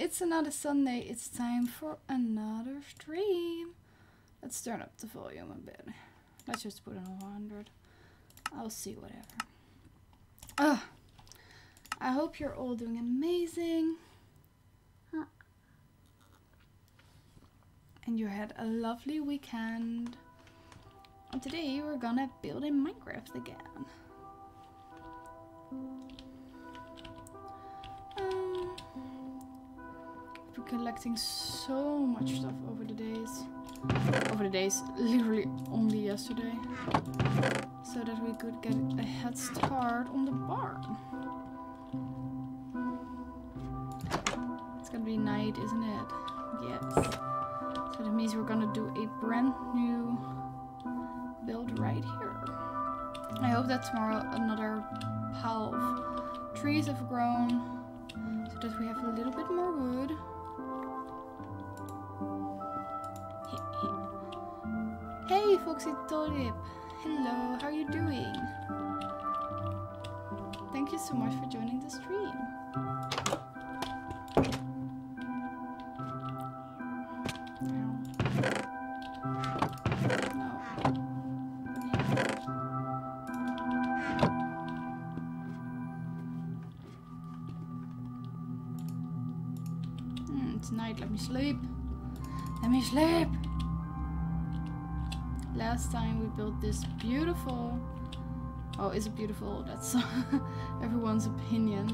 It's another Sunday, it's time for another stream. Let's turn up the volume a bit. Let's just put in 100. I'll see whatever. Ugh. I hope you're all doing amazing. And you had a lovely weekend. And today we're gonna build in Minecraft again. We're collecting so much stuff over the days. Literally only yesterday. So that we could get a head start on the barn. It's gonna be night, isn't it? Yes. So that means we're gonna do a brand new build right here. I hope that tomorrow another pile of trees have grown so that we have a little bit more wood. Hey Foxy Tolip, hello, how are you doing? Thank you so much for joining the stream. It's night, let me sleep. Last time we built this beautiful, oh, is it beautiful? That's everyone's opinion.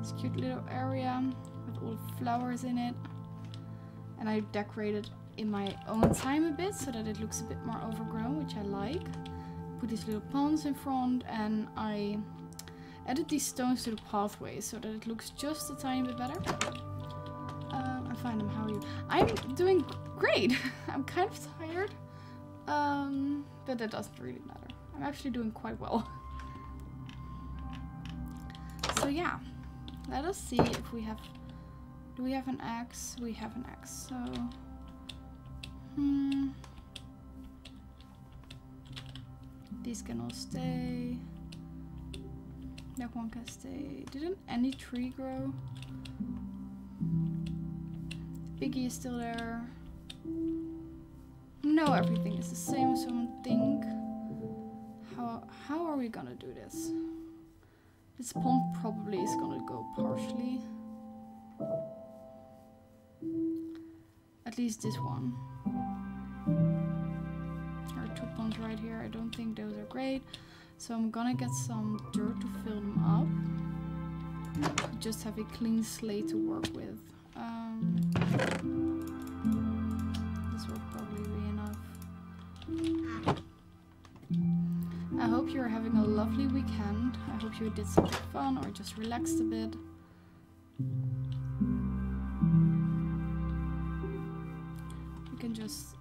This cute little area with all the flowers in it, and I decorated in my own time a bit so that it looks a bit more overgrown, which I like. Put these little ponds in front, and I added these stones to the pathway so that it looks just a tiny bit better. I find them. How are you? I'm doing great. I'm kind of tired, but that doesn't really matter. I'm actually doing quite well. So yeah, let us see if we have, do we have an axe? We have an axe, so, these can all stay, that one can stay. Didn't any tree grow? Biggie is still there. No, everything is the same, so I think. How are we gonna do this? This pond probably is gonna go partially. At least this one. There are two ponds right here. I don't think those are great. So I'm gonna get some dirt to fill them up. Just have a clean slate to work with. This will probably be enough. I hope you're having a lovely weekend. I hope you did something fun or just relaxed a bit. You can just...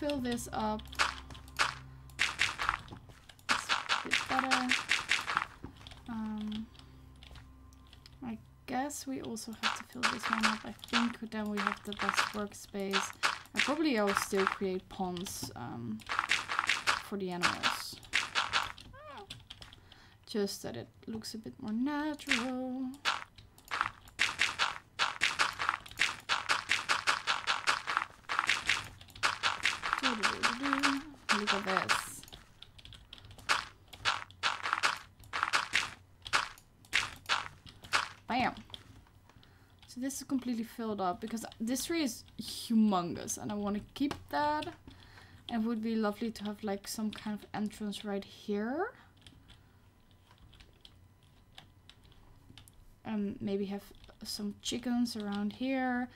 fill this up. It's a bit better. I guess we also have to fill this one up. I think then we have the best workspace. And probably I'll still create ponds for the animals. Just that it looks a bit more natural. Look at this. Bam. So this is completely filled up because this tree is humongous and I want to keep that. And it would be lovely to have like some kind of entrance right here. Maybe have some chickens around here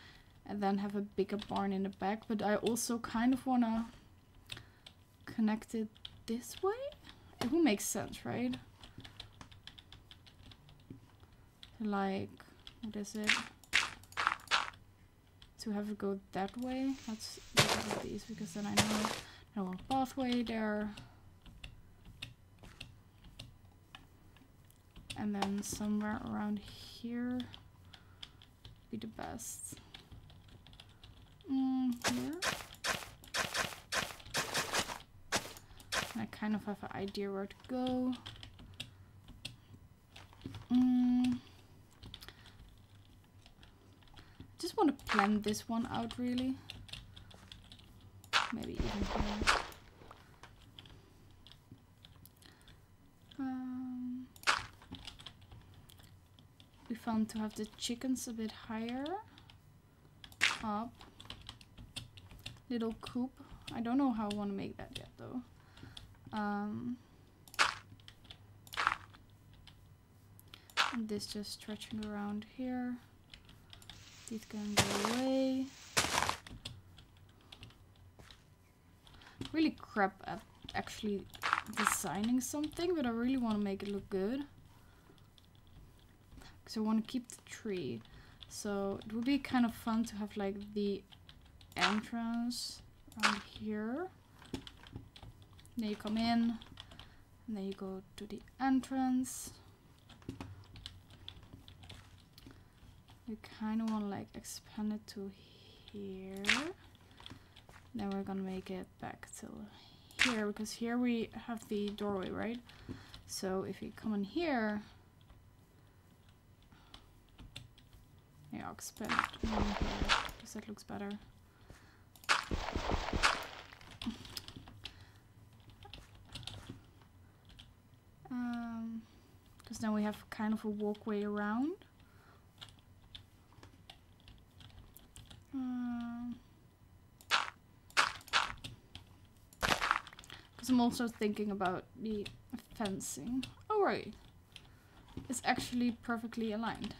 and then have a bigger barn in the back. But I also kind of want to connect it this way? It will make sense, right? Like, what is it? To have it go that way? Let's get rid of these because then I know I want a pathway there. And then somewhere around here be the best. Here. I kind of have an idea where to go. Just want to plan this one out really. Maybe even here. We found to have the chickens a bit higher up. Little coop. I don't know how I want to make that yet though. And this just stretching around here. These can go away. Really crap at actually designing something, but I really want to make it look good. Because I want to keep the tree. So it would be kind of fun to have like the entrance around here. Then you come in, and then you go to the entrance. We kind of want to like expand it to here. Then we're gonna make it back till here, because here we have the doorway, right? So if you come in here, yeah, I'll expand it in here, because that looks better. Because now we have kind of a walkway around. Because I'm also thinking about the fencing. Oh right, it's actually perfectly aligned.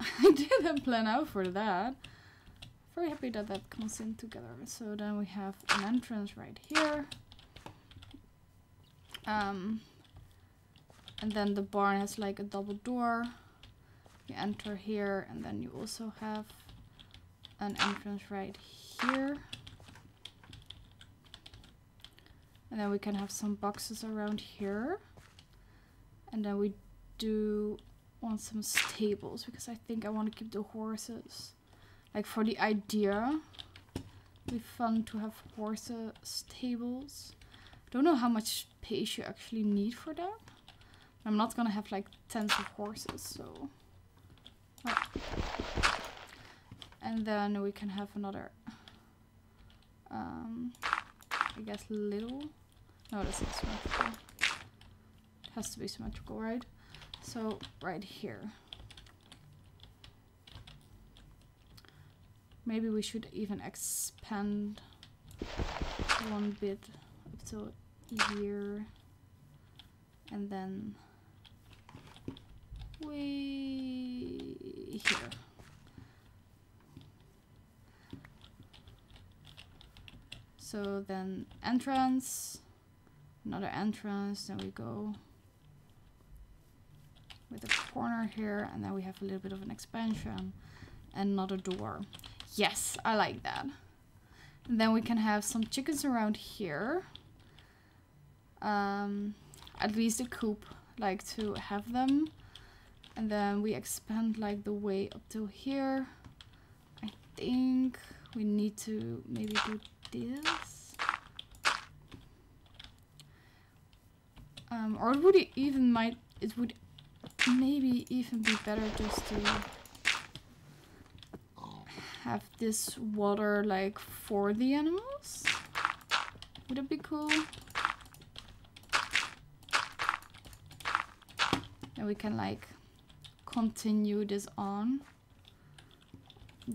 I didn't plan out for that. Very happy that that comes in together. So then we have an entrance right here. And then the barn has like a double door. You enter here, and then you also have an entrance right here. And then we can have some boxes around here. And then we do want some stables, because I think I want to keep the horses. Like for the idea, it'd be fun to have horse stables. Don't know how much space you actually need for that. I'm not gonna have like tens of horses, so. Right. And then we can have another, I guess little. No, that's not symmetrical. It has to be symmetrical, right? So right here. Maybe we should even expand one bit up to here, and then way here. So then entrance, another entrance, then we go with a corner here, and then we have a little bit of an expansion and another door. Yes, I like that. And then we can have some chickens around here. At least the coop like to have them. And then we expand like the way up to here. I think we need to maybe do this. Or would it even might, it would maybe even be better just to have this water like for the animals. Would it be cool? And we can like continue this on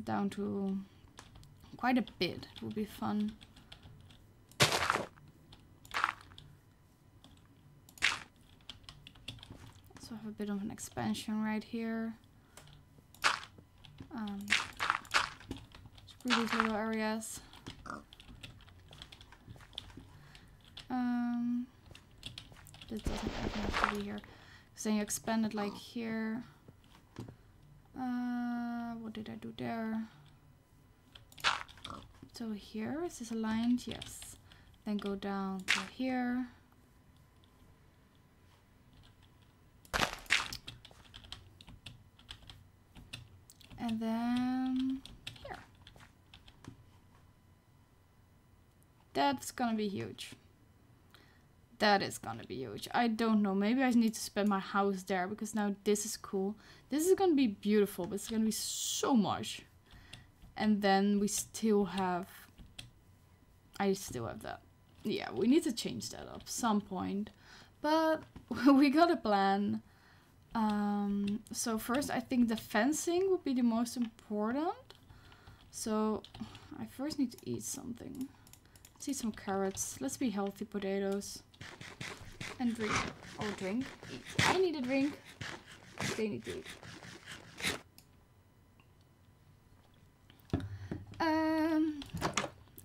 down to quite a bit. It will be fun. So have a bit of an expansion right here. These little areas. This doesn't have to be here. So then you expand it like here. What did I do there? So here, is this aligned? Yes. Then go down to here. and then here. That's gonna be huge. That is gonna be huge. I don't know, maybe I need to spend my house there, because now this is cool. This is gonna be beautiful, but it's gonna be so much. And then we still have... I still have that. Yeah, we need to change that up some point. But we got a plan. So first I think the fencing would be the most important. So I first need to eat something. Let's eat some carrots. Let's be healthy, potatoes. And drink. Oh, drink. Eat. I need a drink. They need to eat.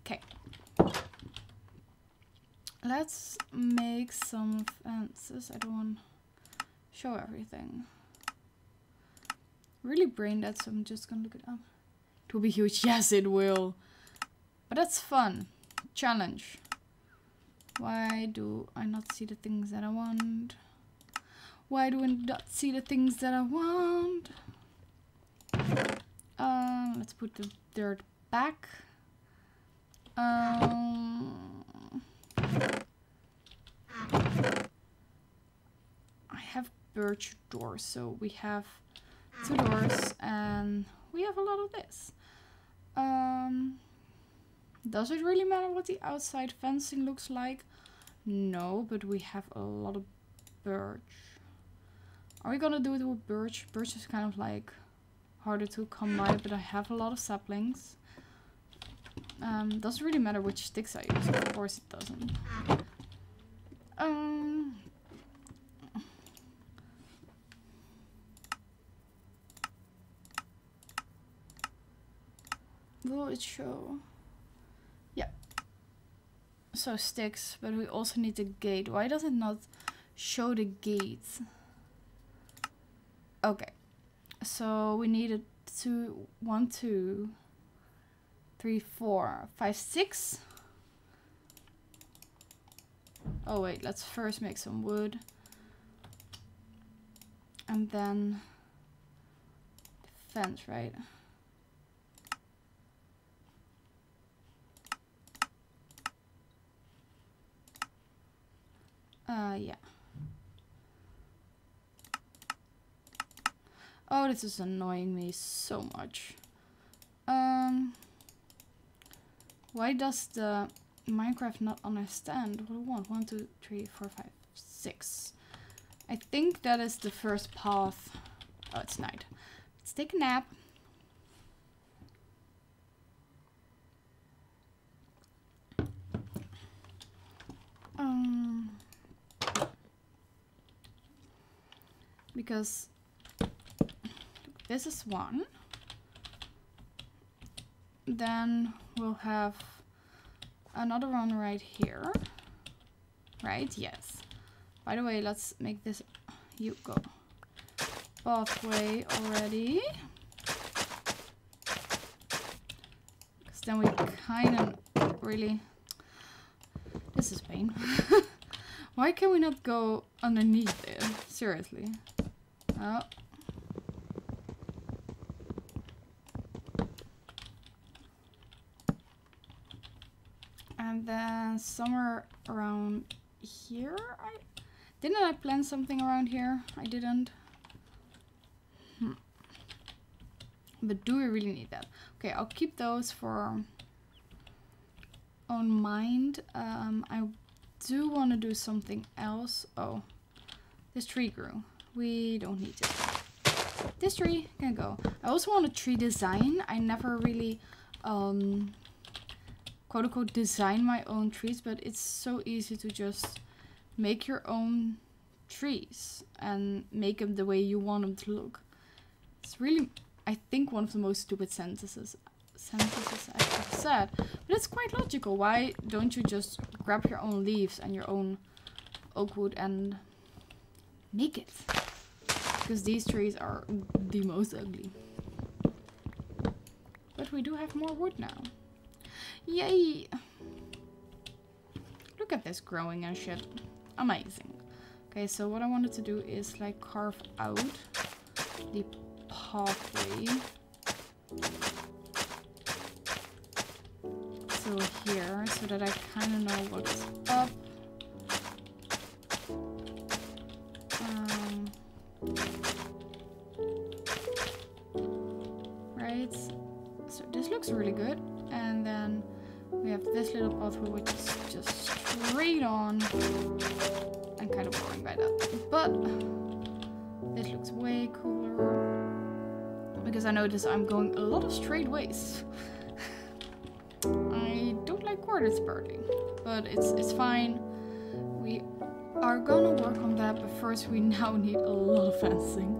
Okay. Let's make some fences. I don't want to show everything. Really brain dead, so I'm just gonna look it up. It will be huge. Yes, it will. But that's fun. Challenge. Why do I not see the things that I want? Why do I not see the things that I want? Let's put the dirt back. I have birch doors, so we have 2 doors and we have a lot of this. Does it really matter what the outside fencing looks like? No, but we have a lot of birch. Are we gonna do it with birch? Birch is kind of like harder to come by, but I have a lot of saplings. Doesn't really matter which sticks I use, of course it doesn't. Will it show? Yeah. So sticks, but we also need the gate. Why does it not show the gate? Okay. So we needed 2, 1, 2, 3, 4, 5, 6. Oh wait, let's first make some wood. And then the fence, right? Yeah. Oh, this is annoying me so much. Why does the Minecraft not understand what I want? 1, 2, 3, 4, 5, 6. I think that is the first path. Oh, it's night. Let's take a nap. Because this is 1, then we'll have another one right here, right? Yes. By the way, let's make this, you go, pathway already, because then we kind of really, this is pain. Why can we not go underneath it? Seriously. Oh. And then somewhere around here, I plant something around here? I didn't. But do we really need that? Okay, I'll keep those for own mind. I do want to do something else. Oh, this tree grew. We don't need it. This tree can go. I also want a tree design. I never really, quote unquote, design my own trees, but it's so easy to just make your own trees and make them the way you want them to look. It's really, I think, one of the most stupid sentences I've said, but it's quite logical. Why don't you just grab your own leaves and your own oak wood and make it? Because these trees are the most ugly. But we do have more wood now. Yay! Look at this growing and shit. Amazing. Okay, so what I wanted to do is like carve out the pathway. to here so that I kind of know what's up. Right, so this looks really good. And then we have this little pathway which is just straight on. I'm kind of boring by that, but this looks way cooler because I notice I'm going a lot of straight ways. I don't like quarters birding, but it's fine. We are gonna work on that, but first we now need a lot of fencing,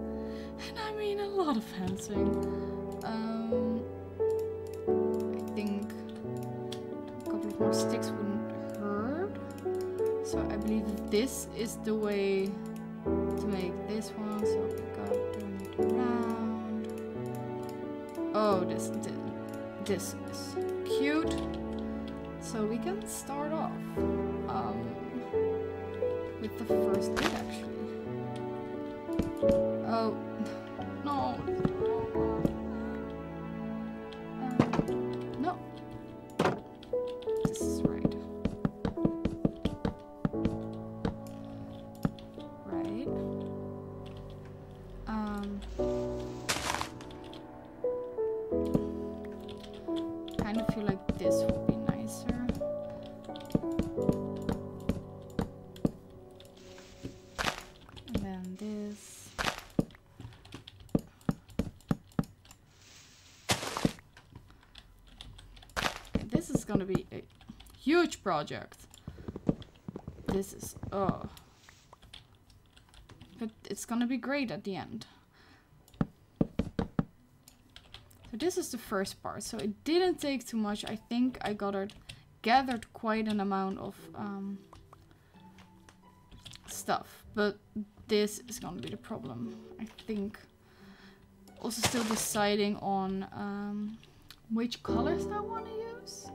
and I mean a lot of fencing. I think a couple of more sticks wouldn't hurt. So I believe this is the way to make this one. So we gotta turn it around. Oh, this is cute. So we can start off with the first bit, actually. Oh no, no, this is right. Right. I kind of feel like this would be nicer. And then this. Okay, this is gonna be a huge project. This is, oh. But it's gonna be great at the end. This is the first part, so it didn't take too much. I think I gathered quite an amount of stuff, but this is gonna be the problem, I think. Also still deciding on which colors I want to use.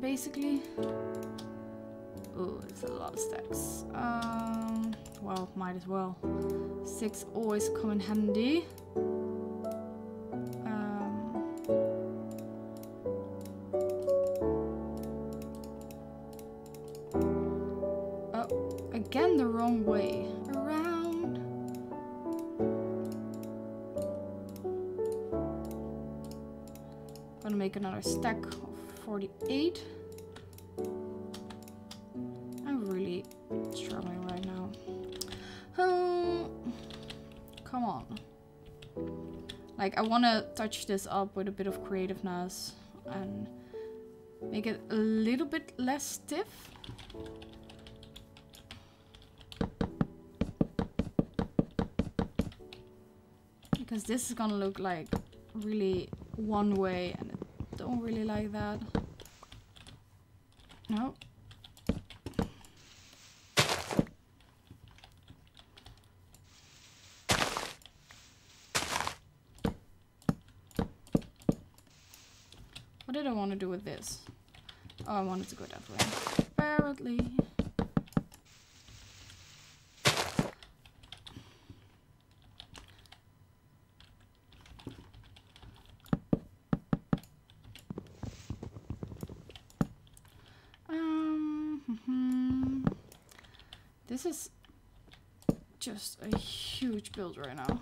Basically, oh, it's a lot of stacks. Well, might as well. 6 always come in handy. Oh, again the wrong way around. I'm gonna make another stack of 48. Struggling right now. Come on. Like, I want to touch this up with a bit of creativeness and make it a little bit less stiff. Because this is gonna look like really one way, and I don't really like that. No. What did I want to do with this? Oh, I wanted to go that way. Apparently. This is just a huge build right now.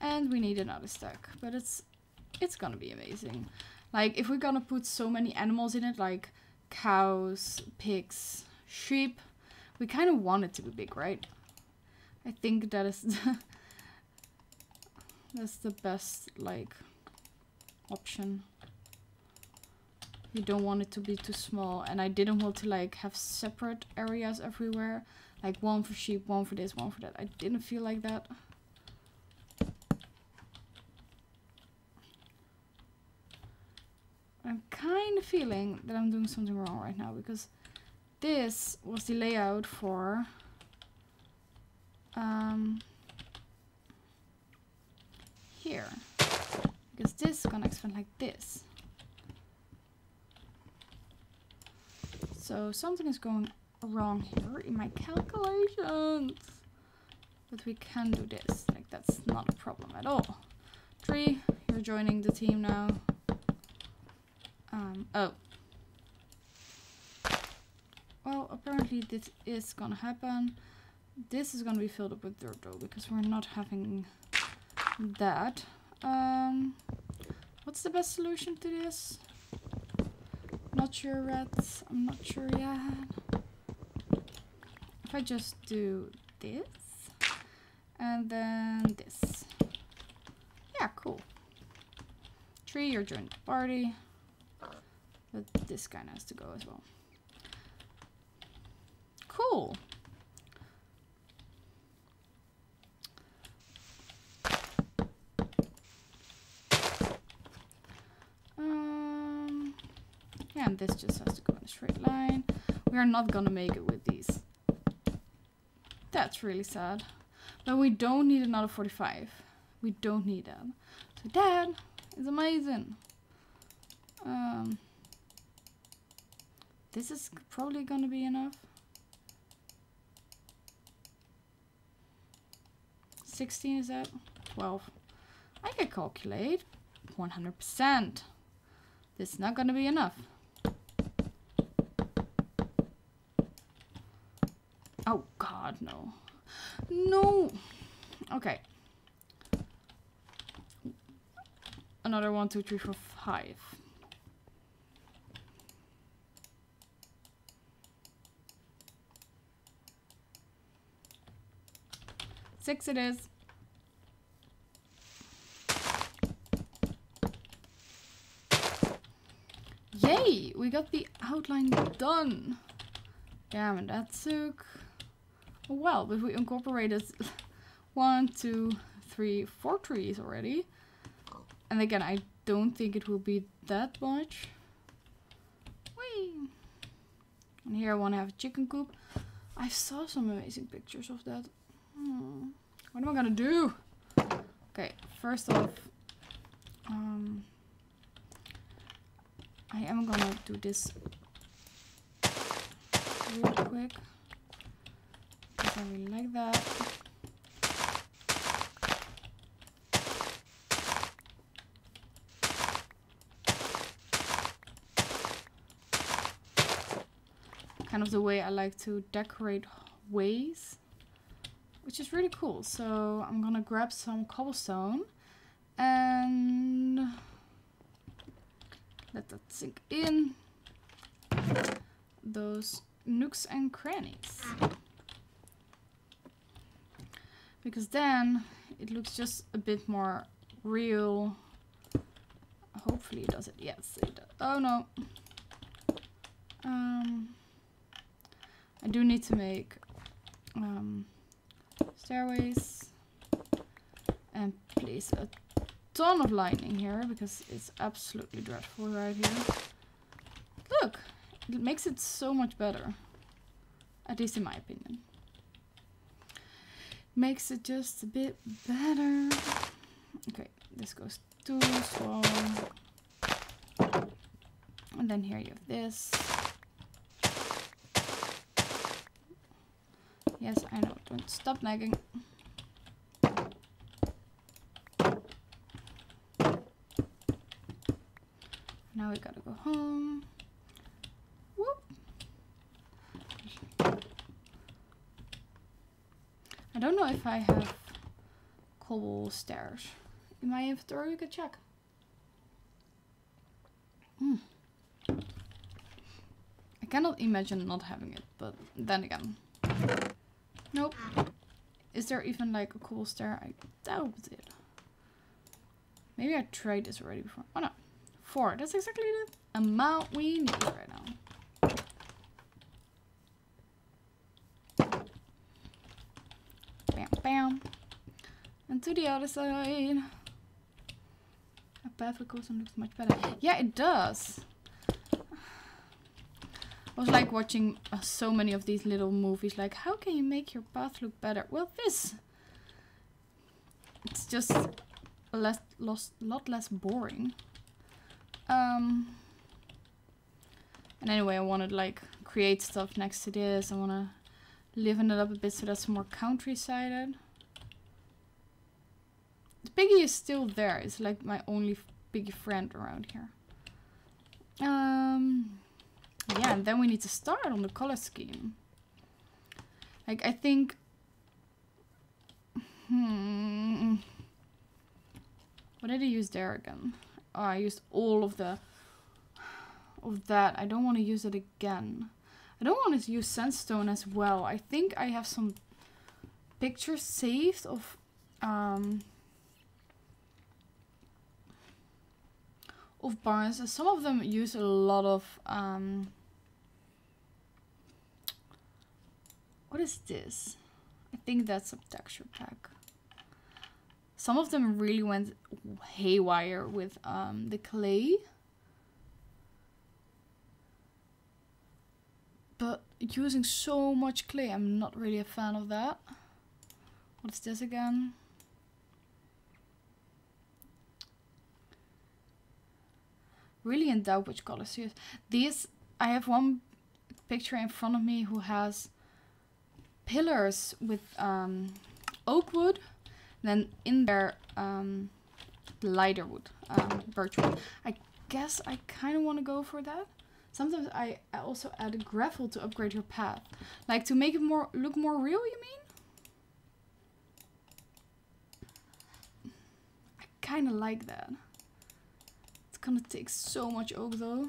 And we need another stack, but it's gonna be amazing. Like, if we're gonna put so many animals in it, like cows, pigs, sheep, we kind of want it to be big, right? I think that is that's the best, like, option. You don't want it to be too small, and I didn't want to, like, have separate areas everywhere, like one for sheep, one for this, one for that. I didn't feel like that. I'm kind of feeling that I'm doing something wrong right now, because this was the layout for here, because this is gonna expand like this. So something is going wrong here in my calculations. But we can do this, like that's not a problem at all. 3, you're joining the team now. Oh. Well, apparently this is gonna happen. This is gonna be filled up with dirt though, because we're not having that. What's the best solution to this? Not sure, rats. I'm not sure yet. If I just do this, and then this. Yeah, cool. 3, you're joining the party. But this kind has to go as well. Cool. Yeah, and this just has to go in a straight line. We are not gonna make it with these. That's really sad. But we don't need another 45. We don't need them. So that is amazing. This is probably gonna be enough. 16 is that? 12. I can calculate 100%. This is not gonna be enough. Oh God, no. No! Okay. Another 1, 2, 3, 4, 5. Six it is. Yay! We got the outline done. Damn it, that took... Well, but we incorporated 1, 2, 3, 4 trees already. And again, I don't think it will be that much. Whee! And here I want to have a chicken coop. I saw some amazing pictures of that. Hmm. What am I gonna do? Okay, first off, I am gonna do this real quick. I really like that. Kind of the way I like to decorate ways, which is really cool. So I'm gonna grab some cobblestone and let that sink in those nooks and crannies. Because then it looks just a bit more real. Hopefully it does it. Yes, it does. Oh no. I do need to make stairways. And place a ton of lighting here because it's absolutely dreadful right here. Look, it makes it so much better. At least in my opinion. Makes it just a bit better. Okay, this goes too slow. And then here you have this. Yes, I know, don't stop nagging. Now we gotta go home. Whoop. I don't know if I have cobble stairs in my inventory. You can check. Mm. I cannot imagine not having it, but then again, nope. Is there even like a cobble stair? I doubt it. Maybe I tried this already before. Oh no, 4. That's exactly the amount we need right now. Bam. And to the other side. A path with cobblestone looks much better. Yeah, it does. I was like watching so many of these little movies. Like, how can you make your path look better? Well, this. It's just a lot less boring. And anyway, I wanted like create stuff next to this. I want to liven it up a bit so that's more countryside. The piggy is still there. It's like my only piggy friend around here. Yeah, and then we need to start on the color scheme. Like, I think... What did I use there again? Oh, I used all of the... of that. I don't want to use it again. I don't want to use sandstone as well. I think I have some pictures saved of... of barns, and some of them use a lot of what is this? I think that's a texture pack. Some of them really went haywire with the clay, but using so much clay, I'm not really a fan of that. What is this again? Really in doubt which colors to use. These, I have one picture in front of me who has pillars with oak wood, and then in there lighter wood, birch wood. I guess I kind of want to go for that. Sometimes I also add gravel to upgrade your path, like to make it more look more real. You mean? I kind of like that. Gonna take so much oak though.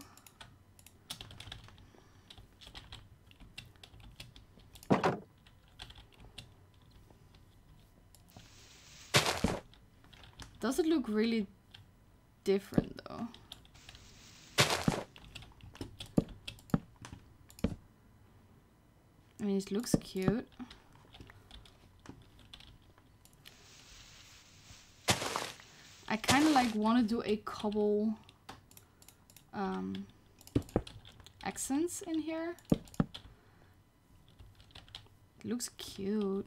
Does it look really different though? I mean, it looks cute. I kind of like want to do a cobble accents in here. It looks cute,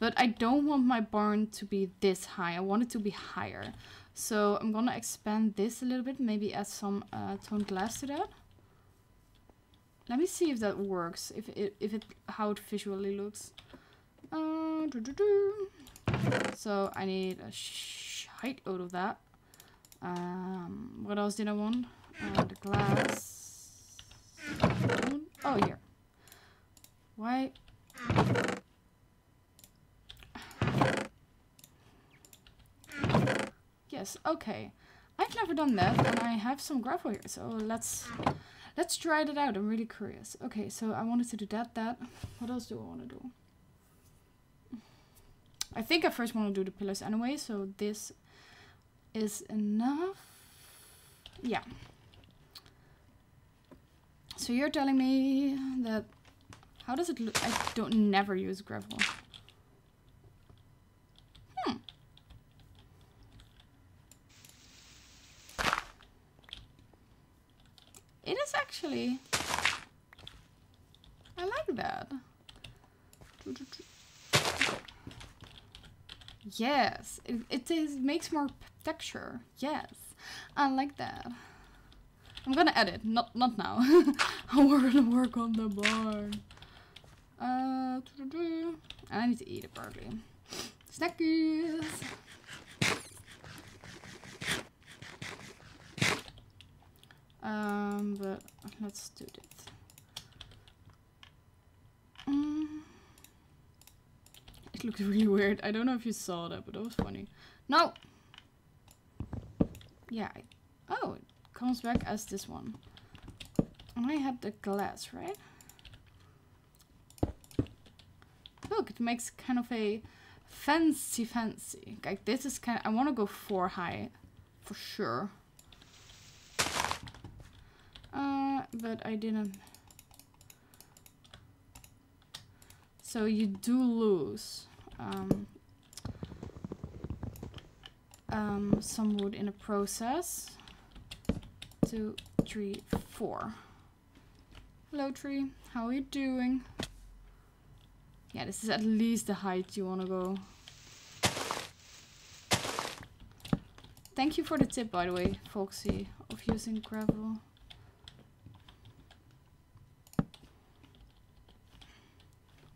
but I don't want my barn to be this high. I want it to be higher, so I'm gonna expand this a little bit, maybe add some toned glass to that. Let me see if that works, if it how it visually looks. So I need a height out of that. What else did I want? The glass. Oh, here. Why? Yes. Okay. I've never done that, and I have some gravel here, so let's try that out. I'm really curious. Okay, so I wanted to do that. What else do I want to do? I think I first want to do the pillars anyway. So this is enough. Yeah. So you're telling me that, how does it look? I don't never use gravel. It is actually, I like that. Yes, it makes more texture. Yes, I like that. I'm gonna edit, not now. We're gonna work on the barn. I need to eat apparently. Snackies. But let's do this. It looks really weird. I don't know if you saw that, but that was funny. No. Yeah. Oh, it comes back as this one. And I had the glass, right? Look, it makes kind of a fancy. Like, this is kind of, I want to go 4 high for sure. But I didn't. So you do lose some wood in the process. 2, 3, 4. Hello tree, how are you doing? Yeah, this is at least the height you want to go. Thank you for the tip, by the way, Foxy, of using gravel.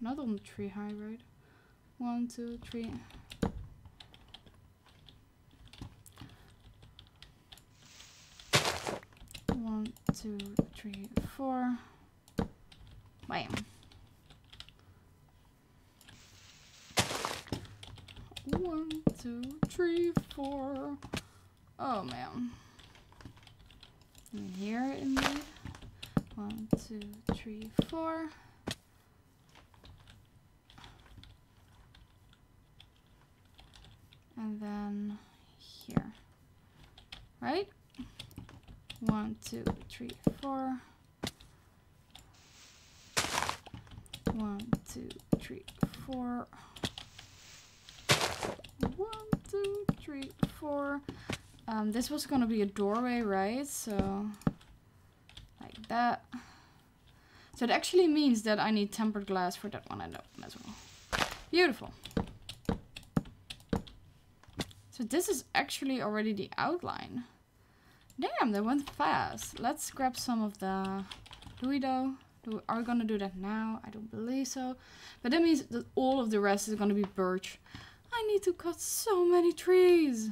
Another on the tree high, right? 1, 2, 3. One, two, three, four. Bam. One, two, three, four. Oh man. And here in the 1, 2, 3, 4. And then here. Right? 1, 2, 3, 4. 1, 2, 3, 4. 1, 2, 3, 4. This was gonna be a doorway, right? So like that. So it actually means that I need tempered glass for that one and that one as well. Beautiful. So this is actually already the outline. Damn, that went fast. Let's grab some of the... Do we though? Are we gonna do that now? I don't believe so. But that means that all of the rest is gonna be birch. I need to cut so many trees.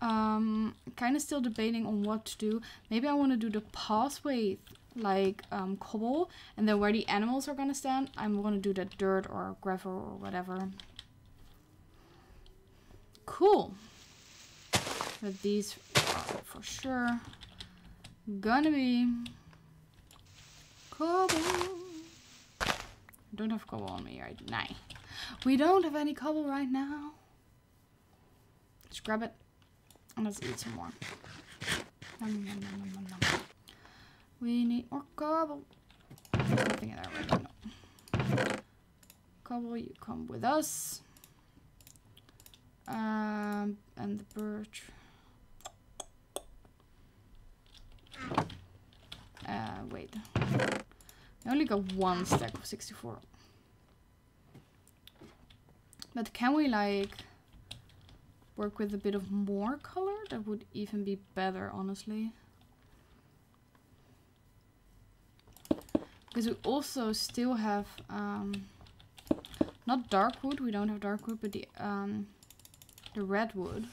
Kind of still debating on what to do. Maybe I want to do the pathway like cobble, and then where the animals are gonna stand, I'm gonna do that dirt or gravel or whatever. Cool. But these are for sure gonna be cobble. I don't have cobble on me right now. We don't have any cobble right now. Just grab it. And let's eat some more. Nom, nom, nom, nom, nom. We need more cobble. I think that already, no. Cobble, you come with us. And the birch. Wait. I only got one stack of 64. But can we like... work with a bit of more color? That would even be better, honestly. Because we also still have, not dark wood, we don't have dark wood, but the red wood.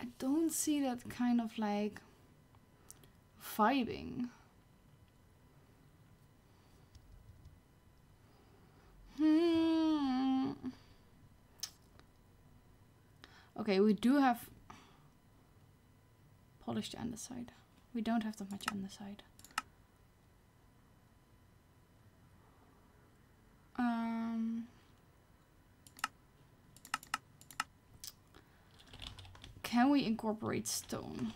I don't see that kind of like vibing. Okay, we do have polished underside. We don't have that much underside. Can we incorporate stone?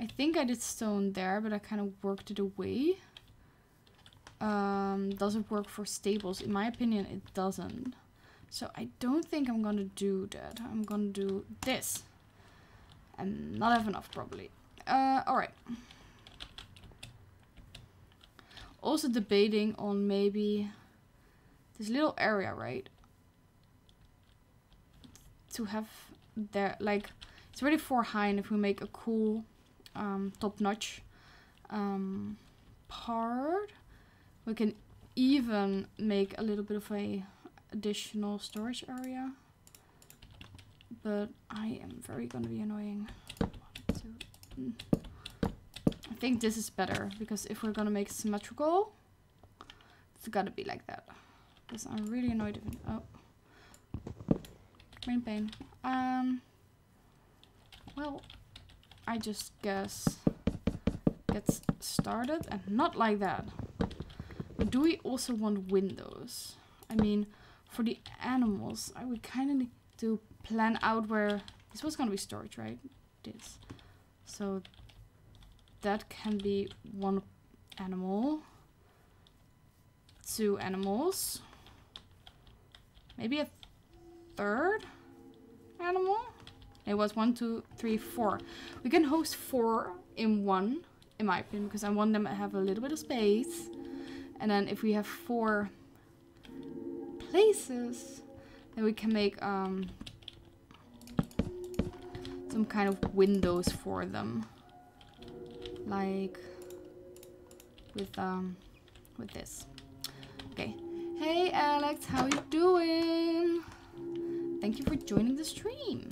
I think I did stone there, but I kind of worked it away. Doesn't work for stables. In my opinion, it doesn't. So I don't think I'm gonna do that. I'm gonna do this. And not have enough, probably. Alright. Also debating on maybe this little area, right? To have there, like, it's already 4 high, and if we make a cool top-notch part, we can even make a little bit of a additional storage area, but I am very gonna be annoying. 1, 2, I think this is better, because if we're gonna make symmetrical, it's gotta be like that, because I'm really annoyed if oh, green paint. Well, I just guess gets started and not like that. But do we also want windows? I mean, for the animals, I would kind of need to plan out where... This was going to be storage, right? This. So that can be 1 animal. 2 animals. Maybe a 3rd animal? It was 1, 2, 3, 4. We can host 4 in 1, in my opinion, because I want them to have a little bit of space. And then if we have 4 places, then we can make some kind of windows for them, like with this. Okay, Hey Alex, how you doing? Thank you for joining the stream.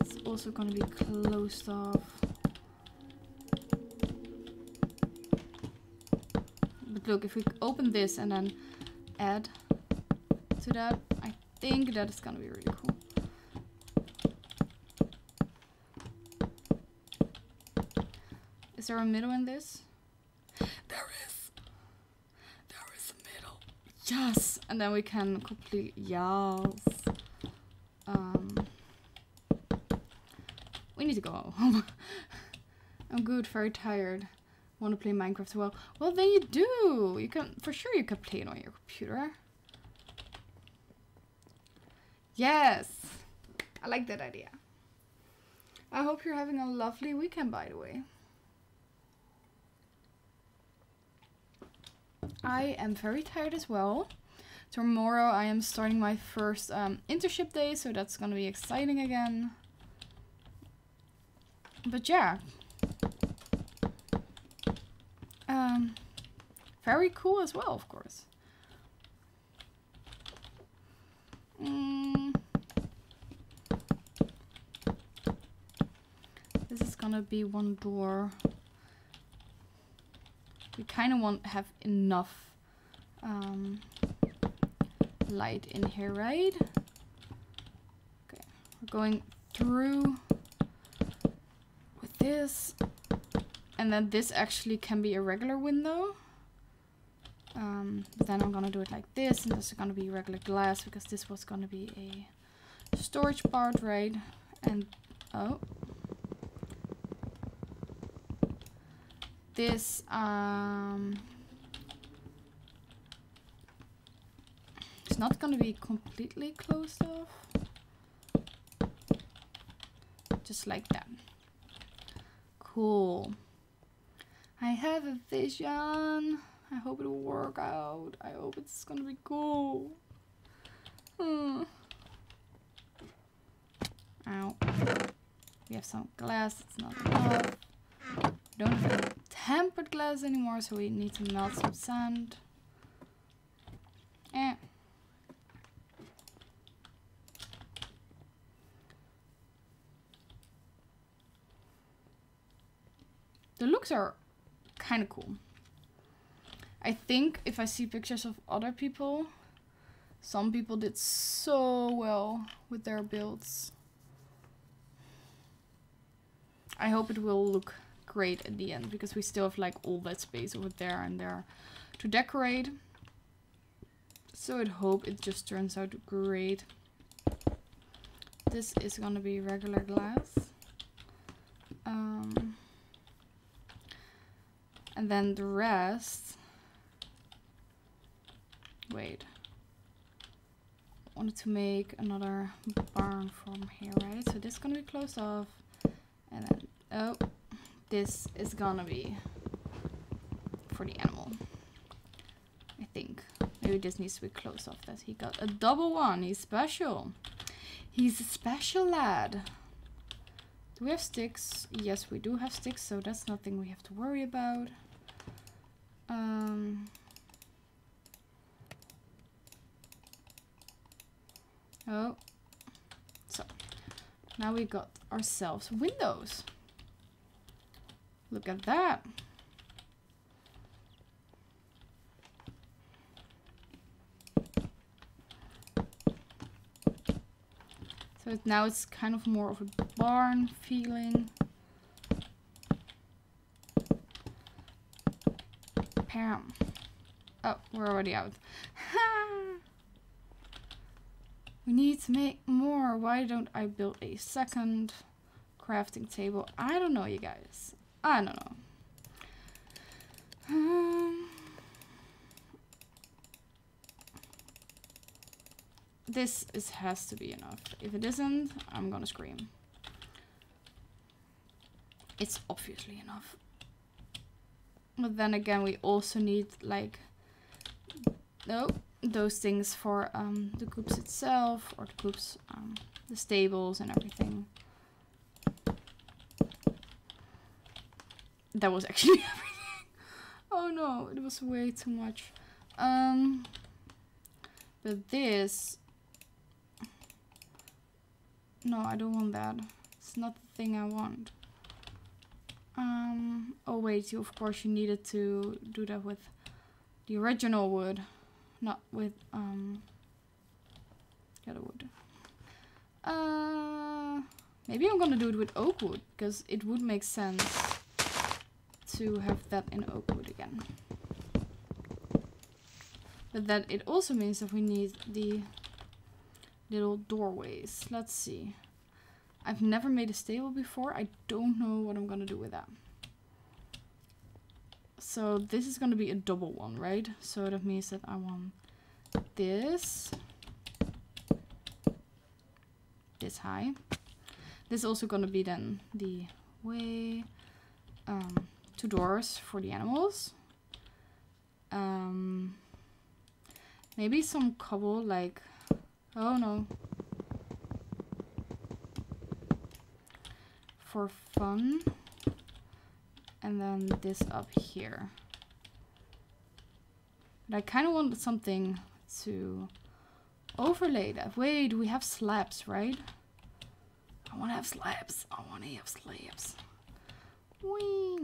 It's also gonna be closed off. But look, if we open this and then add to that, I think that is gonna be really cool. Is there a middle in this? There is a middle. Yes, and then we can complete. Yes. We need to go home. I'm good, very tired. Want to play Minecraft? Well, then you do. You can for sure. You can play it on your computer. Yes, I like that idea. I hope you're having a lovely weekend, by the way. I am very tired as well. Tomorrow I am starting my first internship day, so that's gonna be exciting again. But yeah, very cool as well, of course. This is gonna be one door. We kind of won't have enough light in here, right? Okay, we're going through with this, and then this actually can be a regular window. But then I'm gonna do it like this, and this is gonna be regular glass because this was gonna be a storage part, right? And oh. This it's not gonna be completely closed off, just like that. Cool. I have a vision. I hope it'll work out. I hope it's gonna be cool. Ow. We have some glass. It's not enough. We don't have tempered glass anymore, so we need to melt some sand. Eh. The looks are kind of cool. I think if I see pictures of other people, some people did so well with their builds. I hope it will look great at the end, because we still have like all that space over there and there to decorate. So I hope it just turns out great. This is gonna be regular glass. And then the rest. Wait. I wanted to make another barn from here, right? So this is gonna be closed off. And then, oh. This is gonna be for the animal, I think. Maybe this needs to be closed off. That he got a double one. He's special. He's a special lad. Do we have sticks? Yes, we do have sticks, so that's nothing we have to worry about. Oh. So, now we got ourselves windows. Look at that. So now it's kind of more of a barn feeling. Bam. Oh, we're already out. We need to make more. Why don't I build a second crafting table? I don't know, you guys. I don't know. This has to be enough. If it isn't, I'm gonna scream. It's obviously enough. But then again, we also need like those things for the coops itself, or the coops, the stables and everything. That was actually everything. Oh no, it was way too much. But this... No, I don't want that. It's not the thing I want. Oh wait, you, of course you needed to do that with the original wood, not with the other wood. Maybe I'm gonna do it with oak wood, because it would make sense to have that in oak wood again. But that it also means that we need the little doorways. Let's see. I've never made a stable before. I don't know what I'm gonna do with that. So this is gonna be a double one, right? So that means that I want this. This high. This is also gonna be then the way. 2 doors for the animals. Maybe some cobble, like... Oh no. For fun. And then this up here. But I kind of wanted something to overlay that. Wait, we have slabs, right? I want to have slabs. I want to have slabs. Whee!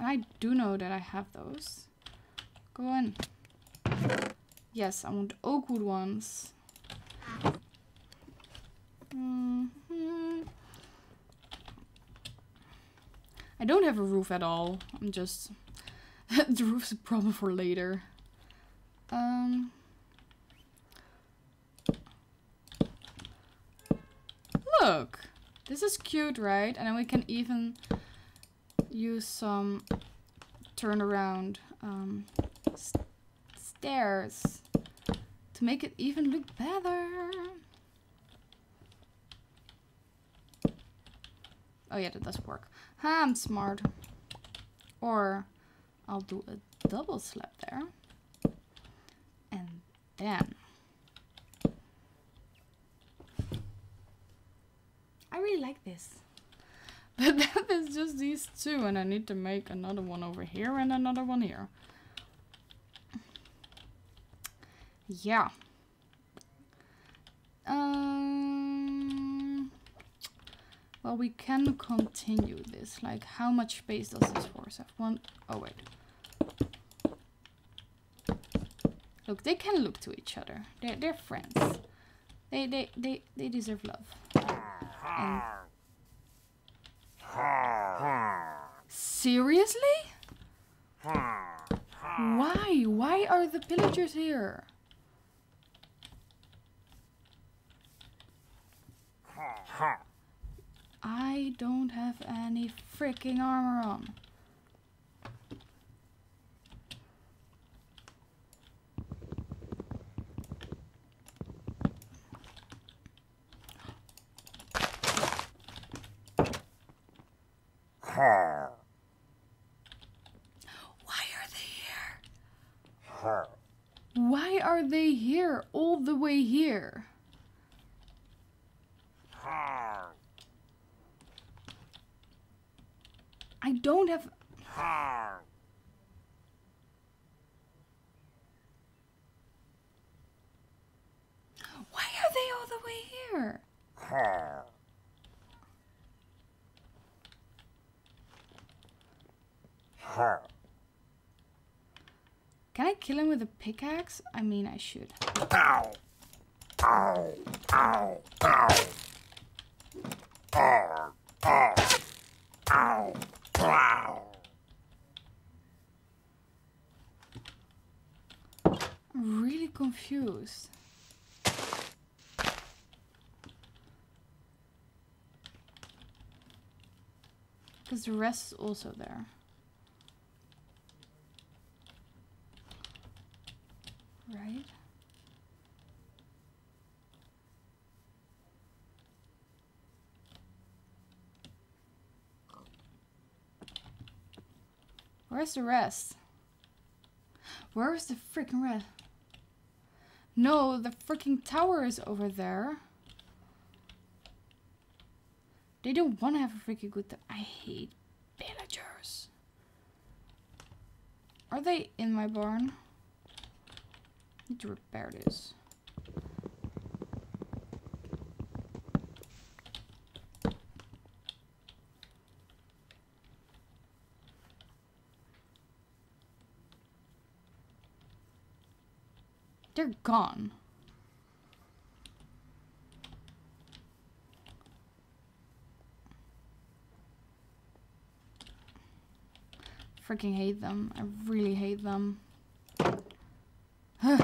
And I do know that I have those. Go on. Yes, I want oak wood ones. I don't have a roof at all. I'm just... The roof's a problem for later. Look! This is cute, right? And then we can even use some turnaround stairs to make it even look better. Oh yeah, that does work. Ha, I'm smart. Or I'll do a double slab there. And then. I really like this. But that is just these two. And I need to make another one over here and another one here. Yeah. Well, we can continue this. Like, how much space does this force have? One... Oh, wait. Look, they can look to each other. They're friends. They deserve love. And seriously? Why? Why are the pillagers here? I don't have any freaking armor on. Why are they here? Why are they here? All the way here? I don't have... Why are they all the way here? Can I kill him with a pickaxe? I mean, I should. Ow! Ow! Ow! Ow! Ow! Ow! Ow! Wow. I'm really confused. Because the rest is also there. Right? Where's the rest? Where's the freaking rest? No, the freaking tower is over there. They don't want to have a freaking good time. I hate villagers. Are they in my barn? I need to repair this. They're gone. Freaking hate them. I really hate them. I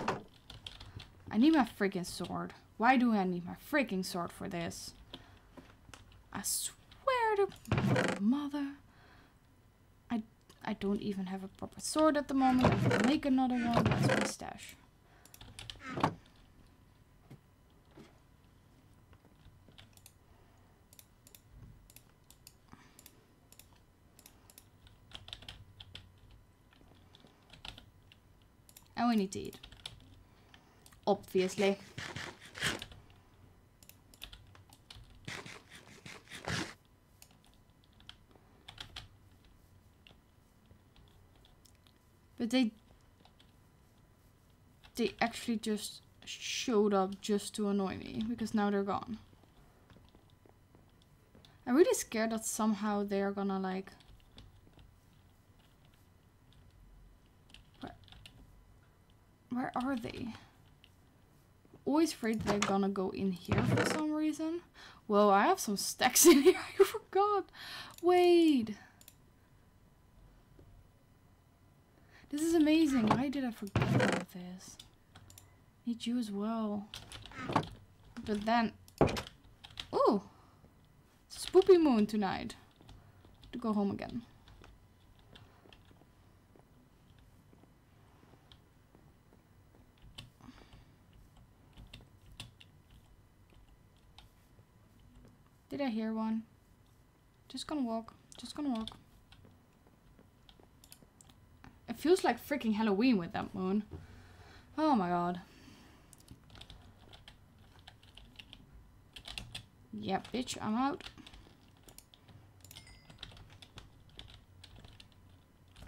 need my freaking sword. Why do I need my freaking sword for this? I swear to my mother. I don't even have a proper sword at the moment. I can make another one. That's my stash. And we need to eat. Obviously. But they actually just showed up just to annoy me, because now they're gone. I'm really scared that somehow they're gonna like... Where are they? Always afraid they're gonna go in here for some reason. Whoa, I have some stacks in here, I forgot. Wait. This is amazing. Why did I forget about this? Need you as well. But then... Ooh! Spoopy moon tonight. To go home again. Did I hear one? Just gonna walk. Just gonna walk. It feels like freaking Halloween with that moon. Oh my god. Yeah, bitch, I'm out.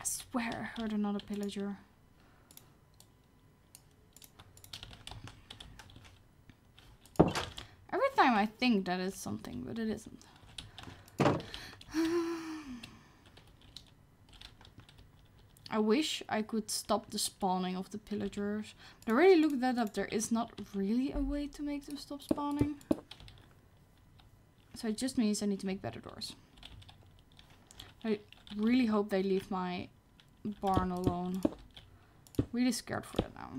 I swear I heard another pillager. I think that is something, but it isn't. I wish I could stop the spawning of the pillagers. But I already looked that up. There is not really a way to make them stop spawning. So it just means I need to make better doors. I really hope they leave my barn alone. Really scared for that now.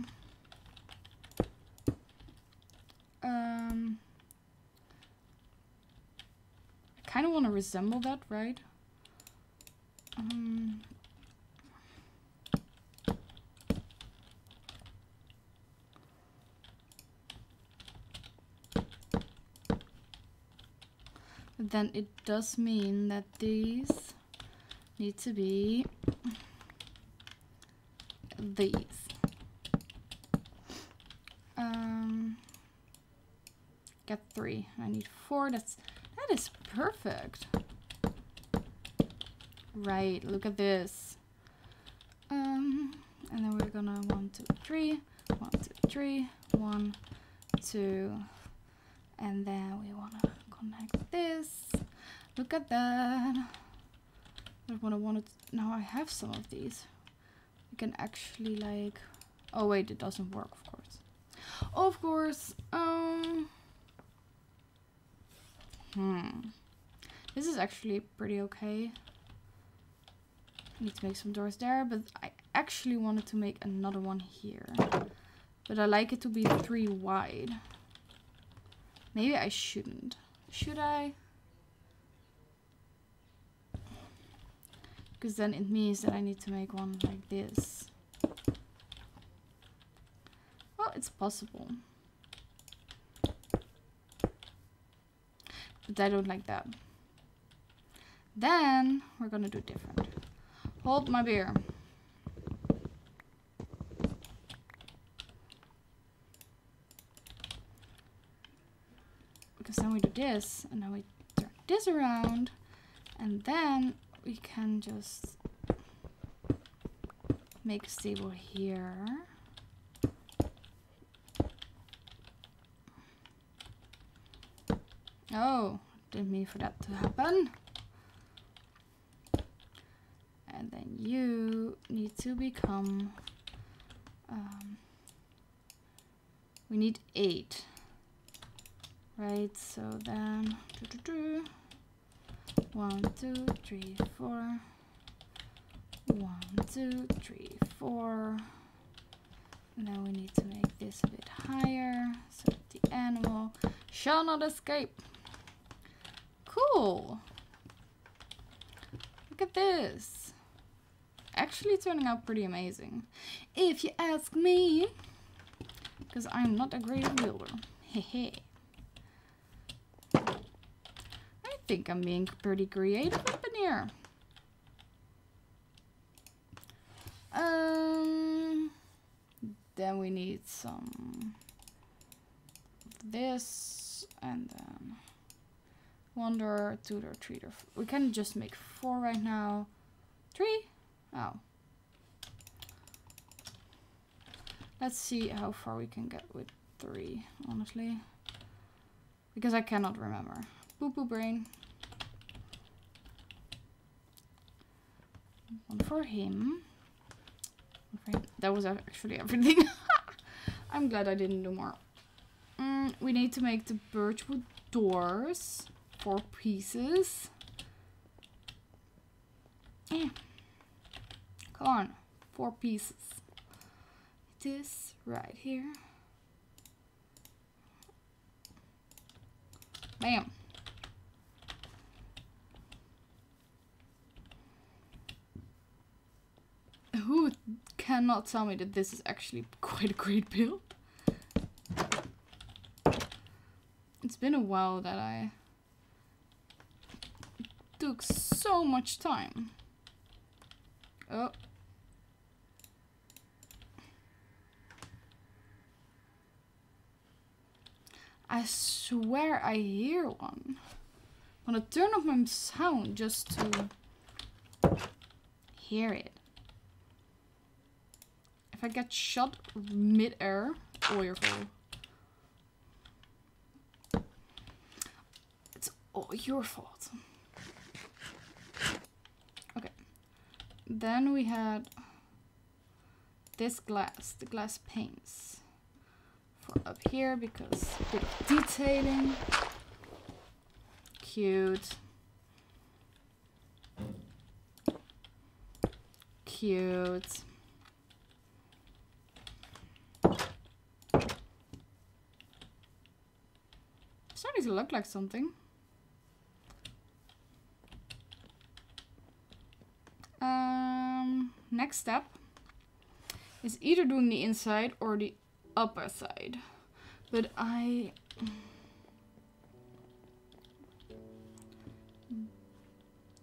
I kind of want to resemble that, right? Then it does mean that these need to be these. Get 3. I need 4. That is perfect. Right, look at this. And then we're gonna 1, 2, 3, 1, 2, 3, 1, 2, and then we wanna connect this. Look at that. Now I have some of these. We can actually like. Oh wait, it doesn't work, of course. Oh, of course. This is actually pretty okay. I need to make some doors there, but I actually wanted to make another one here. But I like it to be 3 wide. Maybe I shouldn't. Should I? Because then it means that I need to make one like this. Well, it's possible. But I don't like that. Then we're gonna do different. Hold my beer. Because then we do this, and now we turn this around, and then we can just make a stable here. Oh, didn't mean for that to happen. And then you need to become, we need 8, right? So then, 1, 2, 3, 4. 1, 2, 3, 4. And then we need to make this a bit higher so that the animal shall not escape. Cool. Look at this. Actually turning out pretty amazing, if you ask me, because I'm not a great builder. Hehe. I think I'm being pretty creative up in here. Then we need some of this, and then 1 door, 2 door, 3 door 4. We can just make 4 right now. 3? Oh. Let's see how far we can get with 3, honestly, because I cannot remember. Poo poo brain. 1 for him. That was actually everything. I'm glad I didn't do more. We need to make the birchwood doors 4 pieces. Come on, 4 pieces. This right here. Bam. Who cannot tell me that this is actually quite a great build? It's been a while that I took so much time. Oh. I swear I hear one. I'm gonna turn off my sound just to hear it. If I get shot mid-air, oh, your fault. It's all your fault. Okay. Then we had this glass, the glass panes for up here because a bit of detailing. Cute. Cute. Starting to look like something. Next step is either doing the inside or the upper side, but I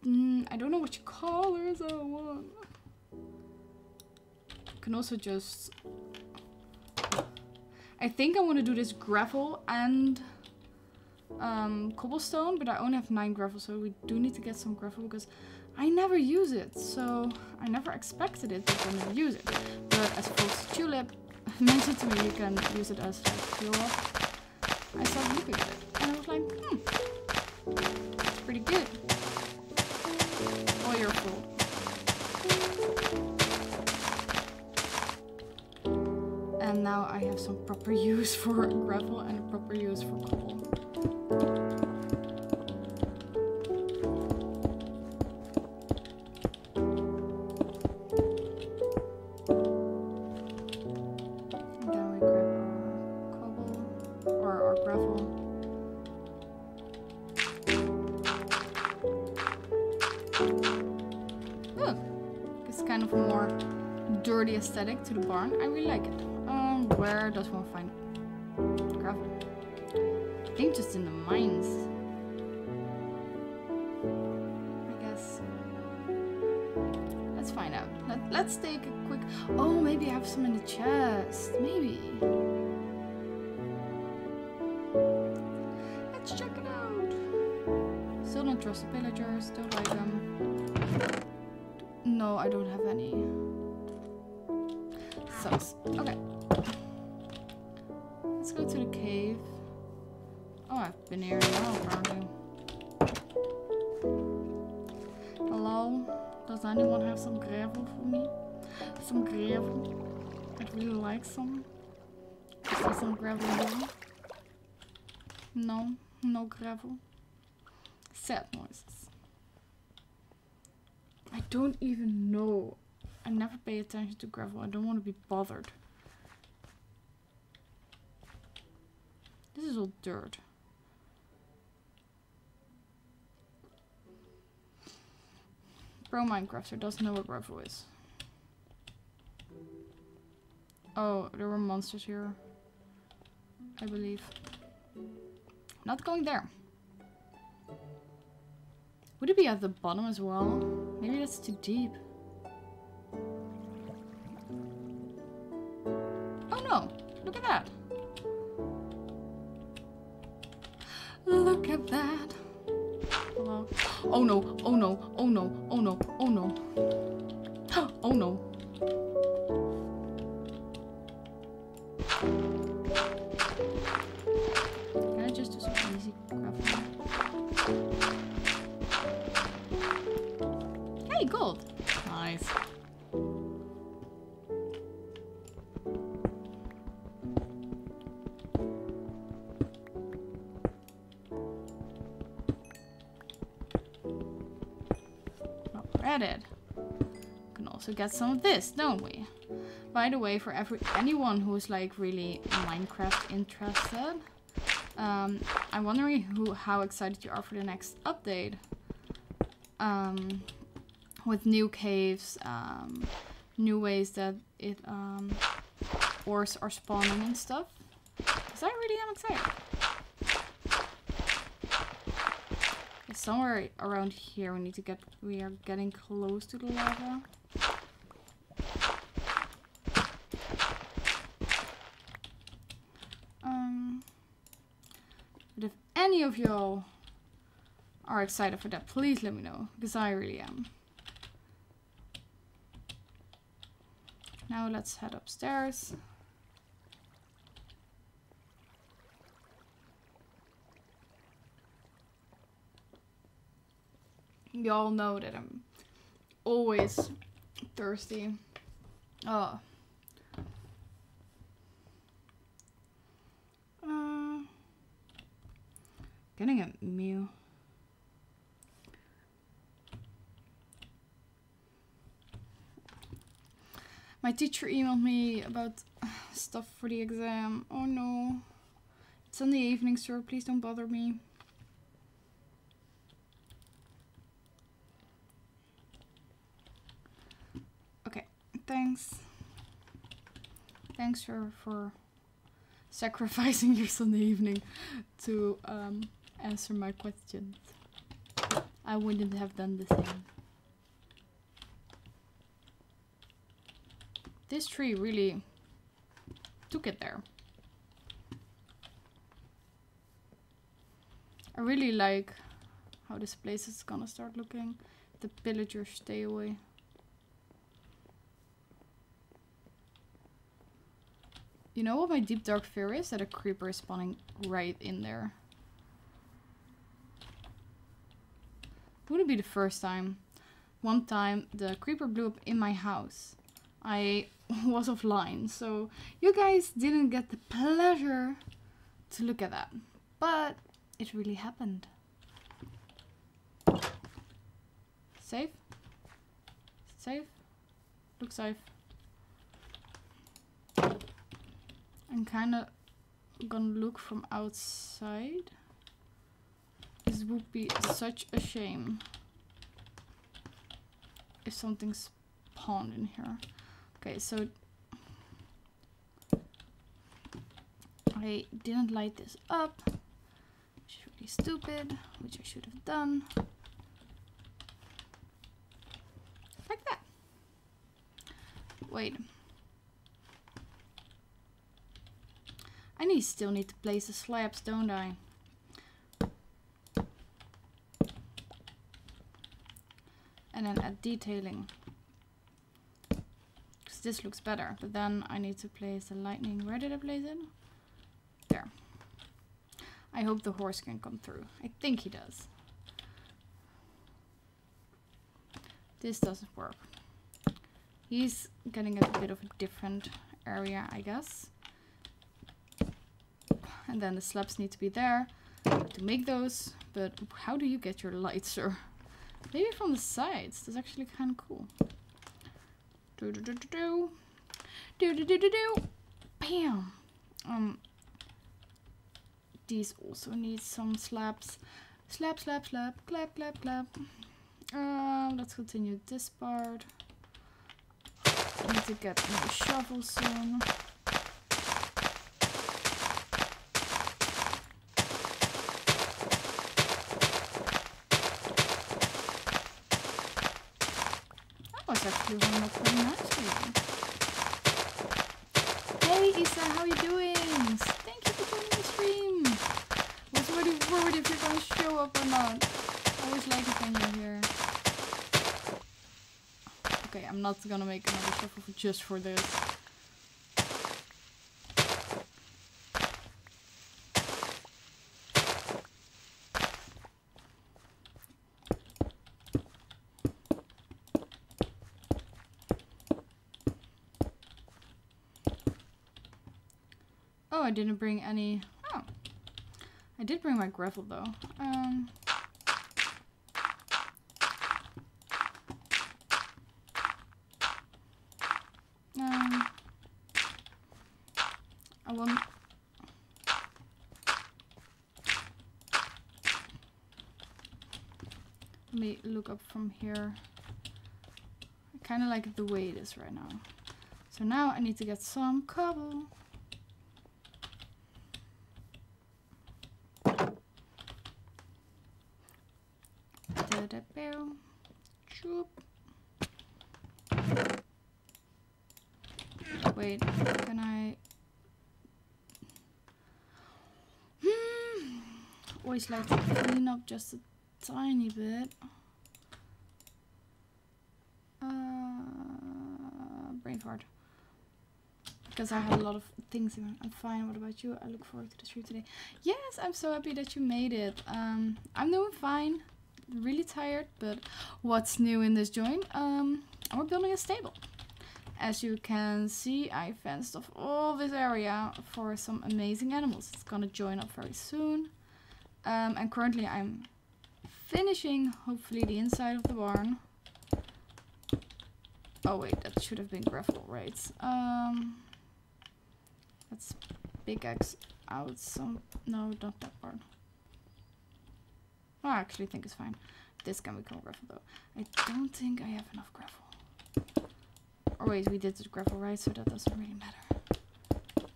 don't know which colors I want. You can also just, I think I want to do this gravel and cobblestone, but I only have 9 gravel, so we do need to get some gravel because I never use it, so I never expected it, but I never use it. But as opposed to tulip, mentioned to me, you can use it as like fuel up. I started looking at it and I was like, it's pretty good. Oh, you're full. And now I have some proper use for gravel and a proper use for coal. And then we grab our cobble or our gravel. Look, it's kind of more dirty aesthetic to the barn. I really like it. Where does one find gravel? I think just in the mines, I guess. Let's find out. Let's take a quick... Oh, maybe I have some in the chest. Maybe. Let's check it out. Still don't trust the villagers. Don't like them. No, I don't have any. sucks. Okay. Let's go to the cave. Oh, I've been here in a while, probably. Hello? Does anyone have some gravel for me? Some gravel? I'd really like some. Is there some gravel here? No, no gravel. Sad noises. I don't even know. I never pay attention to gravel. I don't want to be bothered. This is all dirt. Pro Minecrafter doesn't know what gravel is. Oh, there were monsters here, I believe. Not going there. Would it be at the bottom as well? Maybe that's too deep. Oh no! Look at that! Look at that! Hello. Oh no! Oh no! Oh no! Oh no! Oh no! Oh no! Can I just do some easy crafting? Hey, gold! Nice. It. We can also get some of this, don't we? By the way, for anyone who's like really Minecraft interested, I'm wondering how excited you are for the next update, with new caves, new ways that it ores are spawning and stuff. Because I really am excited. Somewhere around here we need to get, we are getting close to the lava. But if any of y'all are excited for that, please let me know, because I really am. Now let's head upstairs. Y'all know that I'm always thirsty. Oh. Getting a meal. My teacher emailed me about stuff for the exam. Oh no. It's Sunday evening, sir. Please don't bother me. Thanks. Thanks for sacrificing your Sunday evening to answer my questions. I wouldn't have done the same. This tree really took it there. I really like how this place is gonna start looking. The pillagers stay away. You know what my deep dark fear is? That a creeper is spawning right in there. Wouldn't be the first time. One time the creeper blew up in my house. I was offline, so you guys didn't get the pleasure to look at that. But it really happened. Safe? Safe? Looks safe. I'm kind of gonna look from outside. This would be such a shame if something spawned in here. Okay, so I didn't light this up, which is really stupid, which I should have done. Like that. Wait. I still need to place the slabs, don't I? And then add detailing. Because this looks better. But then I need to place the lightning. Where did I place it? There. I hope the horse can come through. I think he does. This doesn't work. He's getting a bit of a different area, I guess. And then the slabs need to be there to make those. But how do you get your light, sir? Maybe from the sides. That's actually kind of cool. Do do do do do. Do do do do do. Bam. These also need some slabs. Slab, slab, slab. Clap, clap, clap. Let's continue this part. I need to get my shovel soon. That was actually one that's pretty nice. Hey Isa, how you doing? Thank you for joining the stream. I was already worried if you're gonna show up or not. I always like it when you're here. Okay, I'm not gonna make another shuffle just for this. Oh, I didn't bring any. Oh, I did bring my gravel though. Let me look up from here. I kind of like the way it is right now. So now I need to get some cobble. Wait, can I? Always like to clean up just a tiny bit. Brain fart. Because I had a lot of things in. I'm fine. What about you? I look forward to the stream today. Yes, I'm so happy that you made it. I'm doing fine. Really tired, but what's new in this joint? We're building a stable. As you can see, I fenced off all this area for some amazing animals. It's gonna join up very soon. And currently I'm finishing, hopefully, the inside of the barn. Oh wait, that should have been gravel, right? Let's pickaxe out some... No, not that part. Oh, I actually think it's fine. This can become gravel though. I don't think I have enough gravel. Or wait, we did the gravel right, so that doesn't really matter.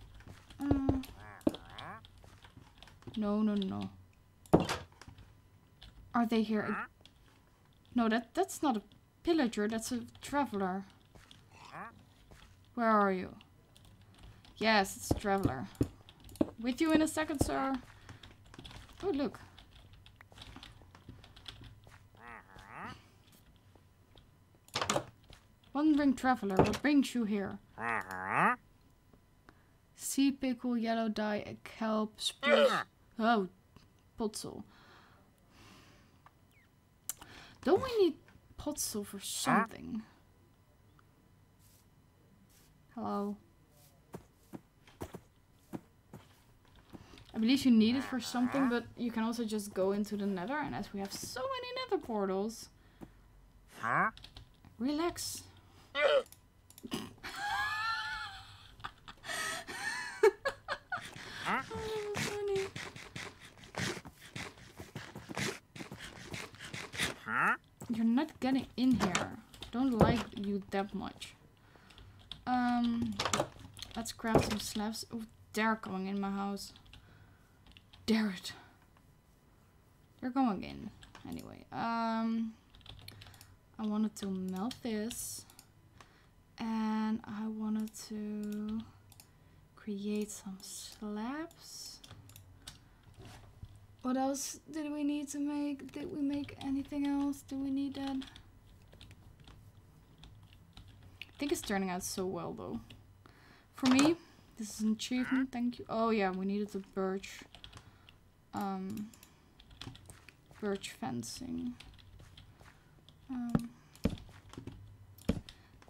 No, no, no. Are they here? No, that's not a pillager, that's a traveler. Where are you? Yes, it's a traveler. With you in a second, sir. Oh, look. Wandering traveler, what brings you here? Sea pickle, yellow dye, a kelp, spruce. Oh, potsel. Don't we need potsel for something? Hello. I believe you need it for something, but you can also just go into the nether, and as we have so many nether portals... Relax. Oh, funny. You're not getting in here. Don't like you that much. Let's grab some slabs. Oh, they're coming in my house. Dare it. They're going in. Anyway, I wanted to melt this. And I wanted to create some slabs. What else did we need to make? Did we make anything else? Do we need that? think it's turning out so well though. For me, this is an achievement, thank you. Oh yeah, we needed the birch fencing.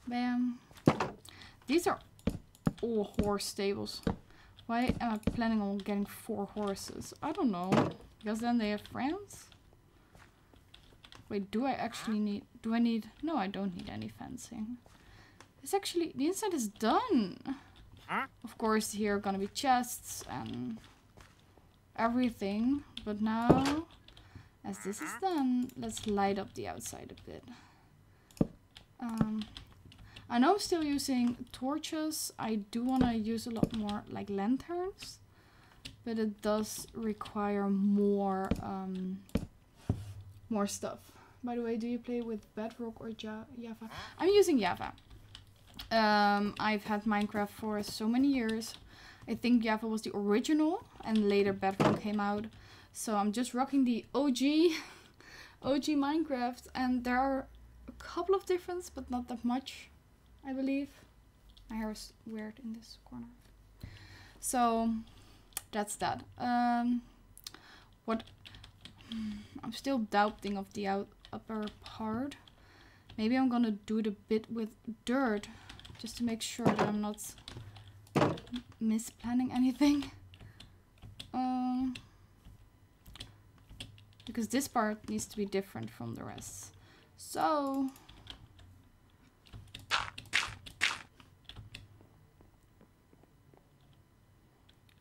Bam. These are all horse stables. Why am I planning on getting 4 horses? I don't know, because then they have friends? Wait, do I actually need, no, I don't need any fencing. It's actually, the inside is done. Of course, here are gonna be chests and everything. But now, as this is done, let's light up the outside a bit. I know I'm still using torches. I do wanna use a lot more like lanterns, but it does require more, more stuff. By the way, do you play with Bedrock or Java? I'm using Java. I've had Minecraft for so many years. I think Java was the original and later Bedrock came out. So I'm just rocking the OG Minecraft, and there are a couple of differences, but not that much, I believe. My hair is weird in this corner. So that's that. I'm still doubting of the upper part. Maybe I'm gonna do the bit with dirt just to make sure that I'm not misplanning anything. Because this part needs to be different from the rest. So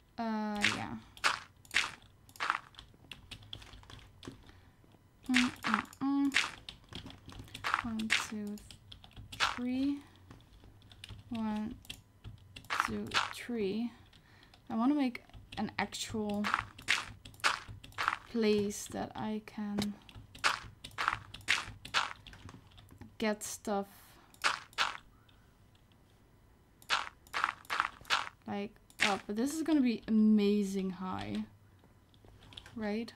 yeah. One, two, three. 1, 2, 3. I want to make an actual place that I can get stuff, like up. But this is gonna be amazing high, right?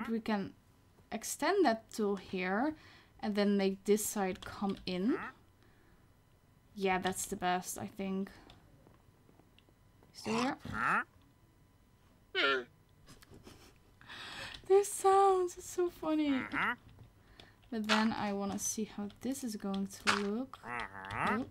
But we can extend that to here and then make this side come in. Yeah, that's the best, I think. Still here? This sounds so funny. But then I want to see how this is going to look. Oh.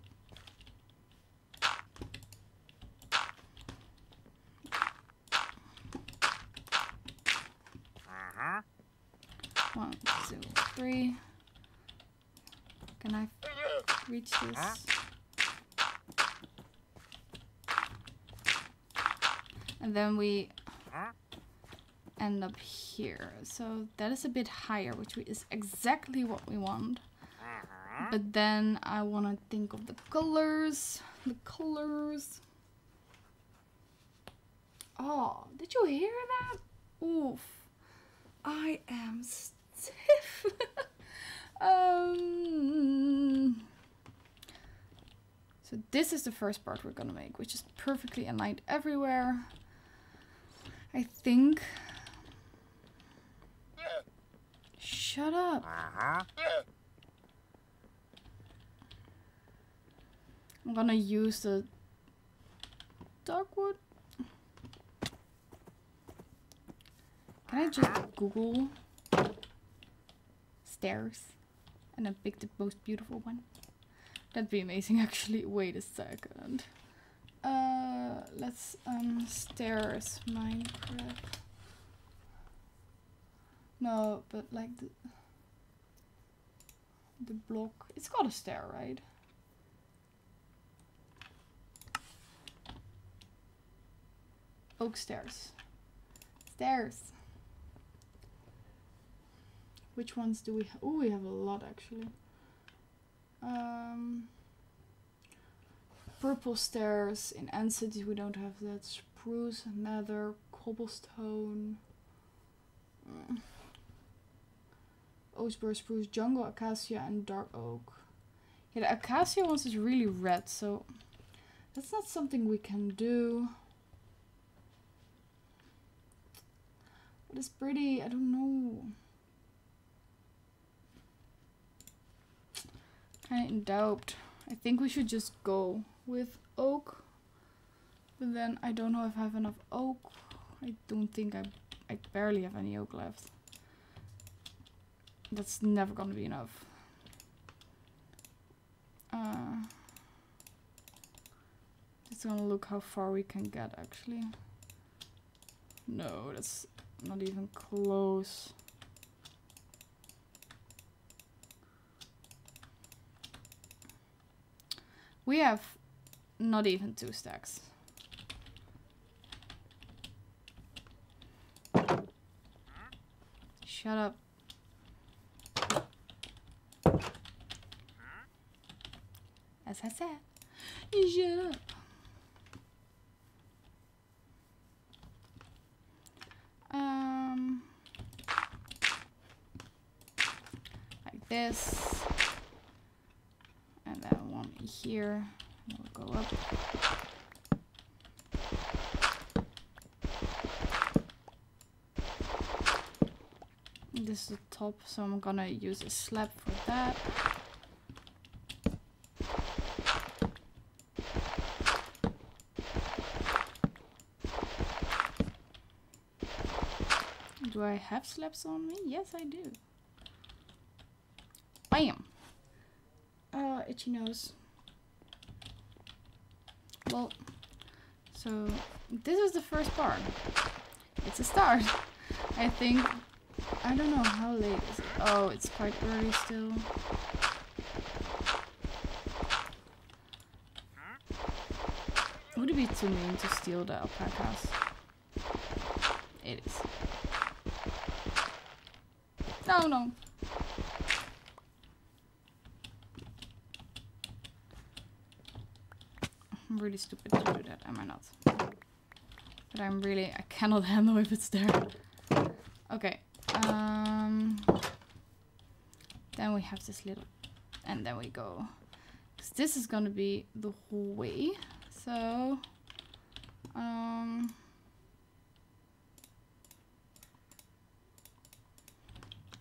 One, two, three. Can I reach this? And then we end up here. So that is a bit higher, which is exactly what we want. But then I want to think of the colors. The colors. Oh, did you hear that? Oof. I am stiff. So this is the first part we're gonna make, which is perfectly aligned everywhere, I think. Shut up. I'm gonna use the dogwood. Can I just Google stairs and then pick the most beautiful one? That'd be amazing, actually. Wait a second. Let's stairs Minecraft. No, but like the block. It's called a stair, right? Oak stairs. Stairs. Which ones do we have? Oh, we have a lot, actually. Purple stairs. In End City we don't have that. Spruce, nether, cobblestone. Oaksburg spruce, jungle, acacia, and dark oak. Yeah, the acacia ones is really red, so that's not something we can do. But it's pretty, I don't know. kind of in doubt. I think we should just go with oak, but then I don't know if I have enough oak. I don't think I barely have any oak left. That's never gonna be enough. Just gonna look how far we can get actually. No, that's not even close. We have not even 2 stacks. Shut up. As I said, shut up. Like this. And then one here. And we'll go up. This is the top, so I'm gonna use a slab for that. Do I have slabs on me? Yes, I do. Bam! Itchy nose. Well, so this is the first part. It's a start. I think. I don't know how late is it. Oh, it's quite early still. Would it be too mean to steal the alpacas? It is. No. I'm really stupid to do that, am I not? But I cannot handle if it's there. Okay, then we have this little, and then we go. 'Cause this is gonna be the whole way, so,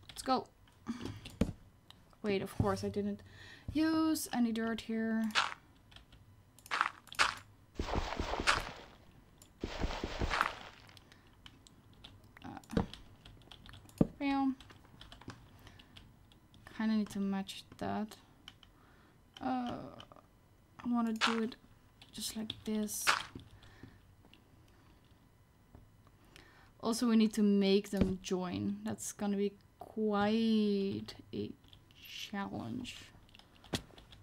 let's go. Wait, of course I didn't use any dirt here. Kind of need to match that. I want to do it just like this. Also, we need to make them join. That's gonna be quite a challenge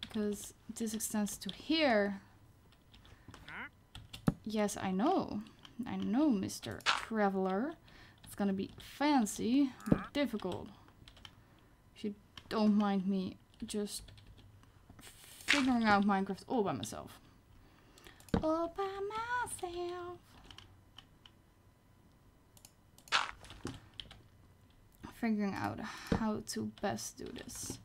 because this extends to here. Yes, I know, Mr. Traveler. It's gonna be fancy but difficult. Don't mind me just figuring out Minecraft all by myself. Figuring out how to best do this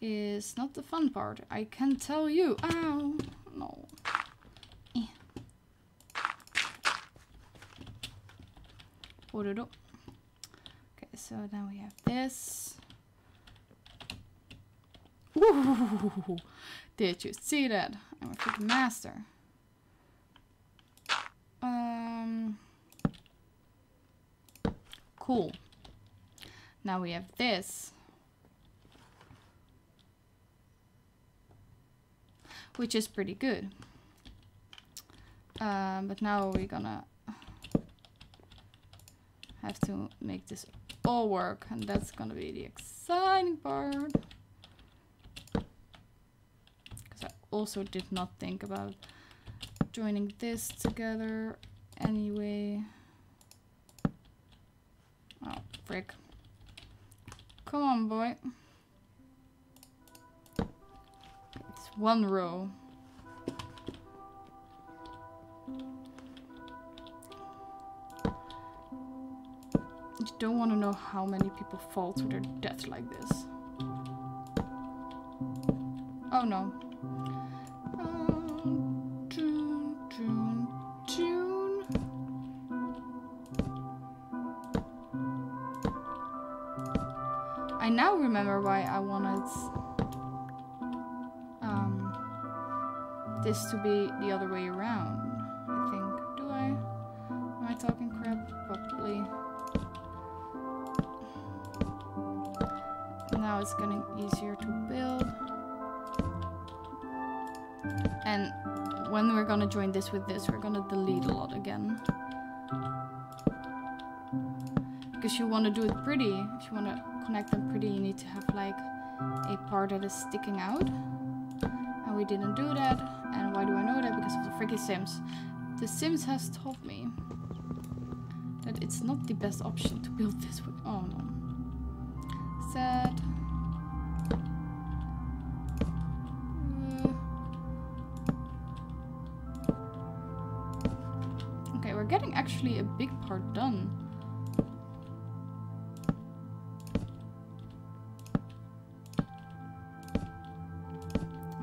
is not the fun part, I can tell you. Ow! No. Okay, so now we have this. Ooh, did you see that? I'm a freaking master. Cool. Now we have this, which is pretty good. But now we're gonna have to make this all work, and that's gonna be the exciting part. Also did not think about joining this together anyway. Oh, frick. Come on, boy. It's one row. You don't want to know how many people fall to their death like this. Oh no. I now remember why I wanted this to be the other way around, I think. Do I? Am I talking crap? Probably. Now it's getting easier to build. And when we're gonna join this with this, we're gonna delete a lot again. Because you want to do it pretty, if you want to connect them pretty, you need to have like a part that is sticking out. And we didn't do that. And why do I know that? Because of the freaking Sims. The Sims has told me that it's not the best option to build this with. Oh no. Sad. Okay, we're getting actually a big part done.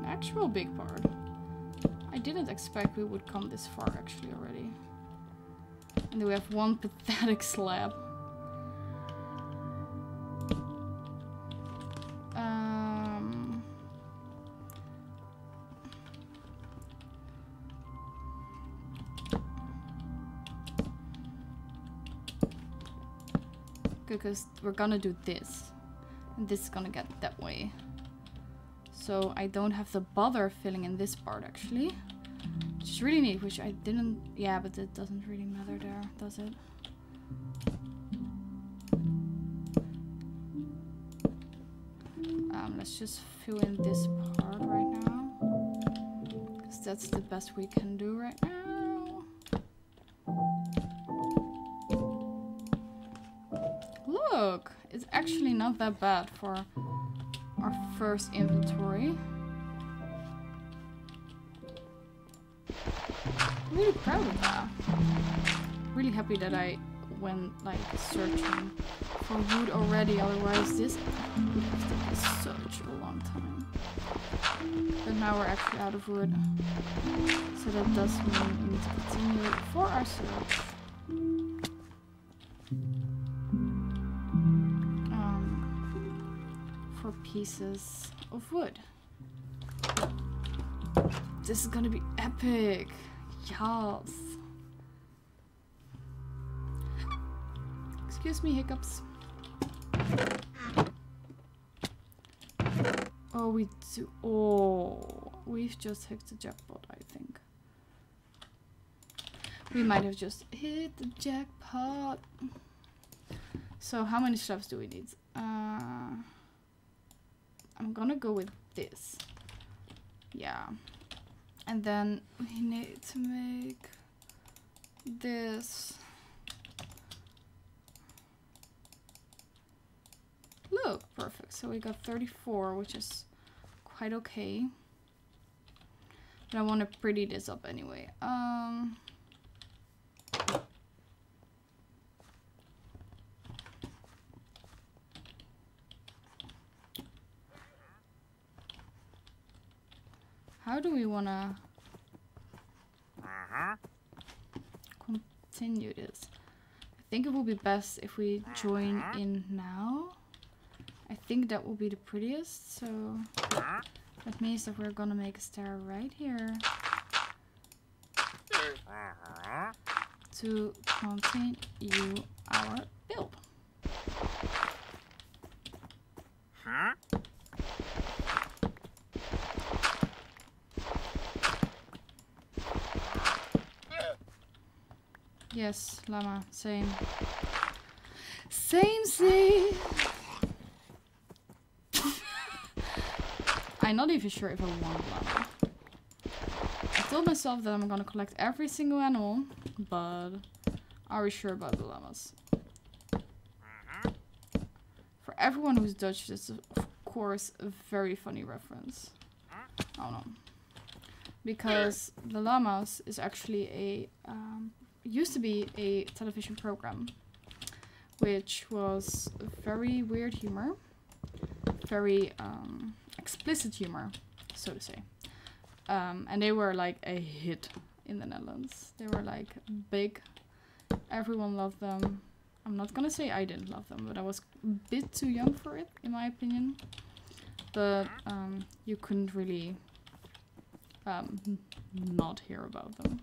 Actual big part. I didn't expect we would come this far actually already. And then we have one pathetic slab. Because we're gonna do this. And this is gonna get that way. So I don't have the bother filling in this part actually, which is really neat, which I didn't, yeah, but it doesn't really matter there, does it? Let's just fill in this part right now, because that's the best we can do right now. Look, it's actually not that bad for our first inventory. I'm really proud of that. Really happy that I went like searching for wood already, otherwise this would have taken such a long time. But now we're actually out of wood. So that does mean we need to continue for our search. Pieces of wood. This is gonna be epic. Yes. Excuse me, hiccups. Oh, we do. Oh, we've just hit the jackpot, I think. We might have just hit the jackpot. So, how many shelves do we need? I'm gonna go with this. Yeah. And then we need to make this. Look, perfect. So we got 34, which is quite okay. But I want to pretty this up anyway. How do we want to continue this? I think it will be best if we join in now. I think that will be the prettiest, so that means that we're gonna make a stair right here to continue our build. Yes, llama, same. Same, see? I'm not even sure if I want llama. I told myself that I'm gonna collect every single animal, but are we sure about the llamas? For everyone who's Dutch, this is of course a very funny reference. Oh no. Because the llamas is actually a used to be a television program, which was very weird humor, very explicit humor, so to say. And they were like a hit in the Netherlands. They were like big. Everyone loved them. I'm not gonna say I didn't love them, but I was a bit too young for it, in my opinion. But you couldn't really not hear about them.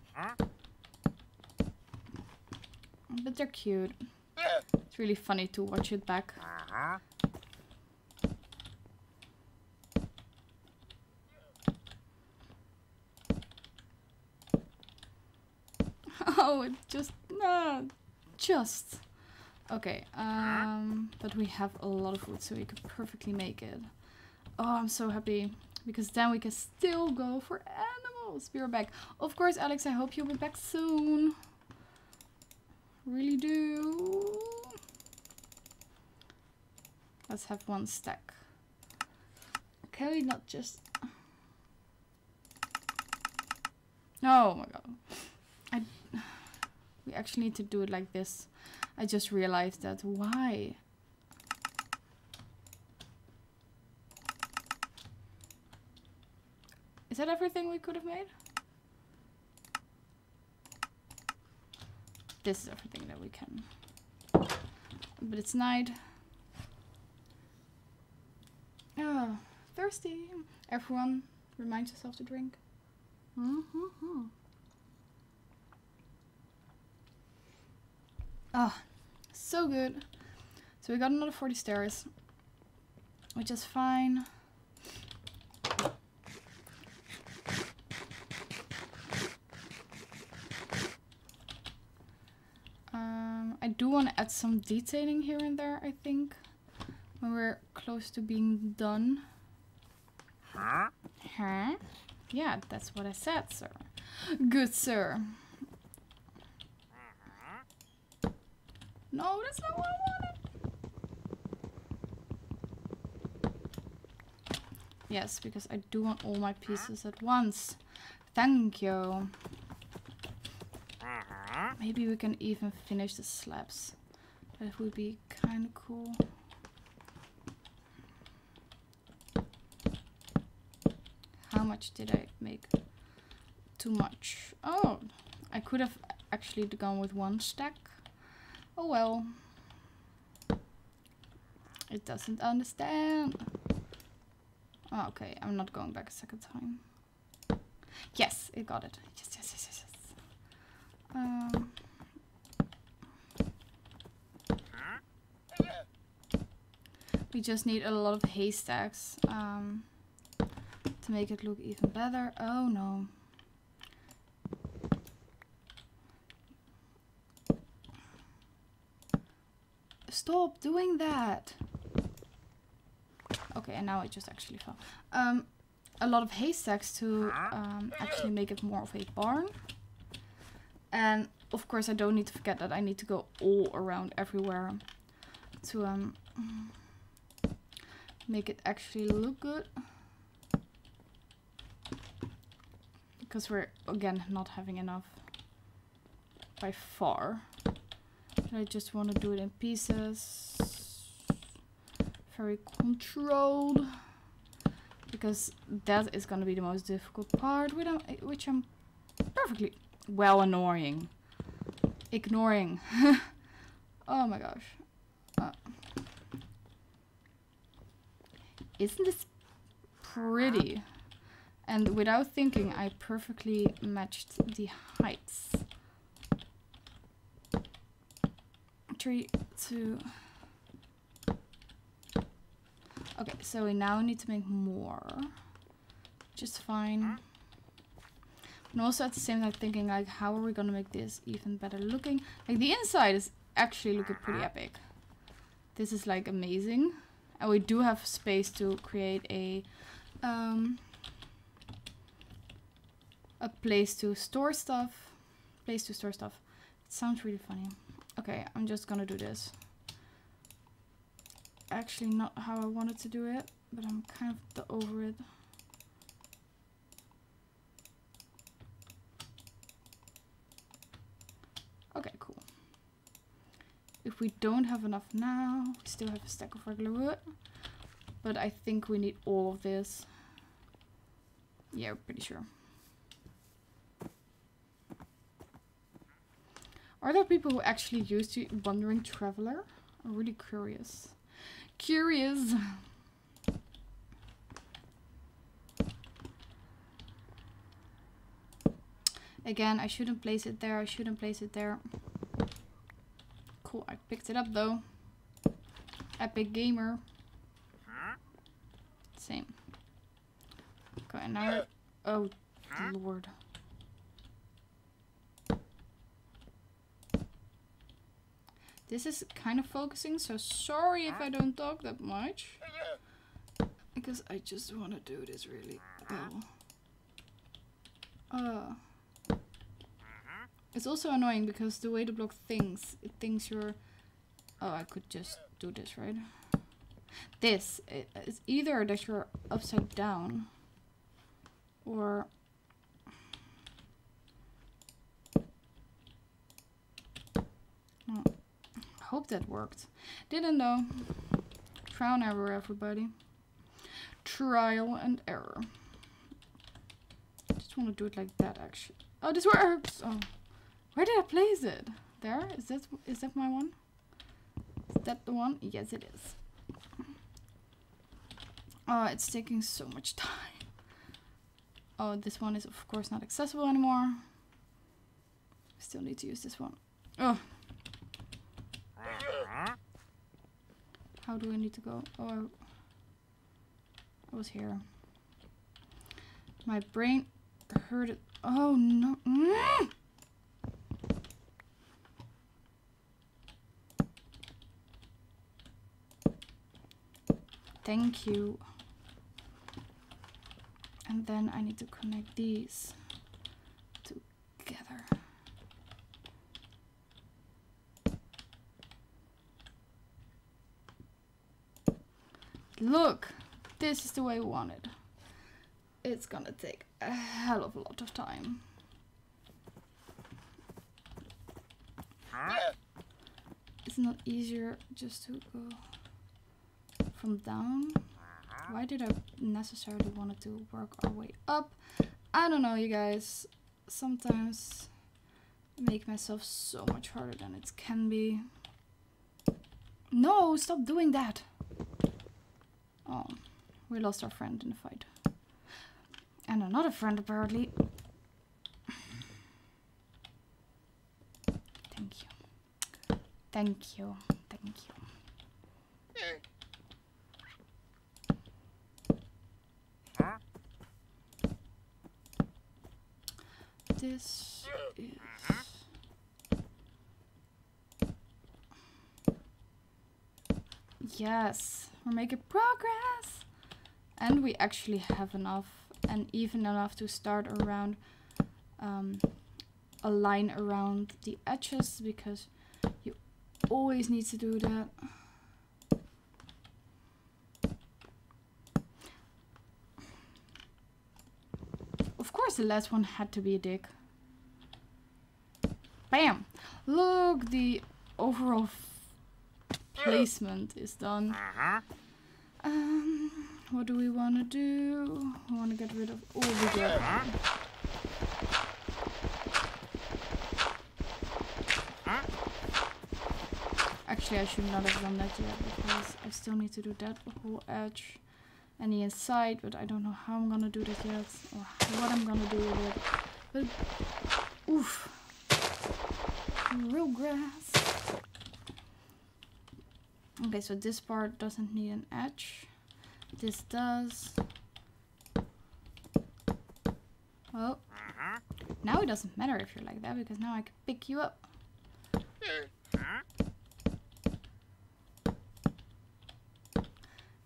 But they're cute. It's really funny to watch it back. Oh, it just... no, just... Okay, but we have a lot of food, so we could perfectly make it. Oh, I'm so happy, because then we can still go for animals. We're back. Of course, Alex, I hope you'll be back soon. Really do. Let's have one stack. Can we not just... Oh my god. We actually need to do it like this. I just realized that. Why? Is that everything we could have made? This is everything that we can. But it's night. Oh, thirsty. Everyone, remind yourself to drink. Mm-hmm. Oh, so good. So we got another 40 stairs, which is fine. I do want to add some detailing here and there, I think, when we're close to being done. Huh? Huh? Yeah, that's what I said, sir. Good, sir. No, that's not what I wanted. Yes, because I do want all my pieces at once. Thank you. Maybe we can even finish the slabs. That would be kind of cool. How much did I make? Too much. Oh, I could have actually gone with one stack. Oh well. It doesn't understand. Okay, I'm not going back a second time. Yes, it got it. Yes. We just need a lot of haystacks to make it look even better. Oh no. Stop doing that. Okay, and now it just actually fell. A lot of haystacks to actually make it more of a barn. And of course I don't need to forget that I need to go all around everywhere to make it actually look good. Because we're again not having enough by far. I just want to do it in pieces, very controlled, because that is going to be the most difficult part, which I'm perfectly well ignoring. Oh my gosh. Isn't this pretty? And without thinking, I perfectly matched the heights. 3, 2. Okay, so we now need to make more, which is fine. And also at the same time thinking, like, how are we gonna make this even better looking? Like, the inside is actually looking pretty epic. This is like amazing. And we do have space to create a place to store stuff. Place to store stuff. It sounds really funny. Okay, I'm just gonna do this. Actually not how I wanted to do it, but I'm kind of over it. Okay, cool. If we don't have enough now, we still have a stack of regular wood. But I think we need all of this. Yeah, I'm pretty sure. Are there people who actually use the Wandering Traveler? I'm really curious. Curious! Again, I shouldn't place it there. I shouldn't place it there. Cool, I picked it up though. Epic gamer. Same. Okay, and now... Oh, Lord. This is kind of focusing, so sorry if I don't talk that much. Because I just want to do this really well. It's also annoying because the way the block thinks, it thinks you're... Oh, I could just do this, right? This, it's either that you're upside down or... Oh, I hope that worked. Didn't though. Trial and error, everybody. Trial and error. I just want to do it like that, actually. Oh, this works! Oh. Where did I place it? There? Is that my one? Is that the one? Yes, it is. Oh, it's taking so much time. Oh, this one is of course not accessible anymore. Still need to use this one. Oh. How do I need to go? Oh, I was here. My brain hurt it. Oh no. Mm. Thank you. And then I need to connect these together. Look, this is the way we want it. It's gonna take a hell of a lot of time. It's not easier just to go from down. Why did I necessarily want to work our way up? I don't know, you guys. Sometimes I make myself so much harder than it can be. No, stop doing that. Oh, we lost our friend in the fight. And another friend, apparently. Thank you. Thank you. Thank you. This is... Yes, we're making progress. And we actually have enough. And even enough to start around a line around the edges, because you always need to do that. Of course the last one had to be a dick. Bam! Look, the overall placement is done. What do we want to do? I want to get rid of all the dirt. Actually, I should not have done that yet, because I still need to do that whole edge and the inside, but I don't know how I'm gonna do that yet or what I'm gonna do with it. But oof, real grass. Okay, so this part doesn't need an edge. This does. Well, now it doesn't matter if you're like that, because now I can pick you up.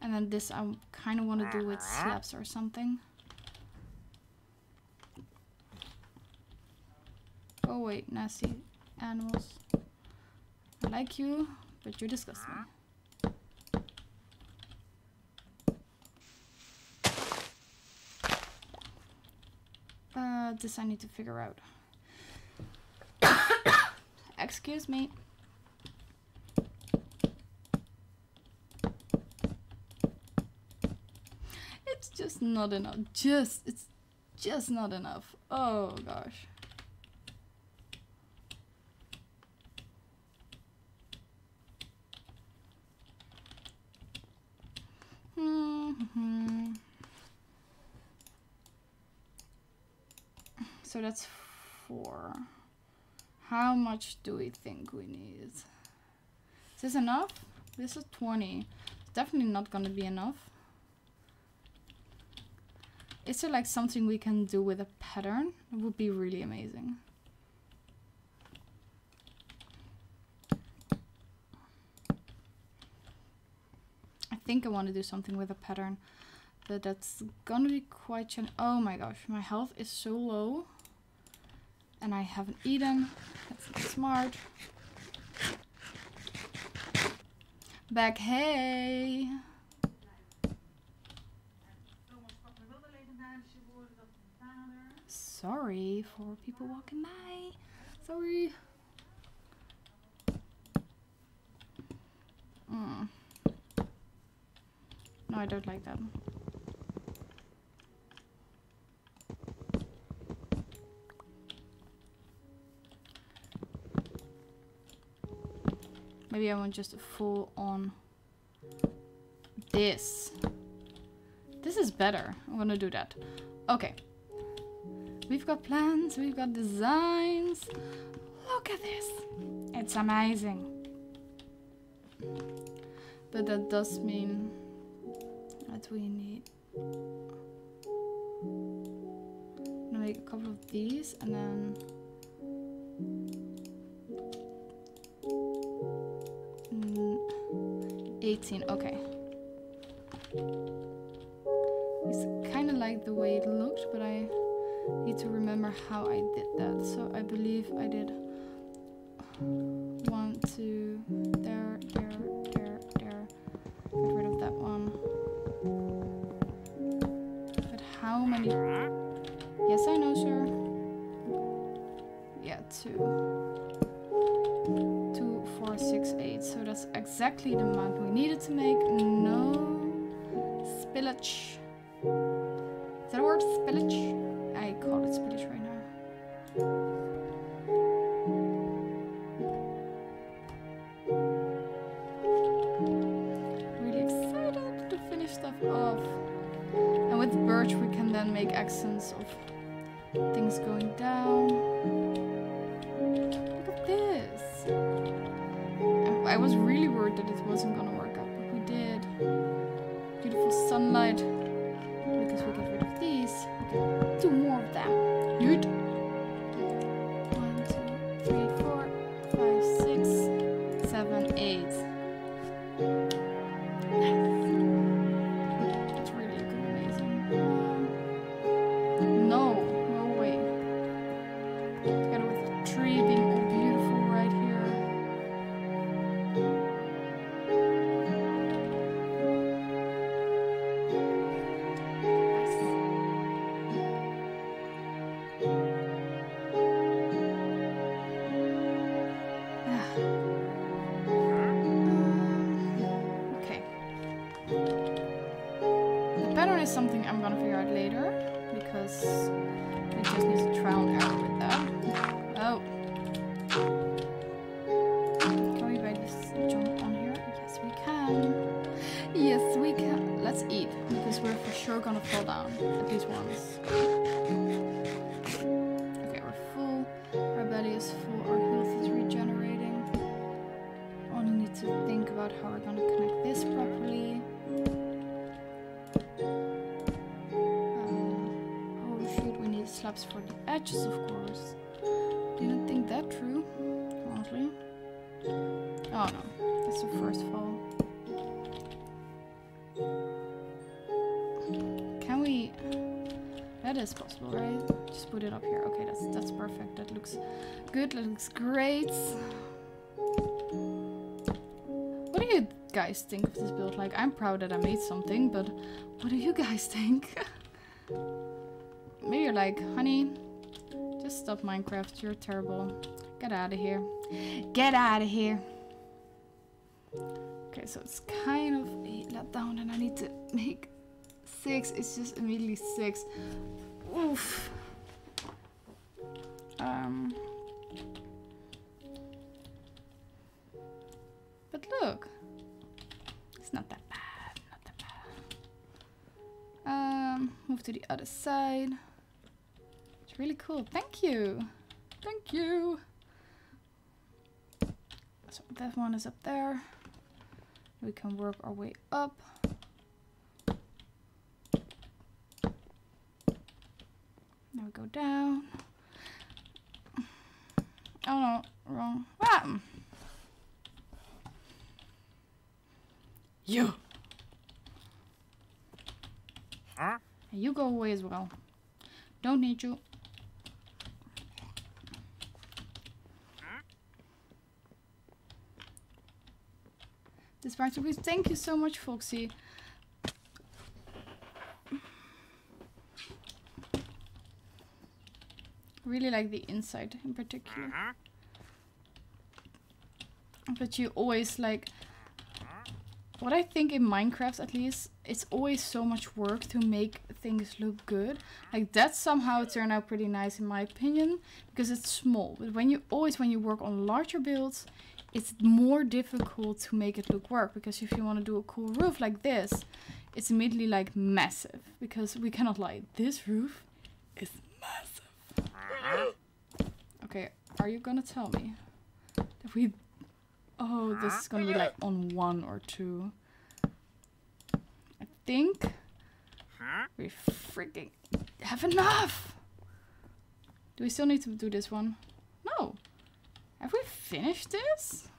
And then this I kind of want to do with slabs or something. Oh wait, nasty animals. I like you, but you're disgusting. This I need to figure out. Excuse me. It's just not enough. It's just not enough. Oh gosh. So that's 4. How much do we think we need? Is this enough? This is 20. It's definitely not gonna be enough. Is there like something we can do with a pattern? It would be really amazing. I think I want to do something with a pattern, but that's gonna be quite challenging. Oh my gosh, my health is so low. And I haven't eaten. That's not smart. Back, hey! Sorry for people walking by. Sorry. No, I don't like that. Maybe I want just a full on this. This is better. I'm gonna do that. Okay. We've got plans, we've got designs. Look at this. It's amazing. But that does mean that we need... I'm gonna make a couple of these and then... Okay. It's kind of like the way it looked, but I need to remember how I did that. So I believe I did 1, 2, there. Get rid of that one. But how many? Yes, I know, sir. Yeah, 2. 4, 6, 8, so that's exactly the amount we needed to make. No spillage. Is that a word? Spillage? I call it spillage right now. Really excited to finish stuff off. And with birch we can then make accents of things going down. Look at this. I was really worried that it wasn't gonna work out, but we did. Beautiful sunlight. Because we get rid of these, we can do more of them. Dude. 1, 2, 3, 4, 5, 6, 7, 8. Nice. It's really amazing. No way. Together with the tree being something I'm gonna figure out later, because we just need to trial and error with that. Oh. Can we buy this jump on here? Yes, we can. Yes, we can. Let's eat, because we're for sure gonna fall down at least once. Okay, we're full. Our belly is full. Our health is regenerating. Only need to think about how we're gonna connect this properly. Slabs for the edges, of course. Didn't think that through, honestly. Oh no, that's the first fall. Can we... That is possible, right? Just put it up here. Okay, that's perfect. That looks good, that looks great. What do you guys think of this build? Like, I'm proud that I made something, but what do you guys think? Maybe you're like, honey, just stop Minecraft, you're terrible. Get out of here. Get out of here. Okay, so it's kind of a letdown and I need to make 6. It's just immediately 6. Oof. But look. It's not that bad. Not that bad. Move to the other side. Really cool, thank you. Thank you. So that one is up there. We can work our way up. Now we go down. Oh no, wrong. Ah. You! Huh? And you go away as well. Don't need you. This part to be. Thank you so much, Foxy. Really like the inside in particular. But you always like. What I think in Minecraft, at least, it's always so much work to make things look good. Like that somehow turned out pretty nice in my opinion, because it's small. But when you work on larger builds, it's more difficult to make it look work. Because if you want to do a cool roof like this, it's immediately like massive. Because we cannot lie, this roof is massive. Okay, are you gonna tell me that we? Oh, this is gonna be like on one or two. I think we freaking have enough. Do we still need to do this one? No. Have we finished this?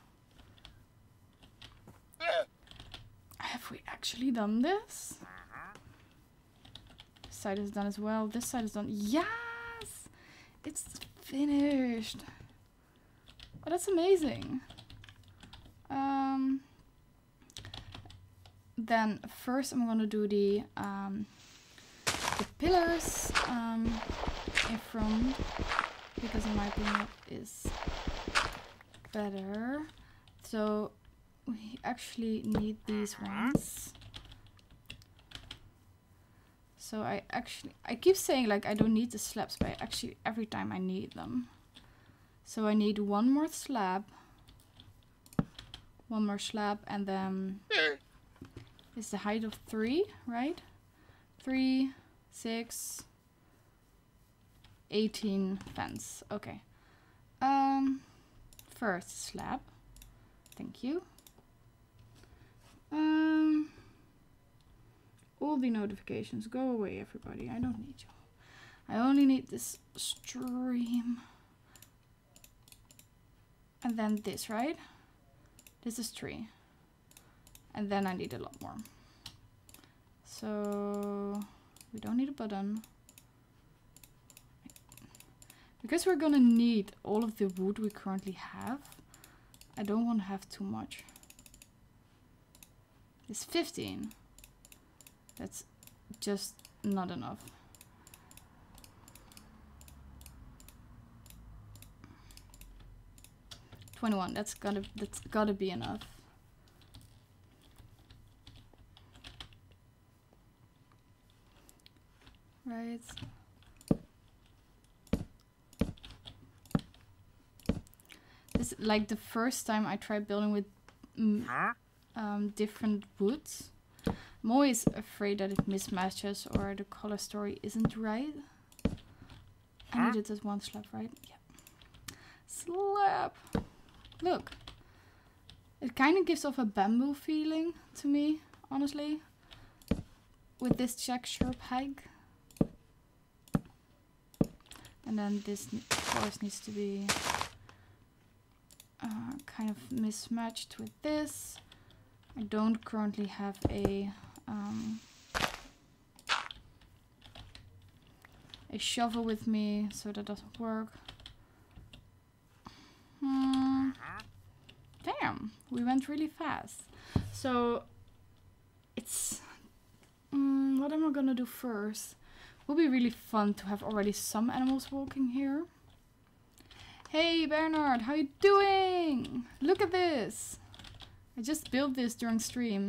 Have we actually done this? This side is done as well. This side is done. Yes! It's finished. Oh, that's amazing. Then first I'm gonna do the pillars in front, because in my opinion it is better. So we actually need these ones. So I keep saying like I don't need the slabs, but actually every time I need them. So I need one more slab. One more slab, and then it's the height of 3, right? 3, 6, 18 fence. Okay. First slab. Thank you. All the notifications. Go away, everybody. I don't need you. I only need this stream. And then this, right? This is 3, and then I need a lot more. So we don't need a button, because we're gonna need all of the wood we currently have. I don't want to have too much. It's 15. That's just not enough. . 21. That's gotta be enough. Right. This is like the first time I tried building with different woods. I'm always afraid that it mismatches or the color story isn't right. I needed this one slab, right? Yeah. Slab. Look, it kind of gives off a bamboo feeling to me, honestly, with this texture pack. And then this, of course, needs to be kind of mismatched with this. I don't currently have a shovel with me, so that doesn't work. Damn, we went really fast. So it's what am I gonna do first? Will be really fun to have already some animals walking here. Hey Bernard, how you doing? Look at this. I just built this during stream.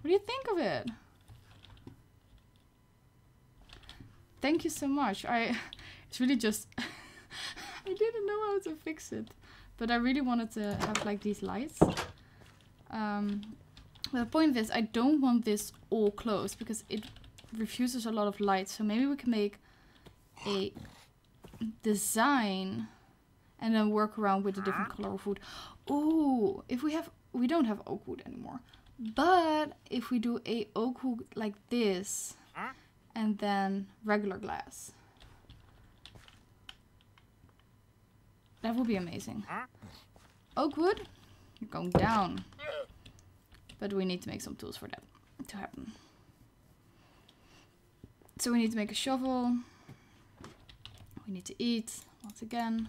What do you think of it? Thank you so much. It's really just I didn't know how to fix it, but I really wanted to have like these lights. The point is I don't want this all closed because it refuses a lot of light. So maybe we can make a design and then work around with a different color of wood. Ooh, if we have, we don't have oak wood anymore, but if we do a oak wood like this and then regular glass, that would be amazing. Oak wood, you're going down, but we need to make some tools for that to happen. So we need to make a shovel. We need to eat once again.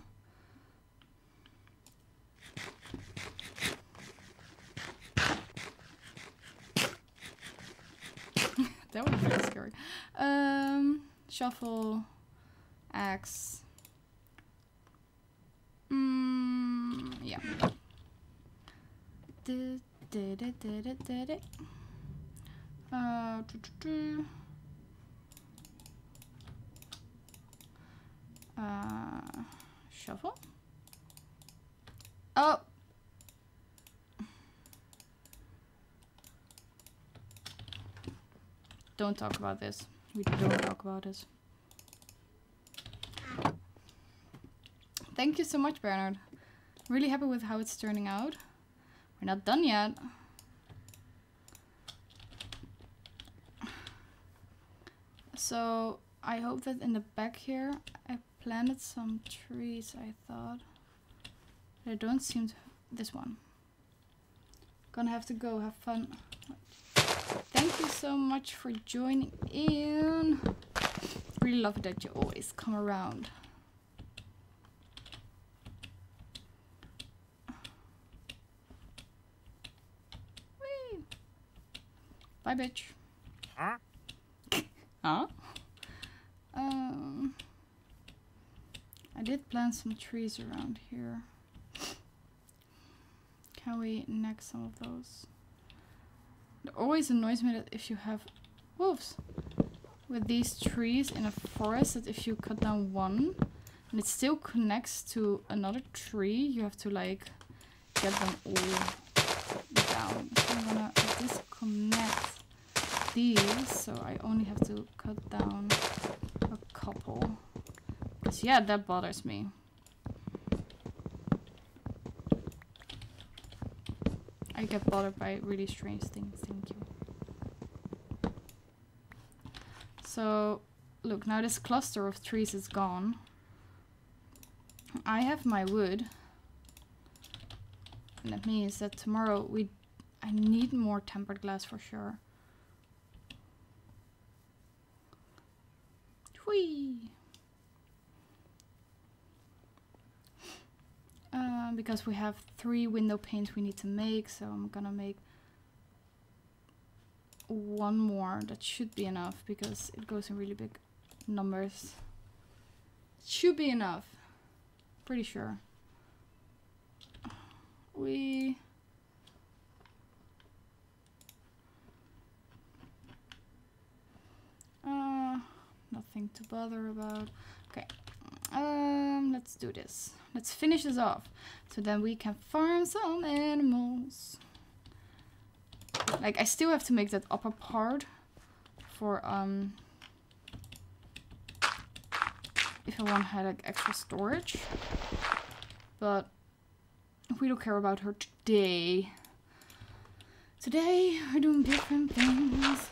That would be really scary. Shovel, axe. Yeah. Shovel. Oh. Don't talk about this. We don't talk about this. Thank you so much, Bernard. Really happy with how it's turning out. We're not done yet. So I hope that in the back here I planted some trees, I thought. They don't seem to... This one. Gonna have to go have fun. Thank you so much for joining in. Really love that you always come around. Whee. Bye, bitch. Huh? Huh? I did plant some trees around here. Can we neck some of those? It always annoys me that if you have wolves with these trees in a forest, that if you cut down one and it still connects to another tree, you have to like get them all down. So I'm gonna disconnect these, so I only have to cut down a couple. Because yeah, that bothers me. I get bothered by really strange things, thank you. So, look, now this cluster of trees is gone. I have my wood. And that means that tomorrow I need more tempered glass for sure. Whee! Because we have 3 window panes we need to make, so I'm gonna make one more. That should be enough because it goes in really big numbers. It should be enough. Pretty sure. We... nothing to bother about. Okay. Let's do this. Let's finish this off, so then we can farm some animals. Like, I still have to make that upper part for, if I want to have, like, extra storage. But we don't care about her today. Today, we're doing different things.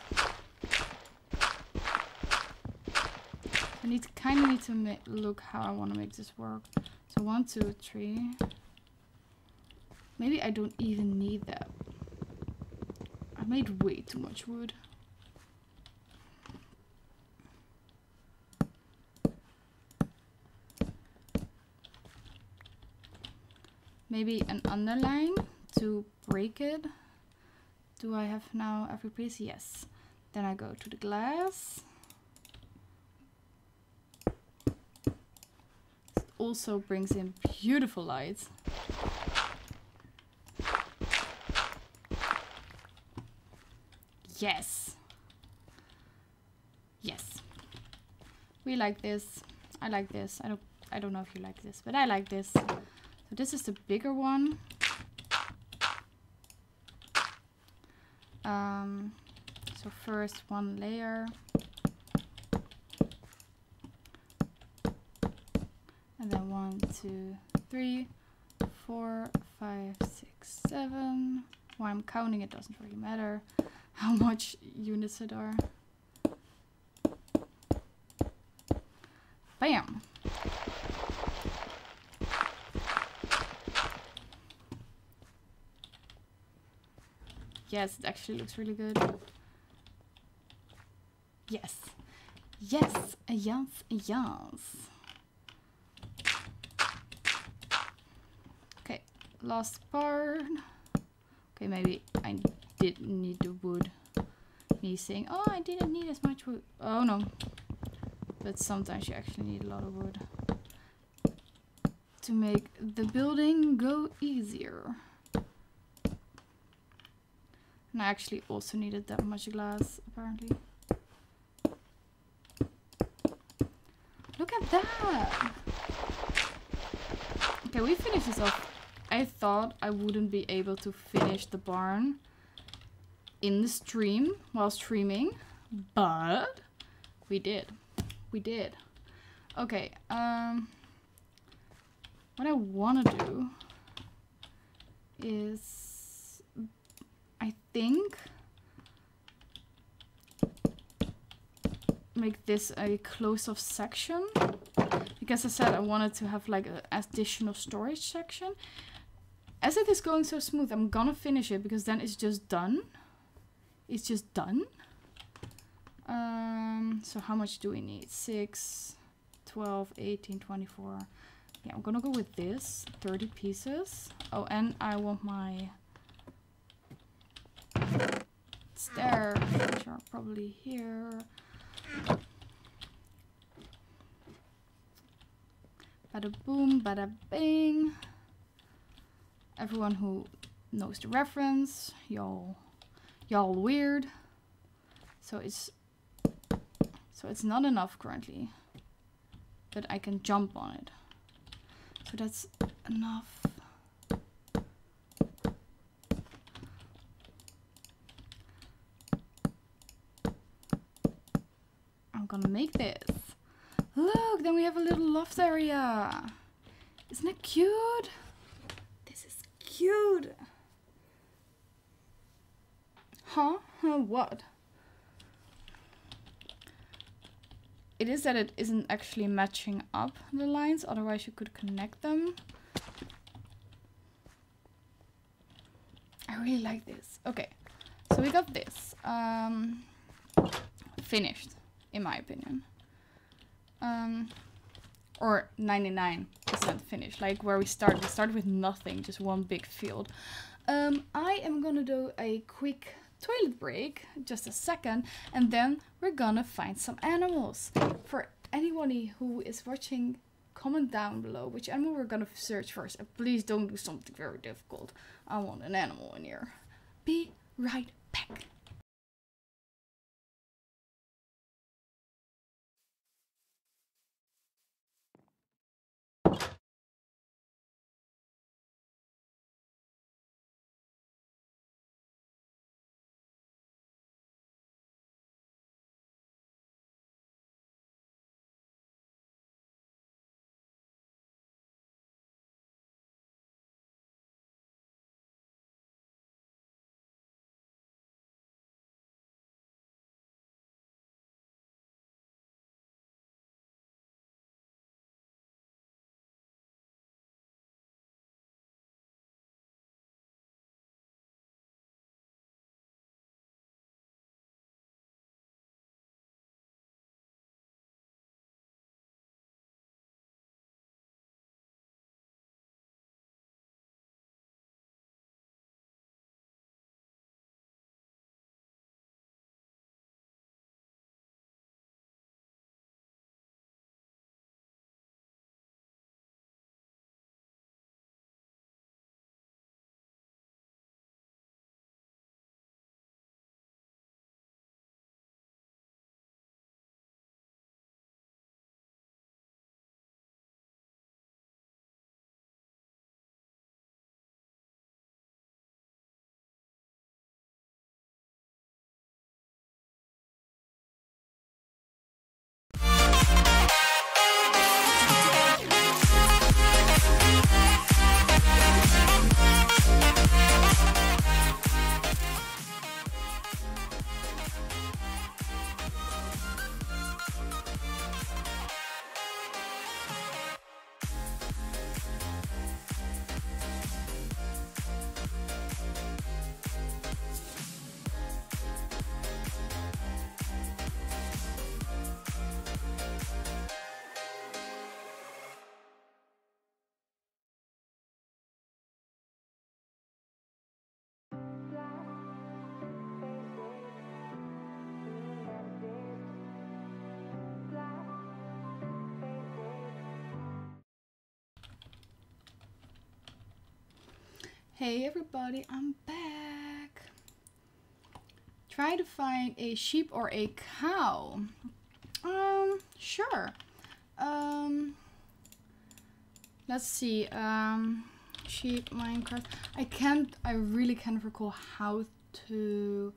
I kind of need to look how I want to make this work. So 1, 2, 3. Maybe I don't even need that. I made way too much wood. Maybe an underline to break it. Do I have now every piece? Yes. Then I go to the glass. Also brings in beautiful lights. Yes. Yes. We like this. I like this. I don't know if you like this, but I like this. So this is the bigger one. So first one layer. 1, 2, 3, 4, 5, 6, 7. Why I'm counting, it doesn't really matter how much units it are. Bam! Yes, it actually looks really good. Yes. Yes, yes, yes. Okay, last part. Okay, maybe I didn't need the wood. Me saying, oh, I didn't need as much wood. Oh no. But sometimes you actually need a lot of wood to make the building go easier. And I actually also needed that much glass, apparently. Look at that! Okay, we finished this off. I thought I wouldn't be able to finish the barn in the stream, while streaming, but we did. We did. Okay, what I want to do is, I think, make this a close-off section, because I said I wanted to have like an additional storage section. As it is going so smooth, I'm gonna finish it, because then it's just done. It's just done. So how much do we need? 6, 12, 18, 24. Yeah, I'm gonna go with this. 30 pieces. Oh, and I want my stairs, which are probably here. Bada boom, bada bing. Everyone who knows the reference, y'all weird. So it's not enough currently, but I can jump on it. So that's enough. I'm gonna make this. Look, then we have a little loft area. Isn't it cute? This is cute. Huh? What? It is that it isn't actually matching up the lines, otherwise you could connect them. I really like this. Okay, so we got this finished, in my opinion, or 99% finished, like where we start with nothing, just one big field. I am gonna do a quick toilet break, just a second, and then we're gonna find some animals. For anybody who is watching, comment down below which animal we're gonna search first, and please don't do something very difficult. I want an animal in here. Be right back. Hey everybody, I'm back. Try to find a sheep or a cow. Sure. Let's see. Sheep, Minecraft. I really can't recall how to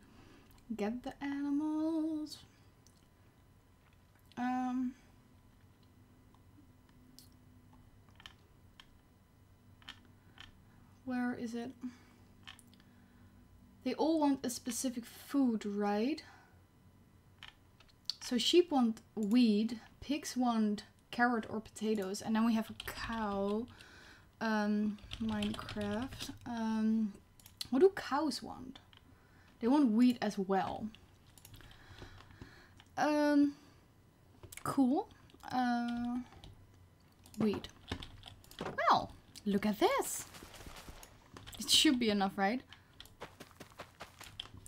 get the animals. Where is it? They all want a specific food, right? So sheep want wheat, pigs want carrot or potatoes, and then we have a cow. Minecraft. What do cows want? They want wheat as well. Cool. Wheat. Well, look at this. It should be enough, right?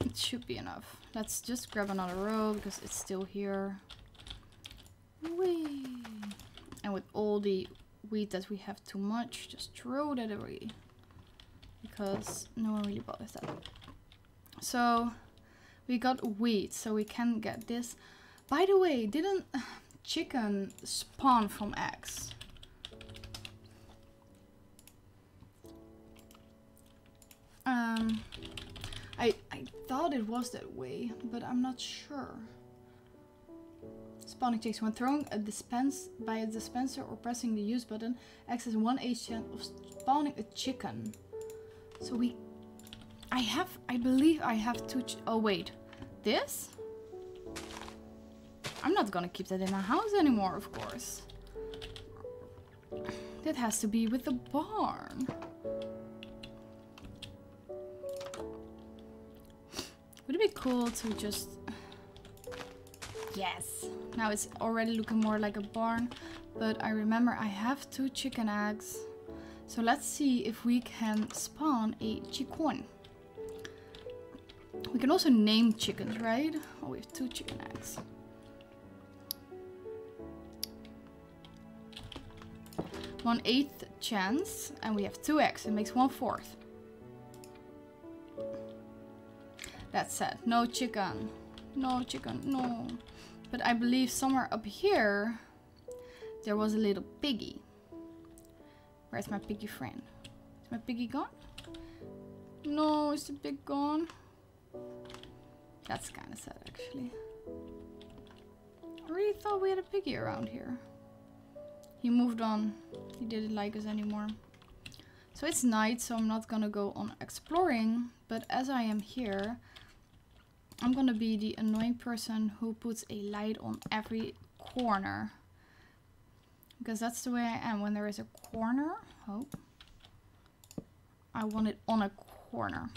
It should be enough. Let's just grab another row because it's still here. Whee! And with all the wheat that we have too much, just throw that away. Because no one really bothers that. So, we got wheat, so we can get this. By the way, didn't chicken spawn from eggs? I thought it was that way, but I'm not sure. Spawning chicks. When throwing a dispenser or pressing the use button, access 1/8 chance of spawning a chicken. So I believe I have two. Oh wait, this? I'm not gonna keep that in my house anymore, of course. That has to be with the barn. Would it be cool to just... Yes! Now it's already looking more like a barn, but I remember I have 2 chicken eggs. So let's see if we can spawn a chicken. We can also name chickens, right? Oh, we have 2 chicken eggs. One-eighth chance, and we have 2 eggs. It makes 1/4. That's sad. No chicken. No chicken. No. But I believe somewhere up here there was a little piggy. Where's my piggy friend? Is my piggy gone? No, is the pig gone? That's kind of sad, actually. I really thought we had a piggy around here. He moved on. He didn't like us anymore. So it's night, so I'm not gonna go on exploring. But as I am here, I'm gonna be the annoying person who puts a light on every corner. Because that's the way I am. When there is a corner, oh, I want it on a corner.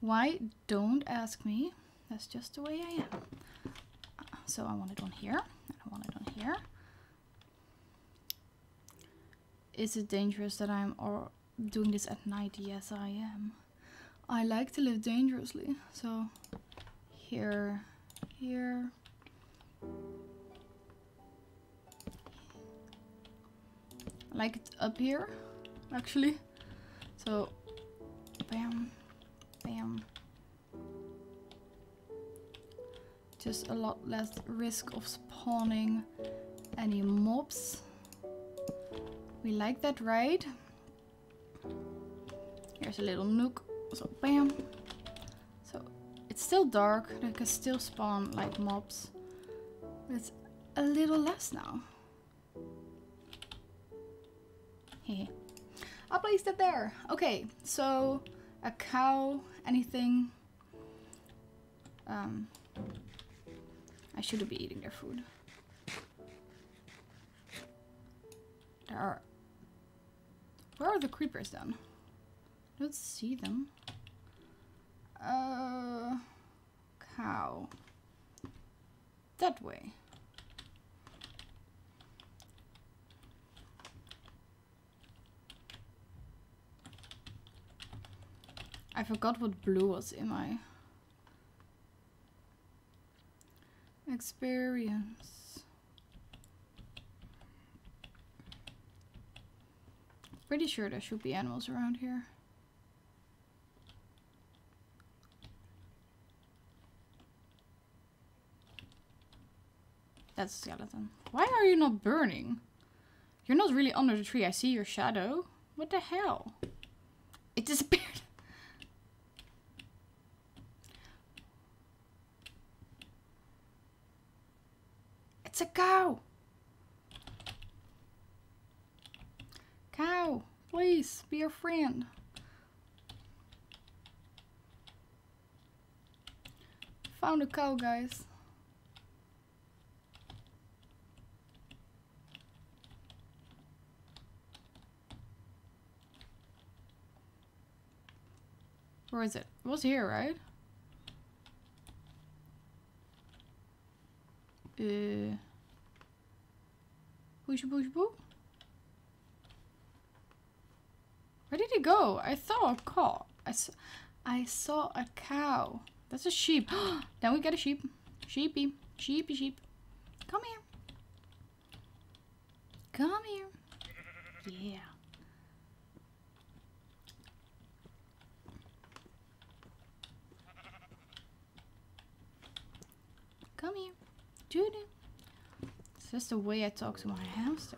Why? Don't ask me. That's just the way I am. So I want it on here. I want it on here. Is it dangerous that I'm doing this at night? Yes, I am. I like to live dangerously. So, here, here. I like it up here, actually. So, bam, bam. Just a lot less risk of spawning any mobs. We like that, right? Here's a little nook. So, bam. So, it's still dark. They can still spawn, like, mobs. But it's a little less now. Hehe. I'll place that there. Okay, so, a cow, anything. I shouldn't be eating their food. There are... Where are the creepers then? I don't see them. Cow. That way. I forgot what blue was in my experience. Pretty sure there should be animals around here. That's a skeleton. Why are you not burning? You're not really under the tree. I see your shadow. What the hell? It disappeared. It's a cow. Cow, please be our friend. Found a cow, guys. Where is it? It was here, right? Boosh. Where did he go? I saw a cow. I saw a cow. That's a sheep. Then we get a sheep. Sheepy. Sheepy sheep. Come here. Come here. Yeah. Come here. Dude. It's just the way I talk to my hamster.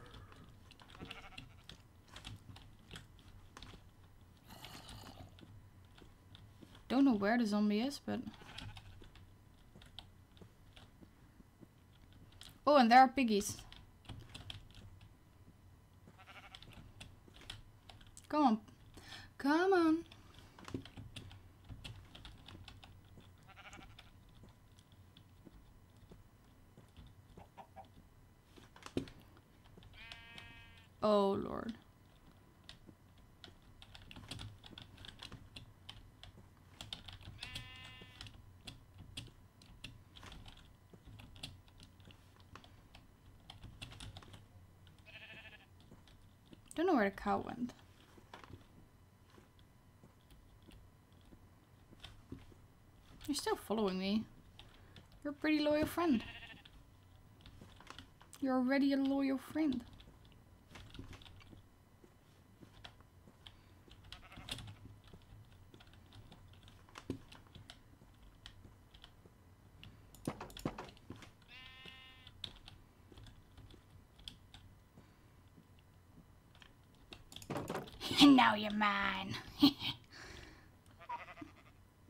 Don't know where the zombie is, but... Oh, and there are piggies. Come on. Come on. Oh, Lord. Don't know where the cow went. You're still following me. You're a pretty loyal friend. You're already a loyal friend. Now you're mine.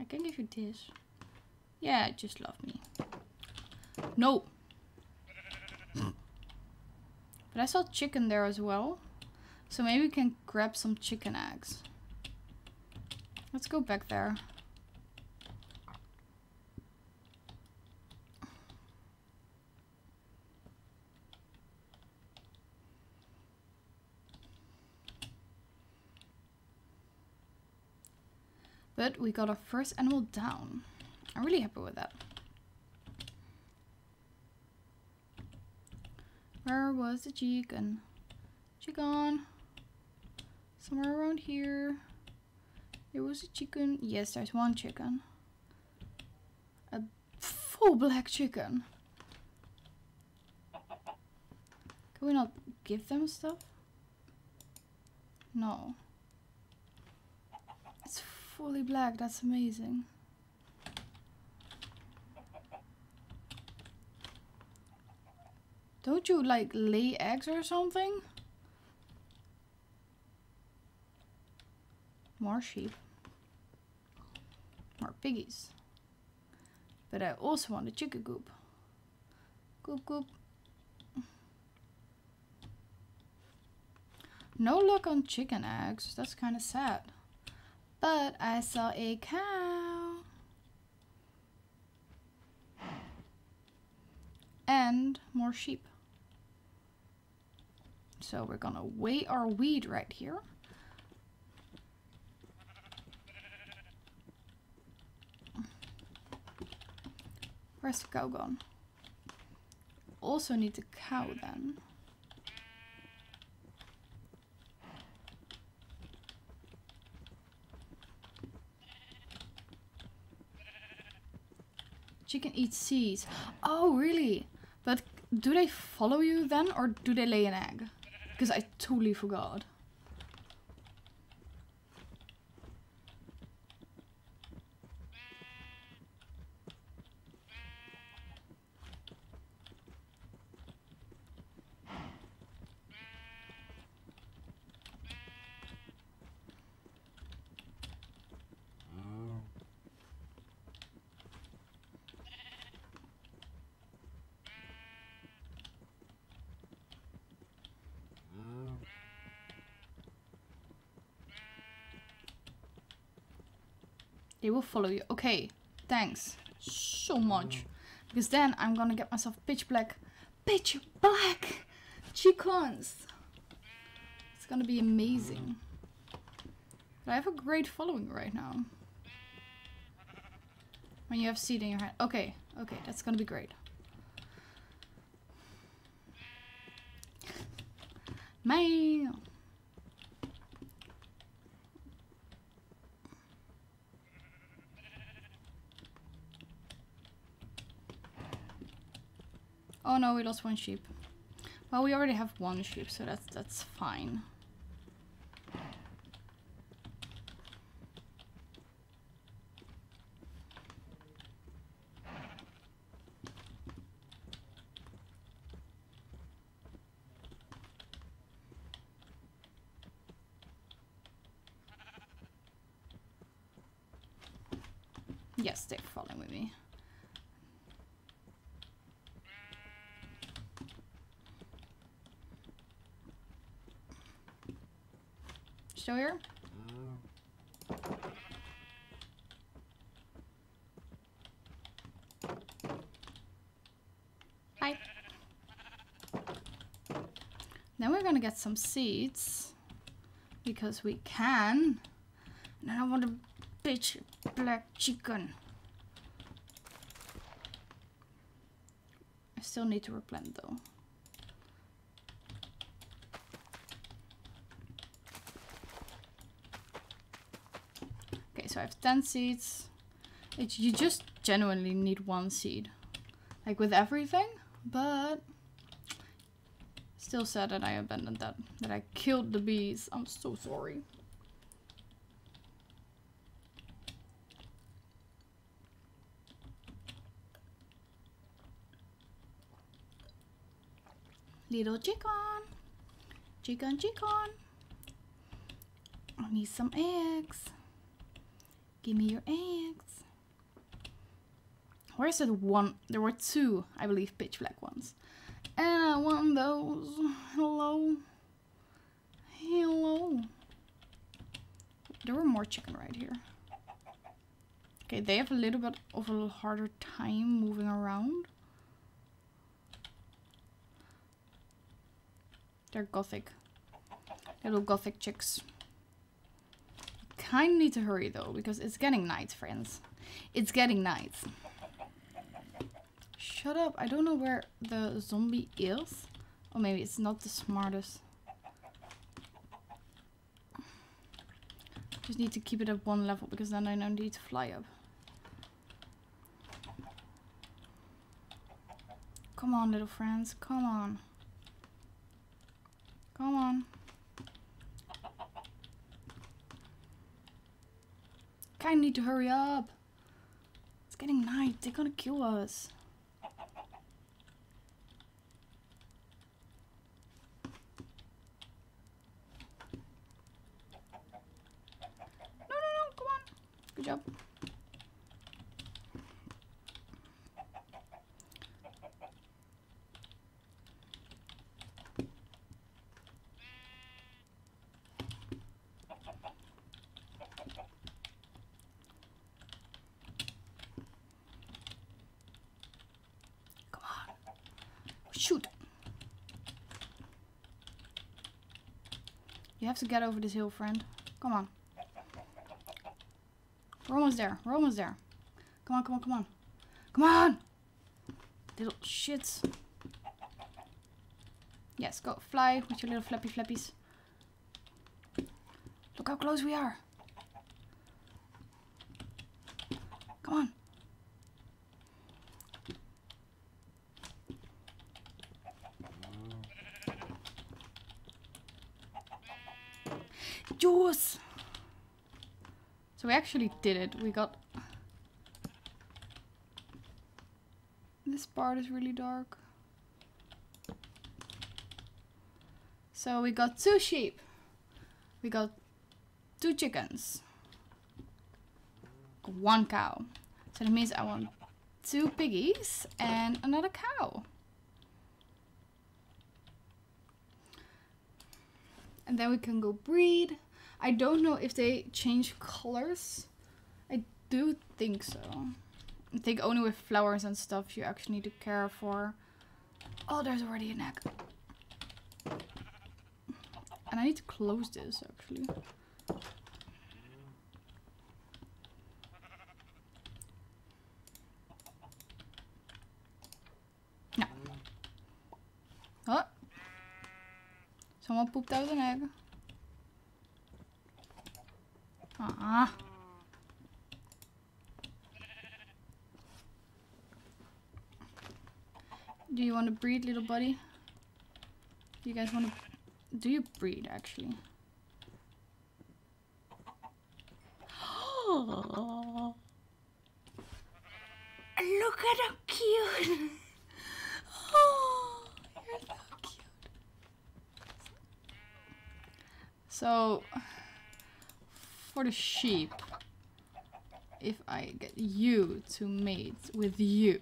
I can give you this. Yeah, just love me. No. But I saw chicken there as well. So maybe we can grab some chicken eggs. Let's go back there. But we got our first animal down. I'm really happy with that. Where was the chicken? Chicken. Somewhere around here. There was a chicken. Yes, there's one chicken. A full black chicken. Can we not give them stuff? No. Fully black, that's amazing. Don't you like lay eggs or something? More sheep. More piggies. But I also want a chicken coop. Coop coop. No luck on chicken eggs, that's kind of sad. But I saw a cow. And more sheep. So we're gonna weigh our wheat right here. Where's the cow gone? Also need the cow then. Chicken eats seeds. Oh, really? But do they follow you then, or do they lay an egg? Because I totally forgot. They will follow you. Okay, thanks so much. Because then I'm gonna get myself pitch black chickens. It's gonna be amazing. But I have a great following right now. When you have seed in your hand. Okay, okay, that's gonna be great. Man. Oh no, we lost one sheep. Well, we already have one sheep, so that's fine. Yes, they're following with me. Still here? Hi. Then we're gonna get some seeds because we can. And I don't want to pitch black chicken. I still need to replant though. Okay, so I have 10 seeds. You just genuinely need one seed. Like with everything, but still sad that I abandoned that. That I killed the bees. I'm so sorry. Little chicken, chicken. I need some eggs. Give me your eggs. Where is it one? There were two, I believe, pitch black ones. And I want those. Hello. Hello. There were more chicken right here. Okay, they have a little bit of a harder time moving around. They're gothic. Little gothic chicks. Kind of need to hurry though, because it's getting night, friends. It's getting night. Shut up. I don't know where the zombie is. Or maybe it's not the smartest. Just need to keep it at one level, because then I don't need to fly up. Come on, little friends. Come on. Come on. I need to hurry up. It's getting night. They're gonna kill us. No. Come on. Good job. Shoot! You have to get over this hill, friend. Come on. We're almost there. We're almost there. Come on, come on, come on. Come on! Little shits. Yes, go. Fly with your little flappy flappies. Look how close we are. Come on. Juice. So we actually did it. We got... This part is really dark. So we got 2 sheep. We got 2 chickens. 1 cow. So that means I want 2 piggies and another cow. And then we can go breed. I don't know if they change colors. I do think so. I think only with flowers and stuff you actually need to care for. Oh, there's already an egg. And I need to close this actually. No. Oh. Someone pooped out an egg. Ah. Do you want to breed, little buddy? You guys want to... Do you breed, actually? Oh. Look at how cute! Oh, you're so cute. So, for the sheep, if I get you to mate with you...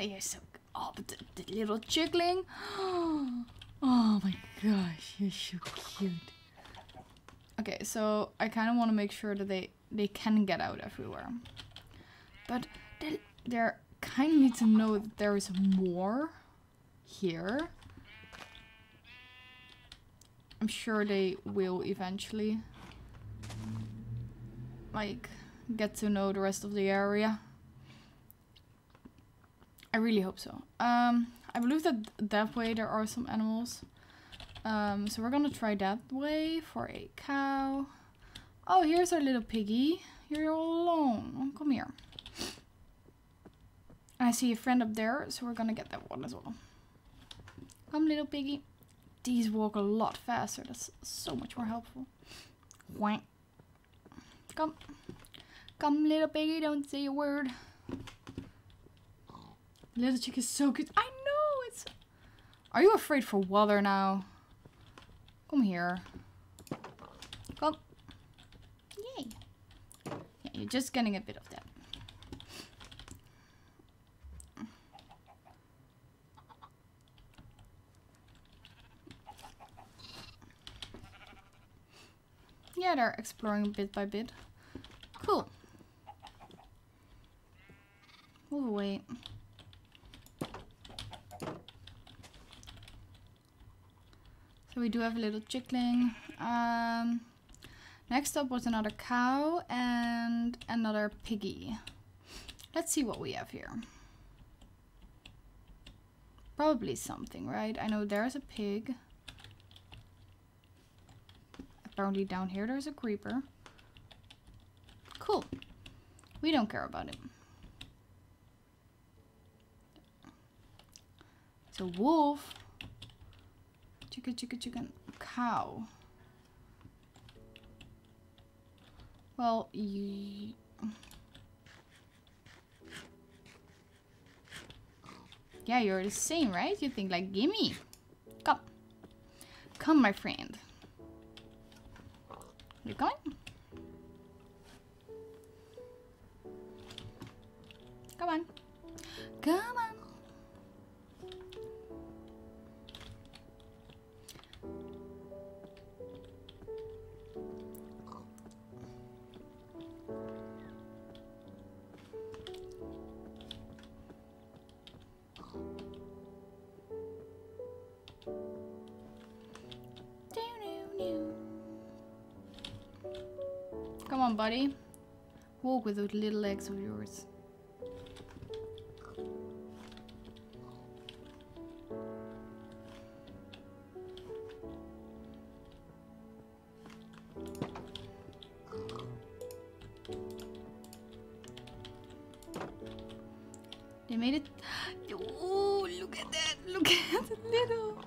You're so good. Oh, but the little chickling. Oh my gosh, you're so cute. Okay, so I kind of want to make sure that they can get out everywhere. But they kind of need to know that there is more here. I'm sure they will eventually, like, get to know the rest of the area. I really hope so. I believe that that way there are some animals. So we're gonna try that way for a cow. Oh, here's our little piggy. You're all alone. Oh, come here. I see a friend up there, so we're gonna get that one as well. Come, little piggy. These walk a lot faster. That's so much more helpful. Wang. Come. Come, little piggy. Don't say a word. Little chick is so good. I know it's... Are you afraid for water now? Come here. Come. Yay. Yeah, you're just getting a bit of that. Yeah, they're exploring bit by bit. Cool. Move away. So we do have a little chickling. Next up was another cow and another piggy. Let's see what we have here. Probably something, right? I know there's a pig. Apparently down here there's a creeper. Cool. We don't care about it. It's a wolf. Chicken, chicken, chicken, cow. Well, yeah, you're the same, right? You think like, gimme. Come. Come, my friend. You coming? Come on. Come on. Come on, buddy. Walk with those little legs of yours. They made it. Oh, look at that. Look at the little.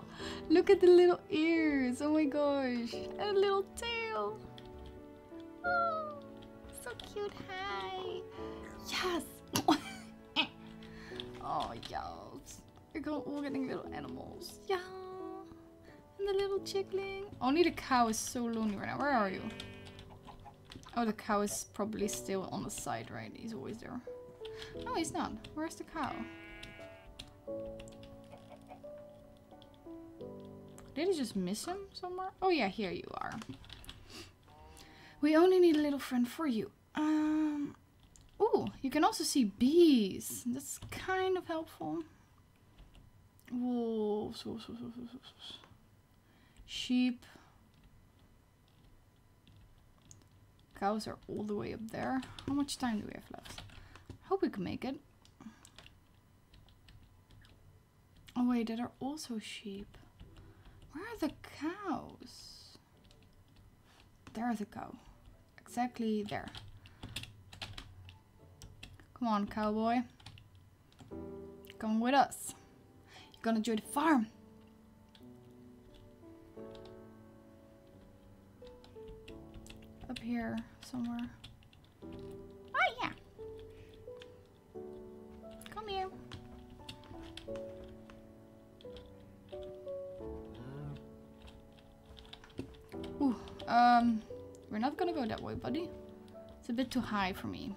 Look at the little ears. Oh my gosh. And a little tail. Cute, hi. Yes. Oh, yes. We're all getting little animals. Yeah. And the little chickling. Only the cow is so lonely right now. Where are you? Oh, the cow is probably still on the side, right? He's always there. No, he's not. Where's the cow? Did I just miss him somewhere? Oh yeah, here you are. We only need a little friend for you. Ooh, you can also see bees. That's kind of helpful. Wolves, wolves, wolves, wolves, wolves. Sheep. Cows are all the way up there. How much time do we have left? I hope we can make it. Oh wait, there are also sheep. Where are the cows? There's a cow. Exactly there. Come on, cowboy. Come with us. You're gonna enjoy the farm. Up here somewhere. Oh yeah. Come here. Ooh, we're not gonna go that way, buddy. It's a bit too high for me.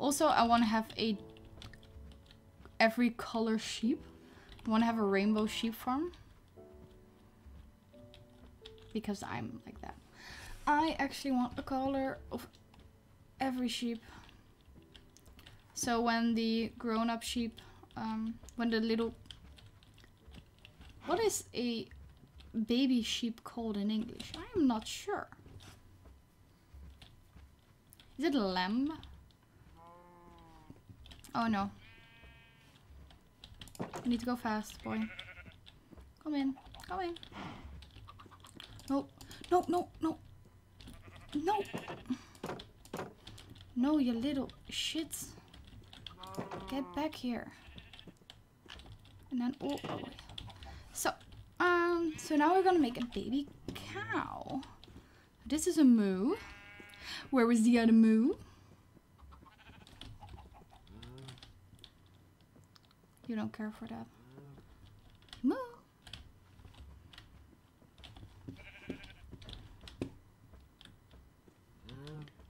Also, I want to have a every color sheep. I want to have a rainbow sheep farm. Because I'm like that. I actually want a color of every sheep. So when the grown-up sheep, when the little... What is a baby sheep called in English? I am not sure. Is it a lamb? Oh no. You need to go fast, boy. Come in. Come in. No. No, no, no. No. No, you little shits. Get back here. And then, oh, oh. So now we're gonna make a baby cow. This is a moo. Where is the other moo? You don't care for that. Moo.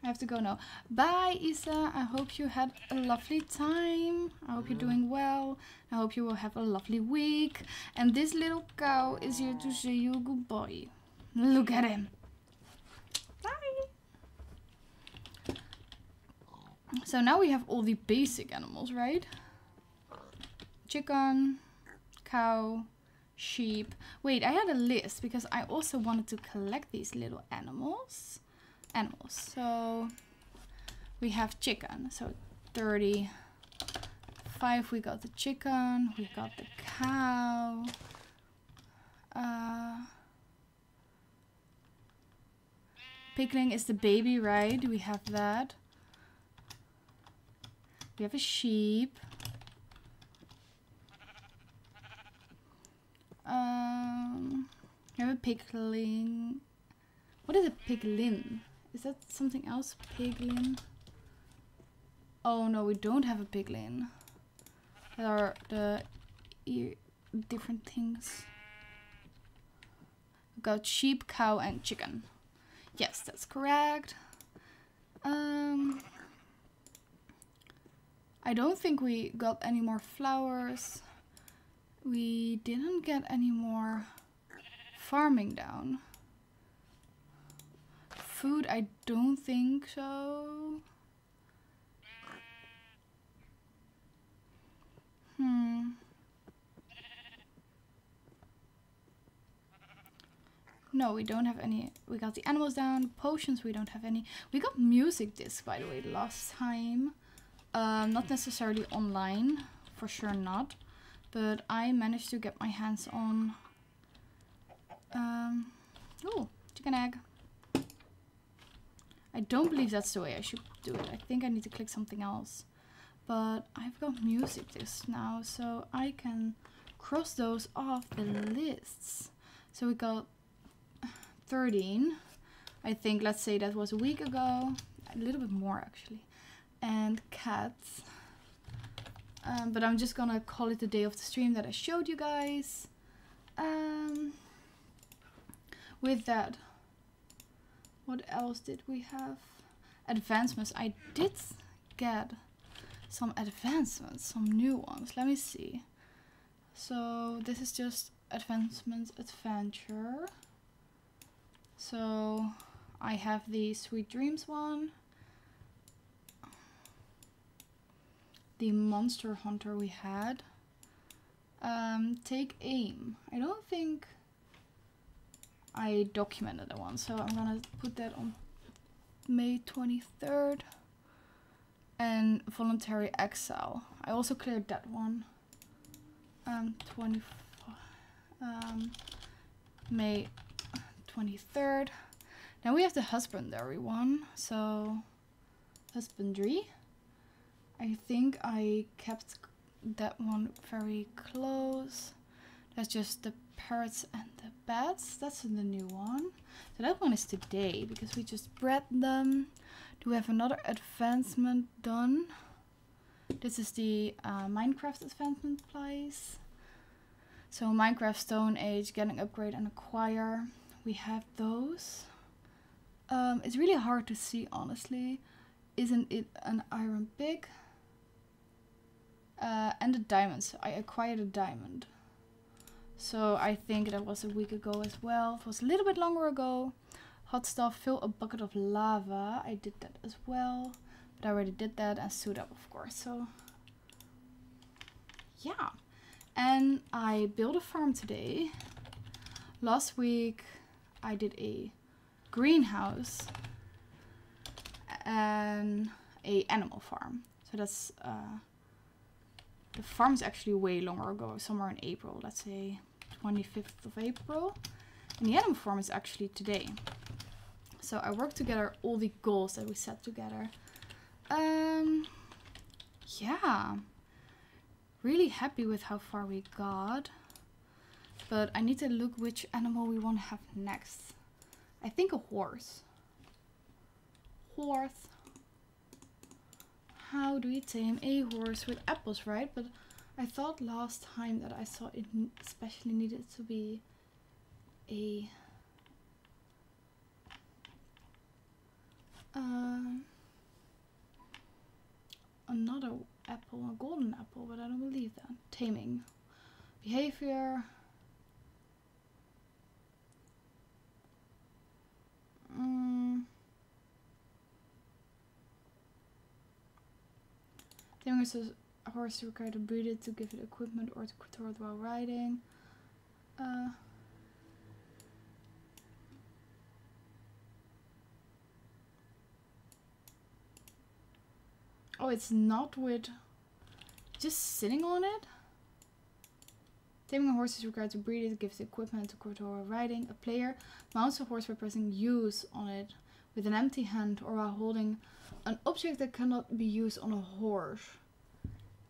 I have to go now. Bye, Isa. I hope you had a lovely time. I hope you're doing well. I hope you will have a lovely week. And this little cow is here to say you goodbye. Look at him. Bye. So now we have all the basic animals, right? Chicken, cow, sheep. Wait, I had a list because I also wanted to collect these little animals. So we have chicken. So 35, we got the chicken, we got the cow. Pigling is the baby, right? We have that. We have a sheep. We have a pigling. What is a piglin? Is that something else? Piglin? Oh no, we don't have a piglin. There are the different things. We've got sheep, cow, and chicken. Yes, that's correct. I don't think we got any more flowers. We didn't get any more farming down. Food, I don't think so. No, we don't have any. We got the animals down. Potions, we don't have any. We got music discs, by the way, last time. Not necessarily online, for sure not. But I managed to get my hands on... Ooh, chicken egg. I don't believe that's the way I should do it. I think I need to click something else. But I've got music discs now, so I can cross those off the lists. So we got 13. I think, let's say that was a week ago. A little bit more, actually. And cats. But I'm just gonna call it the day of the stream that I showed you guys. With that, What else did we have? Advancements. I did get some advancements, some new ones. Let me see. So this is just advancements adventure. So I have the Sweet Dreams one. The Monster Hunter we had. Take Aim. I don't think I documented that one, so I'm gonna put that on May 23rd. And Voluntary Exile. I also cleared that one. May 23rd. Now we have the Husbandry one. So Husbandry. I think I kept that one very close. That's just the parrots and the bats. That's the new one. So that one is today because we just bred them. Do we have another advancement done? This is the Minecraft advancement place. So Minecraft Stone Age, getting upgrade and acquire. We have those. It's really hard to see, honestly. Isn't it an iron pig? And the diamonds. I acquired a diamond. So I think that was a week ago as well. It was a little bit longer ago. Hot stuff. Fill a bucket of lava. I did that as well. But I already did that. And suit up, of course. So yeah. And I built a farm today. Last week I did a greenhouse and a animal farm. So that's the farm is actually way longer ago, somewhere in April, let's say 25th of April. And the animal farm is actually today. So I worked together all the goals that we set together. Yeah, really happy with how far we got. But I need to look which animal we want to have next. I think a horse. Horse. How do we tame a horse with apples, right? But I thought last time that I saw it especially needed to be a another apple, a golden apple, but I don't believe that. Taming behavior. Taming a horse required to breed it, to give it equipment, or to control it while riding. Oh, it's not with just sitting on it. Taming a horse is required to breed it, gives equipment to control while riding. A player mounts a horse by pressing use on it with an empty hand or while holding an object that cannot be used on a horse.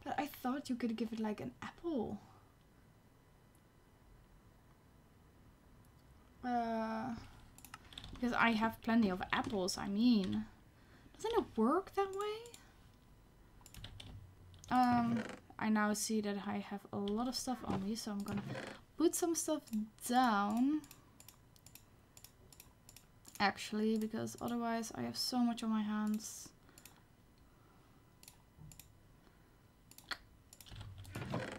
But I thought you could give it like an apple. Because I have plenty of apples, I mean. Doesn't it work that way? I now see that I have a lot of stuff on me, so I'm gonna put some stuff down. Actually, because otherwise I have so much on my hands.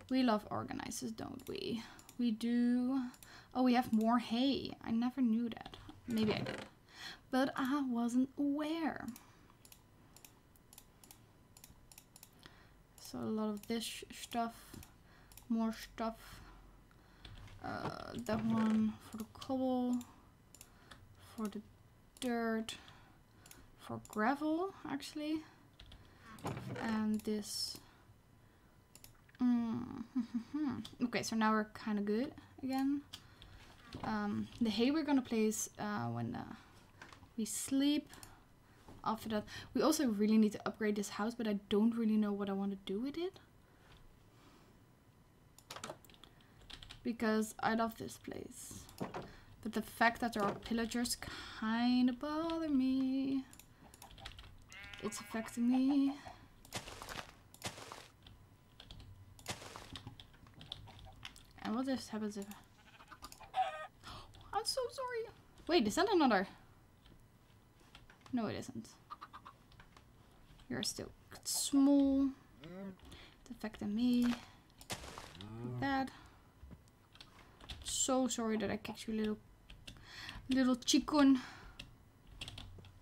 We love organizers, don't we? We do. Oh, we have more hay. I never knew that. Maybe I did, but I wasn't aware. So a lot of this stuff, more stuff. That one for the cobble, for the dirt, for gravel actually, and this. Okay, so now we're kind of good again. The hay we're gonna place when we sleep. After that, we also really need to upgrade this house, but I don't really know what I want to do with it. Because I love this place. But the fact that there are pillagers kind of bother me. It's affecting me. And what just happens if... I'm so sorry. Wait, is that another? No, it isn't. You're still small. It's affecting me. Like that. So sorry that I kicked you, little chicken.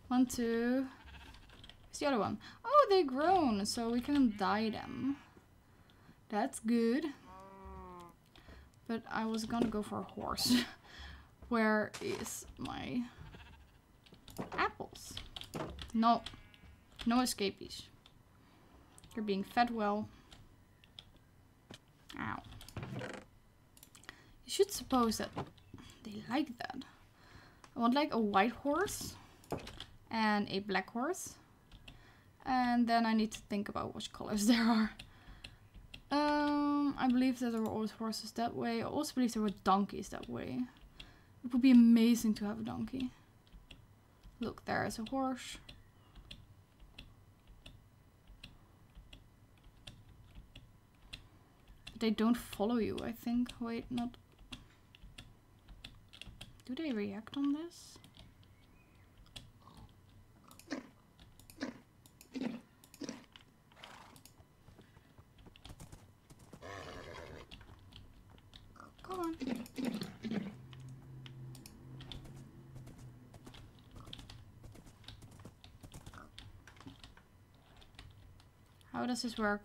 One, two. Where's the other one? Oh, they've grown, so we can dye them. That's good. But I was gonna go for a horse. Where is my apples? No. No escapees. You're being fed well. Ow. You should suppose that they like that. I want like a white horse and a black horse. And then I need to think about which colors there are. I believe that there were always horses that way. I also believe there were donkeys that way. It would be amazing to have a donkey. Look, there is a horse. They don't follow you, I think. Wait, not... Do they react on this? Come on. How does this work?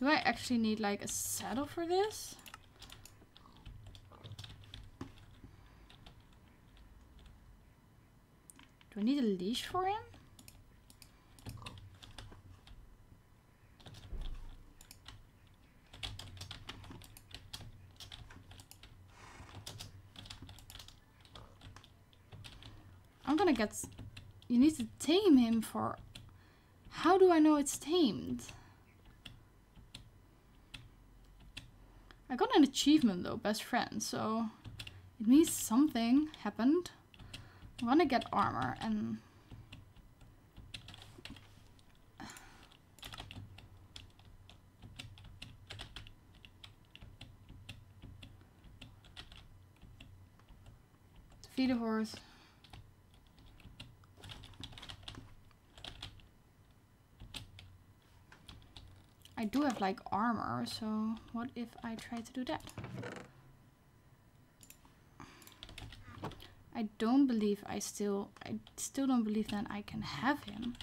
Do I actually need like a saddle for this? Do I need a leash for him? I'm gonna get... You need to tame him for... How do I know it's tamed? I got an achievement though, best friend, so it means something happened. I want to get armor and... Feed a horse. I do have like armor, so what if I try to do that? I don't believe I still don't believe that I can have him.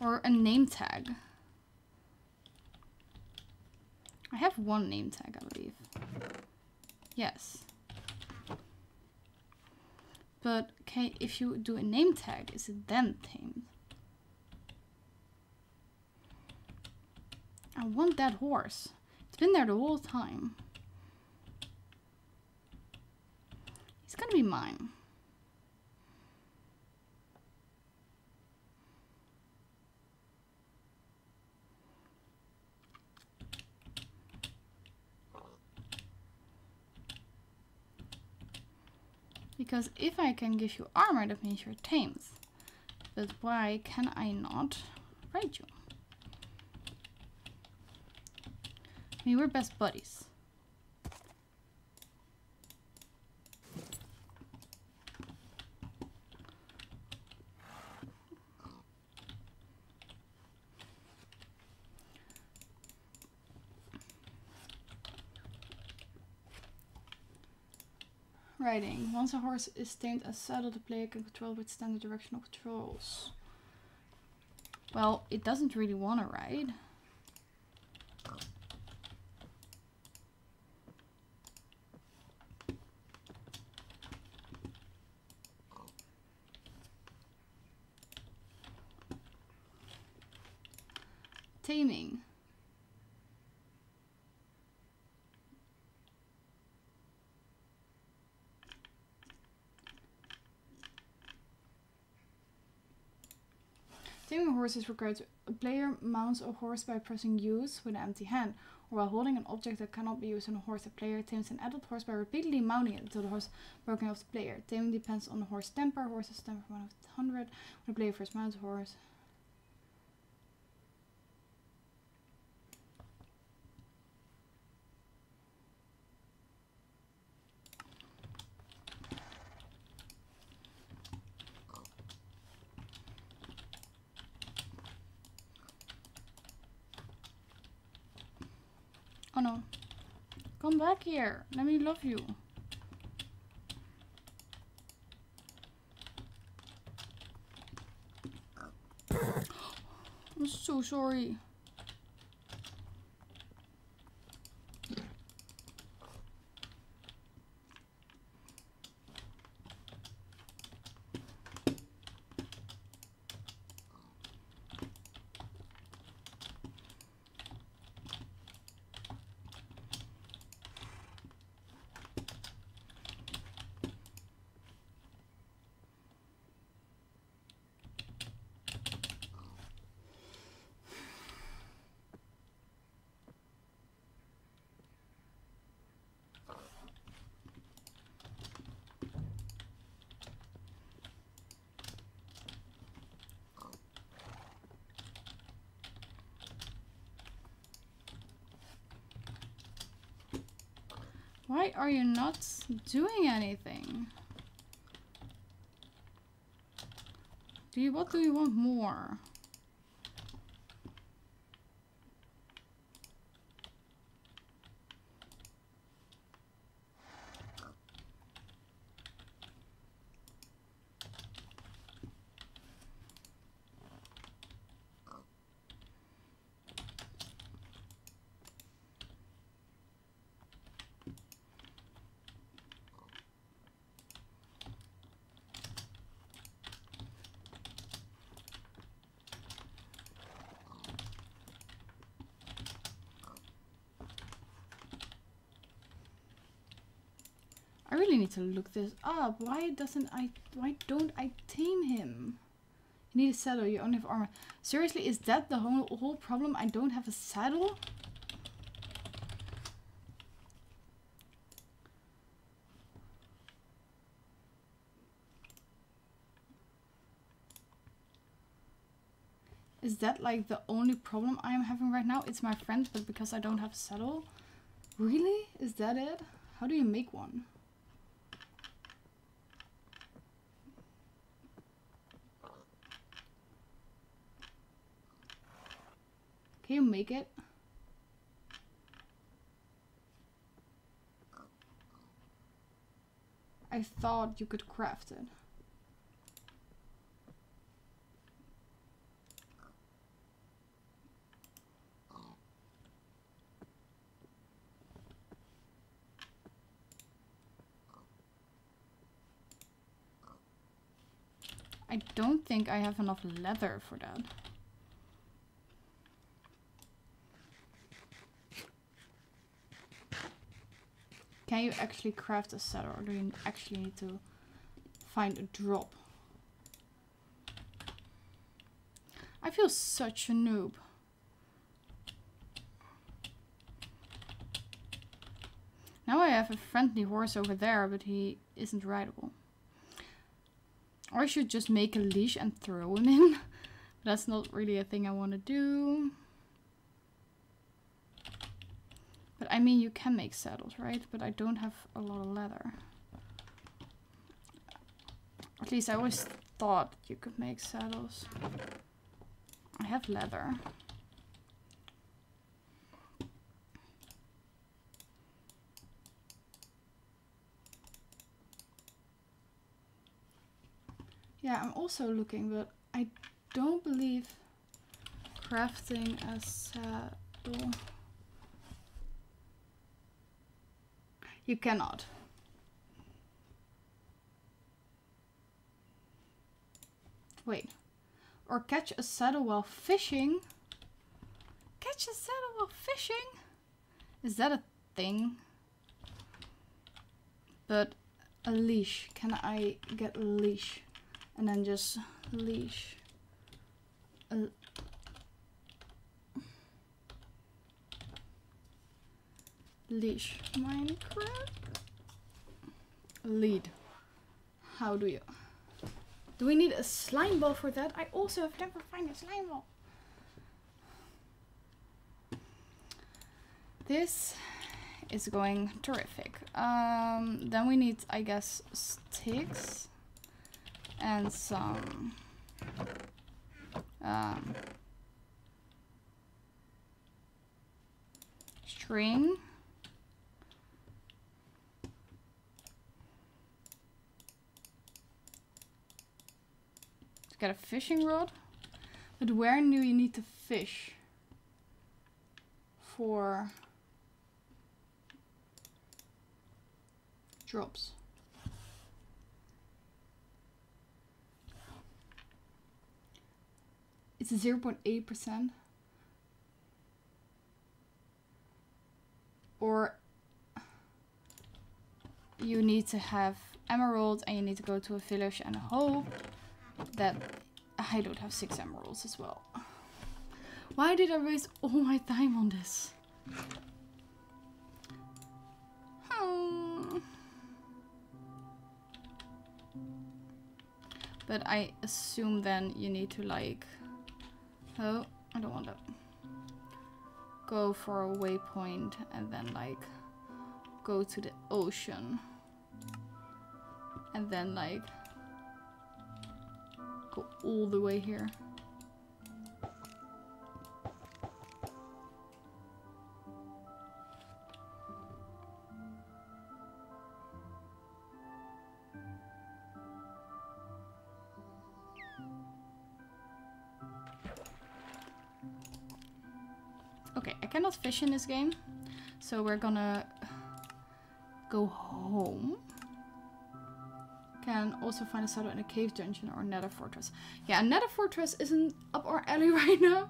Or a name tag. I have one name tag, I believe. Yes. But okay, if you do a name tag, is it then tamed? I want that horse. It's been there the whole time. He's gonna be mine. Because if I can give you armor, that means you're tamed. But why can I not ride you? I mean, we're best buddies. Riding. Once a horse is tamed and saddled, the player can control with standard directional controls. Well, it doesn't really want to ride. Taming. Taming a horse is required. A player mounts a horse by pressing use with an empty hand, or while holding an object that cannot be used on a horse. A player tames an adult horse by repeatedly mounting it until the horse is broken off the player. Taming depends on the horse's temper. Horses temper 1 out of 100. When the player first mounts a horse. Oh no. Come back here. Let me love you. I'm so sorry. Why are you not doing anything? What do you want more? I really need to look this up. Why don't I tame him? You need a saddle, you only have armor. Seriously, is that the whole problem? I don't have a saddle? Is that like the only problem I am having right now? It's my friend, but because I don't have a saddle? Really? Is that it? How do you make one? Can you make it? I thought you could craft it. I don't think I have enough leather for that. Can you actually craft a saddle, or do you actually need to find a drop? I feel such a noob. Now I have a friendly horse over there, but he isn't rideable. Or I should just make a leash and throw him in. But that's not really a thing I want to do. But I mean, you can make saddles, right? But I don't have a lot of leather. At least I always thought you could make saddles. I have leather. Yeah, I'm also looking, but I don't believe crafting a saddle. You cannot. Wait. Or catch a saddle while fishing? Catch a saddle while fishing? Is that a thing? But a leash. Can I get a leash? And then just leash. Leash Minecraft lead. How do you? Do we need a slime ball for that? I also have never found a slime ball. This is going terrific. Then we need, I guess, sticks and some string. Let's get a fishing rod. But where do you need to fish for drops? It's 0.8%. Or you need to have emeralds and you need to go to a village and hope that I don't have 6 emeralds as well. Why did I waste all my time on this? But I assume then you need to like... Oh, I don't want that. Go for a waypoint and then like go to the ocean and then like go all the way here. Cannot fish in this game, so we're gonna go home. Can also find a saddle in a cave dungeon or nether fortress. Yeah, a nether fortress isn't up our alley right now,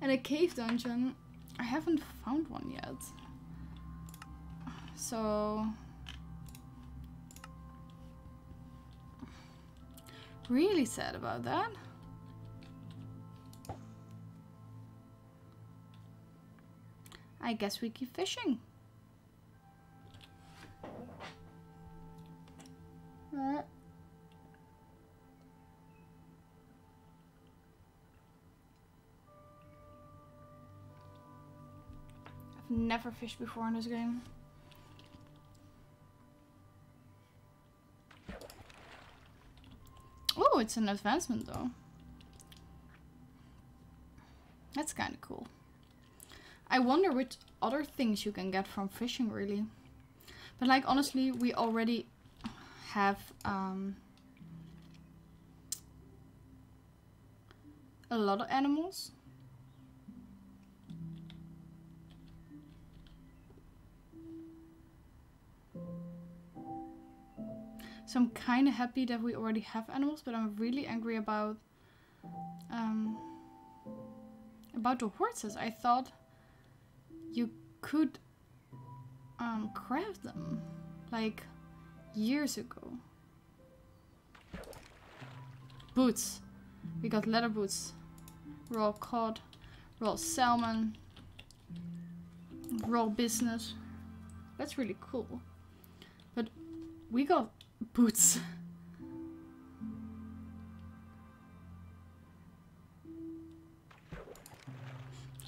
and a cave dungeon, I haven't found one yet. So really sad about that. I guess we keep fishing. I've never fished before in this game. Oh, it's an advancement though. That's kind of cool. I wonder which other things you can get from fishing, really. But like, honestly, we already have a lot of animals. So I'm kind of happy that we already have animals, but I'm really angry about the horses. I thought you could craft them like years ago. Boots. We got leather boots. Raw cod, raw salmon, raw business. That's really cool. But we got boots.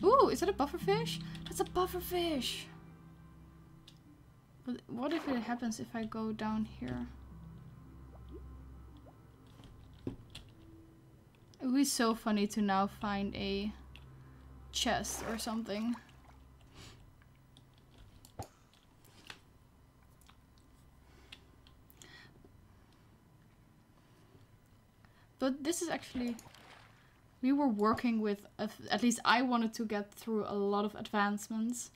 Ooh, is that a bufferfish? That's a bufferfish! But what if it happens if I go down here? It would be so funny to now find a chest or something. But this is actually... We were working with, at least I wanted to get through a lot of advancements,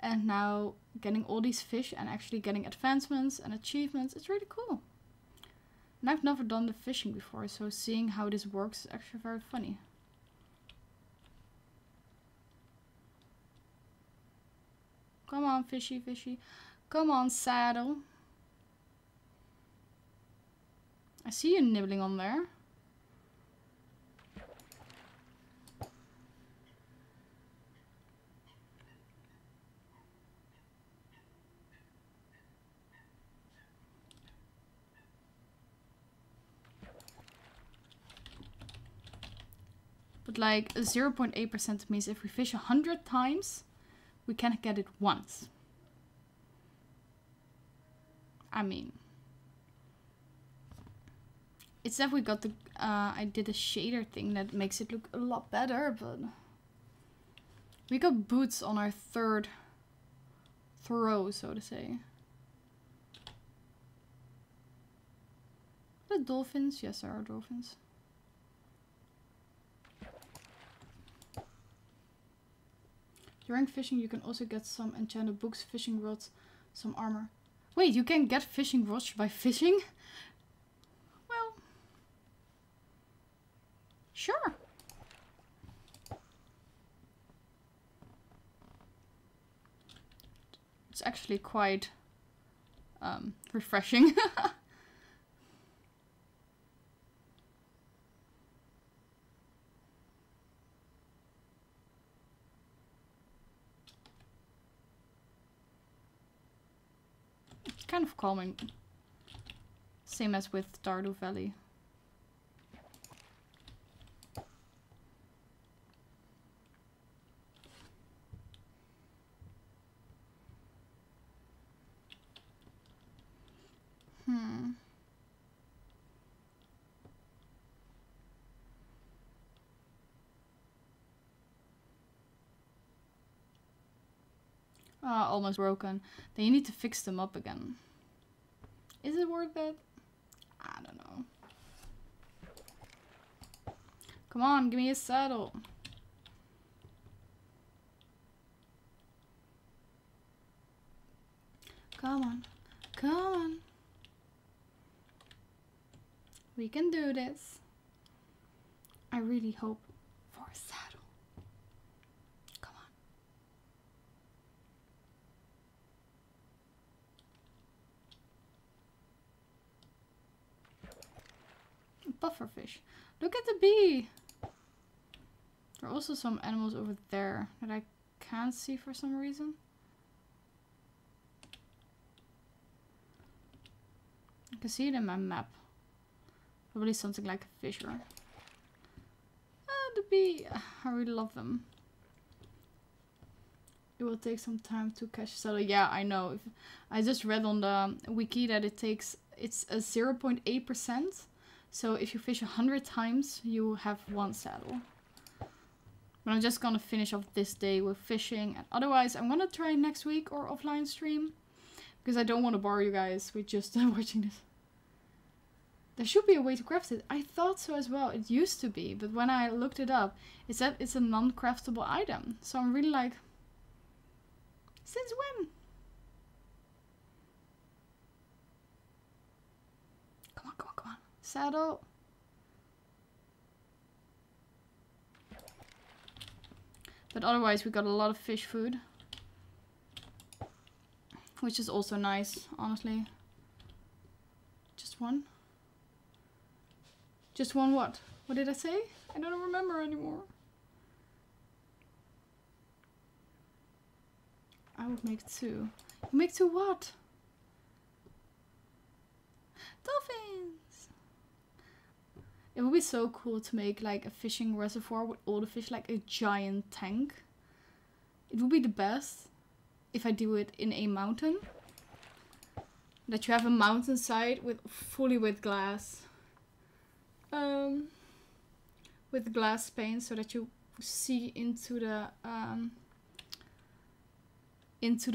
and now getting all these fish and actually getting advancements and achievements, it's really cool. And I've never done the fishing before, so seeing how this works is actually very funny. Come on, fishy, fishy. Come on, saddle. I see you nibbling on there. Like 0.8% means if we fish 100 times, we can get it once. I mean, it's that we got the I did a shader thing that makes it look a lot better, but we got boots on our third throw, so to say. Are there dolphins? Yes, there are dolphins. During fishing, you can also get some enchanted books, fishing rods, some armor. Wait, you can get fishing rods by fishing? Well, sure. It's actually quite refreshing. It's kind of calming. Same as with Dardu Valley. Almost broken. Then you need to fix them up again. Is it worth it? I don't know. Come on, give me a saddle. Come on, come on. We can do this. I really hope for a saddle. Come on. Pufferfish. Look at the bee. There are also some animals over there that I can't see for some reason. I can see it in my map. Probably something like a fish or... Oh, the bee! I really love them. It will take some time to catch a saddle. Yeah, I know. I just read on the wiki that it takes... It's a 0.8%. So if you fish 100 times, you have one saddle. But I'm just gonna finish off this day with fishing. And otherwise, I'm gonna try next week or offline stream. Because I don't want to bore you guys with just watching this. There should be a way to craft it. I thought so as well. It used to be, but when I looked it up, it said it's a non-craftable item. So I'm really like, since when? Come on, come on, come on. Saddle. But otherwise, we got a lot of fish food. Which is also nice, honestly. Just one. Just one what? What did I say? I don't remember anymore. I would make two. You make two what? Dolphins! It would be so cool to make like a fishing reservoir with all the fish, like a giant tank. It would be the best if I do it in a mountain. That you have a mountainside with fully with glass. With glass panes so that you see into the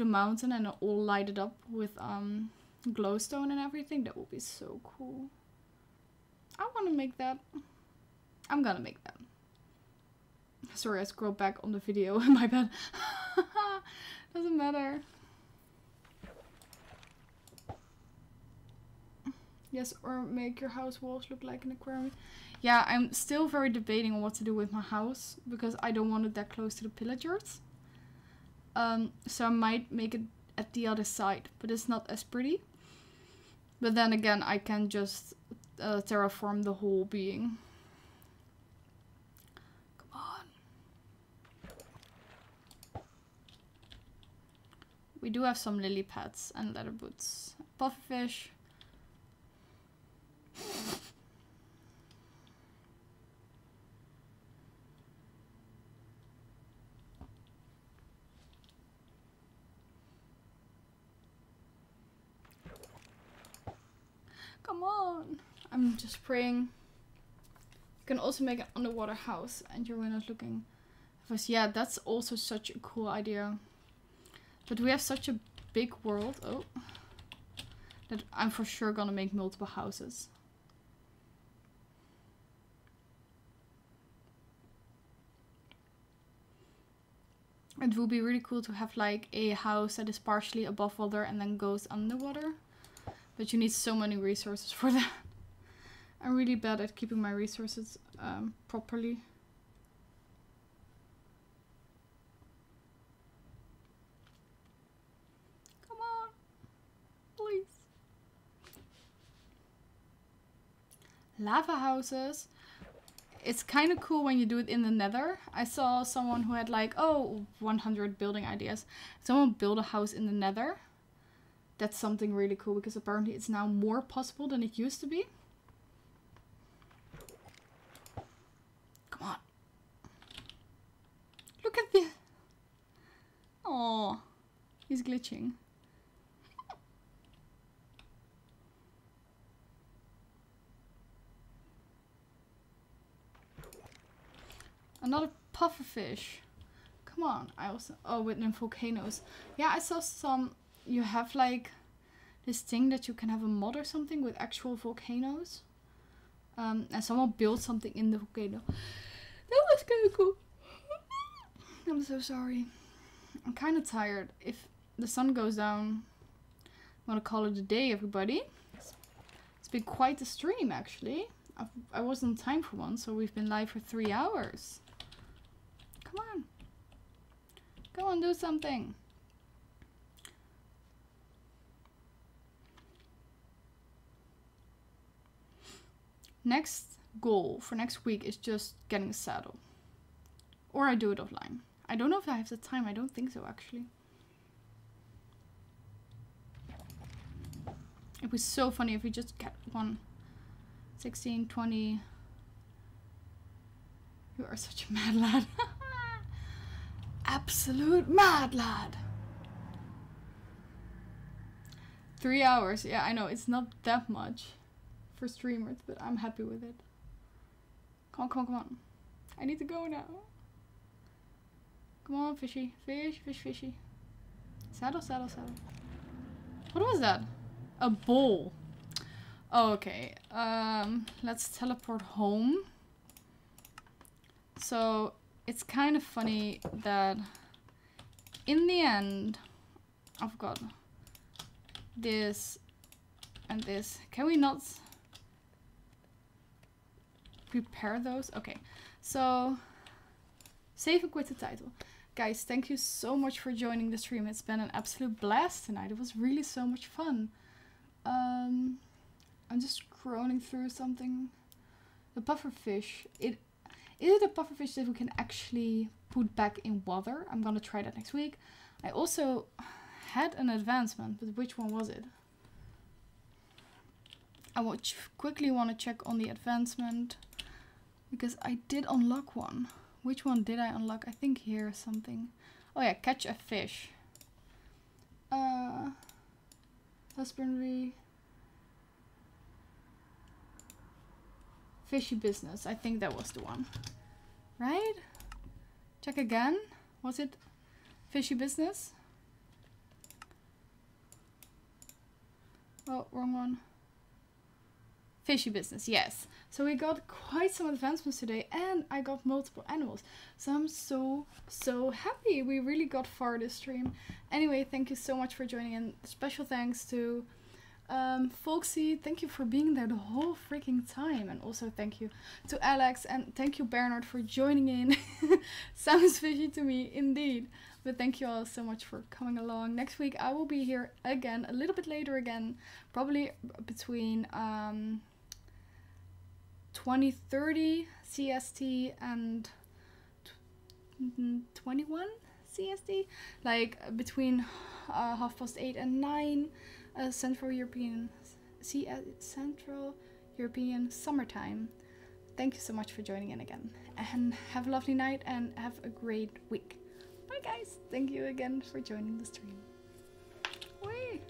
mountain and all lighted up with glowstone and everything. That would be so cool. I want to make that. I'm gonna make that. Sorry, I scrolled back on the video. My bad. Doesn't matter. Yes, or make your house walls look like an aquarium. Yeah, I'm still very debating on what to do with my house. Because I don't want it that close to the pillagers. So I might make it at the other side. But it's not as pretty. But then again, I can just terraform the whole being. Come on. We do have some lily pads and leather boots. Pufferfish. Come on! I'm just praying. You can also make an underwater house and you're not looking. Yeah, that's also such a cool idea. But we have such a big world. Oh. That I'm for sure gonna make multiple houses. It would be really cool to have like a house that is partially above water and then goes underwater. But you need so many resources for that. I'm really bad at keeping my resources properly. Come on, please. Lava houses. It's kind of cool when you do it in the Nether. I saw someone who had like, oh, 100 building ideas. Someone built a house in the Nether. That's something really cool because apparently it's now more possible than it used to be. Come on. Look at this. Oh, he's glitching. Another pufferfish. Come on. I also... Oh, with volcanoes. Yeah, I saw some... You have like this thing that you can have a mod or something with actual volcanoes. And someone built something in the volcano. That was kind of cool. I'm so sorry. I'm kind of tired. If the sun goes down, I'm gonna call it a day, everybody. It's been quite a stream, actually. I was on time for one, so we've been live for 3 hours. Come on. Go on, do something. Next goal for next week is just getting a saddle. Or I do it offline. I don't know if I have the time. I don't think so, actually. It was so funny if we just get one. 16, 20. You are such a mad lad. Absolute mad lad. 3 hours. Yeah, I know. It's not that much for streamers, but I'm happy with it. Come on, come on, come on. I need to go now. Come on, fishy. Fish, fish, fishy. Saddle, saddle, saddle. What was that? A bowl. Okay, let's teleport home. So it's kind of funny that in the end I've got this and this. Can we not prepare those? Okay, so save and quit the title. Guys, thank you so much for joining the stream. It's been an absolute blast tonight. It was really so much fun. I'm just scrolling through something. The pufferfish. Is it a pufferfish that we can actually put back in water? I'm gonna try that next week. I also had an advancement, but which one was it? I will quickly want to check on the advancement because I did unlock one. Which one did I unlock? I think here something. Oh yeah, catch a fish. Husbandry. Fishy business. I think that was the one. Right? Check again. Was it fishy business? Oh, wrong one. Fishy business. Yes. So we got quite some advancements today and I got multiple animals. So I'm so happy. We really got far this stream. Anyway, thank you so much for joining in. Special thanks to Folksy, thank you for being there the whole freaking time, and also thank you to Alex, and thank you Bernard for joining in. Sounds fishy to me indeed, but thank you all so much for coming along. Next week I will be here again, a little bit later again, probably between 20:30 CST and 21 CST, like between 8:30 and 9. Central European summertime. Thank you so much for joining in again, and have a lovely night and have a great week. Bye guys, thank you again for joining the stream. Whee!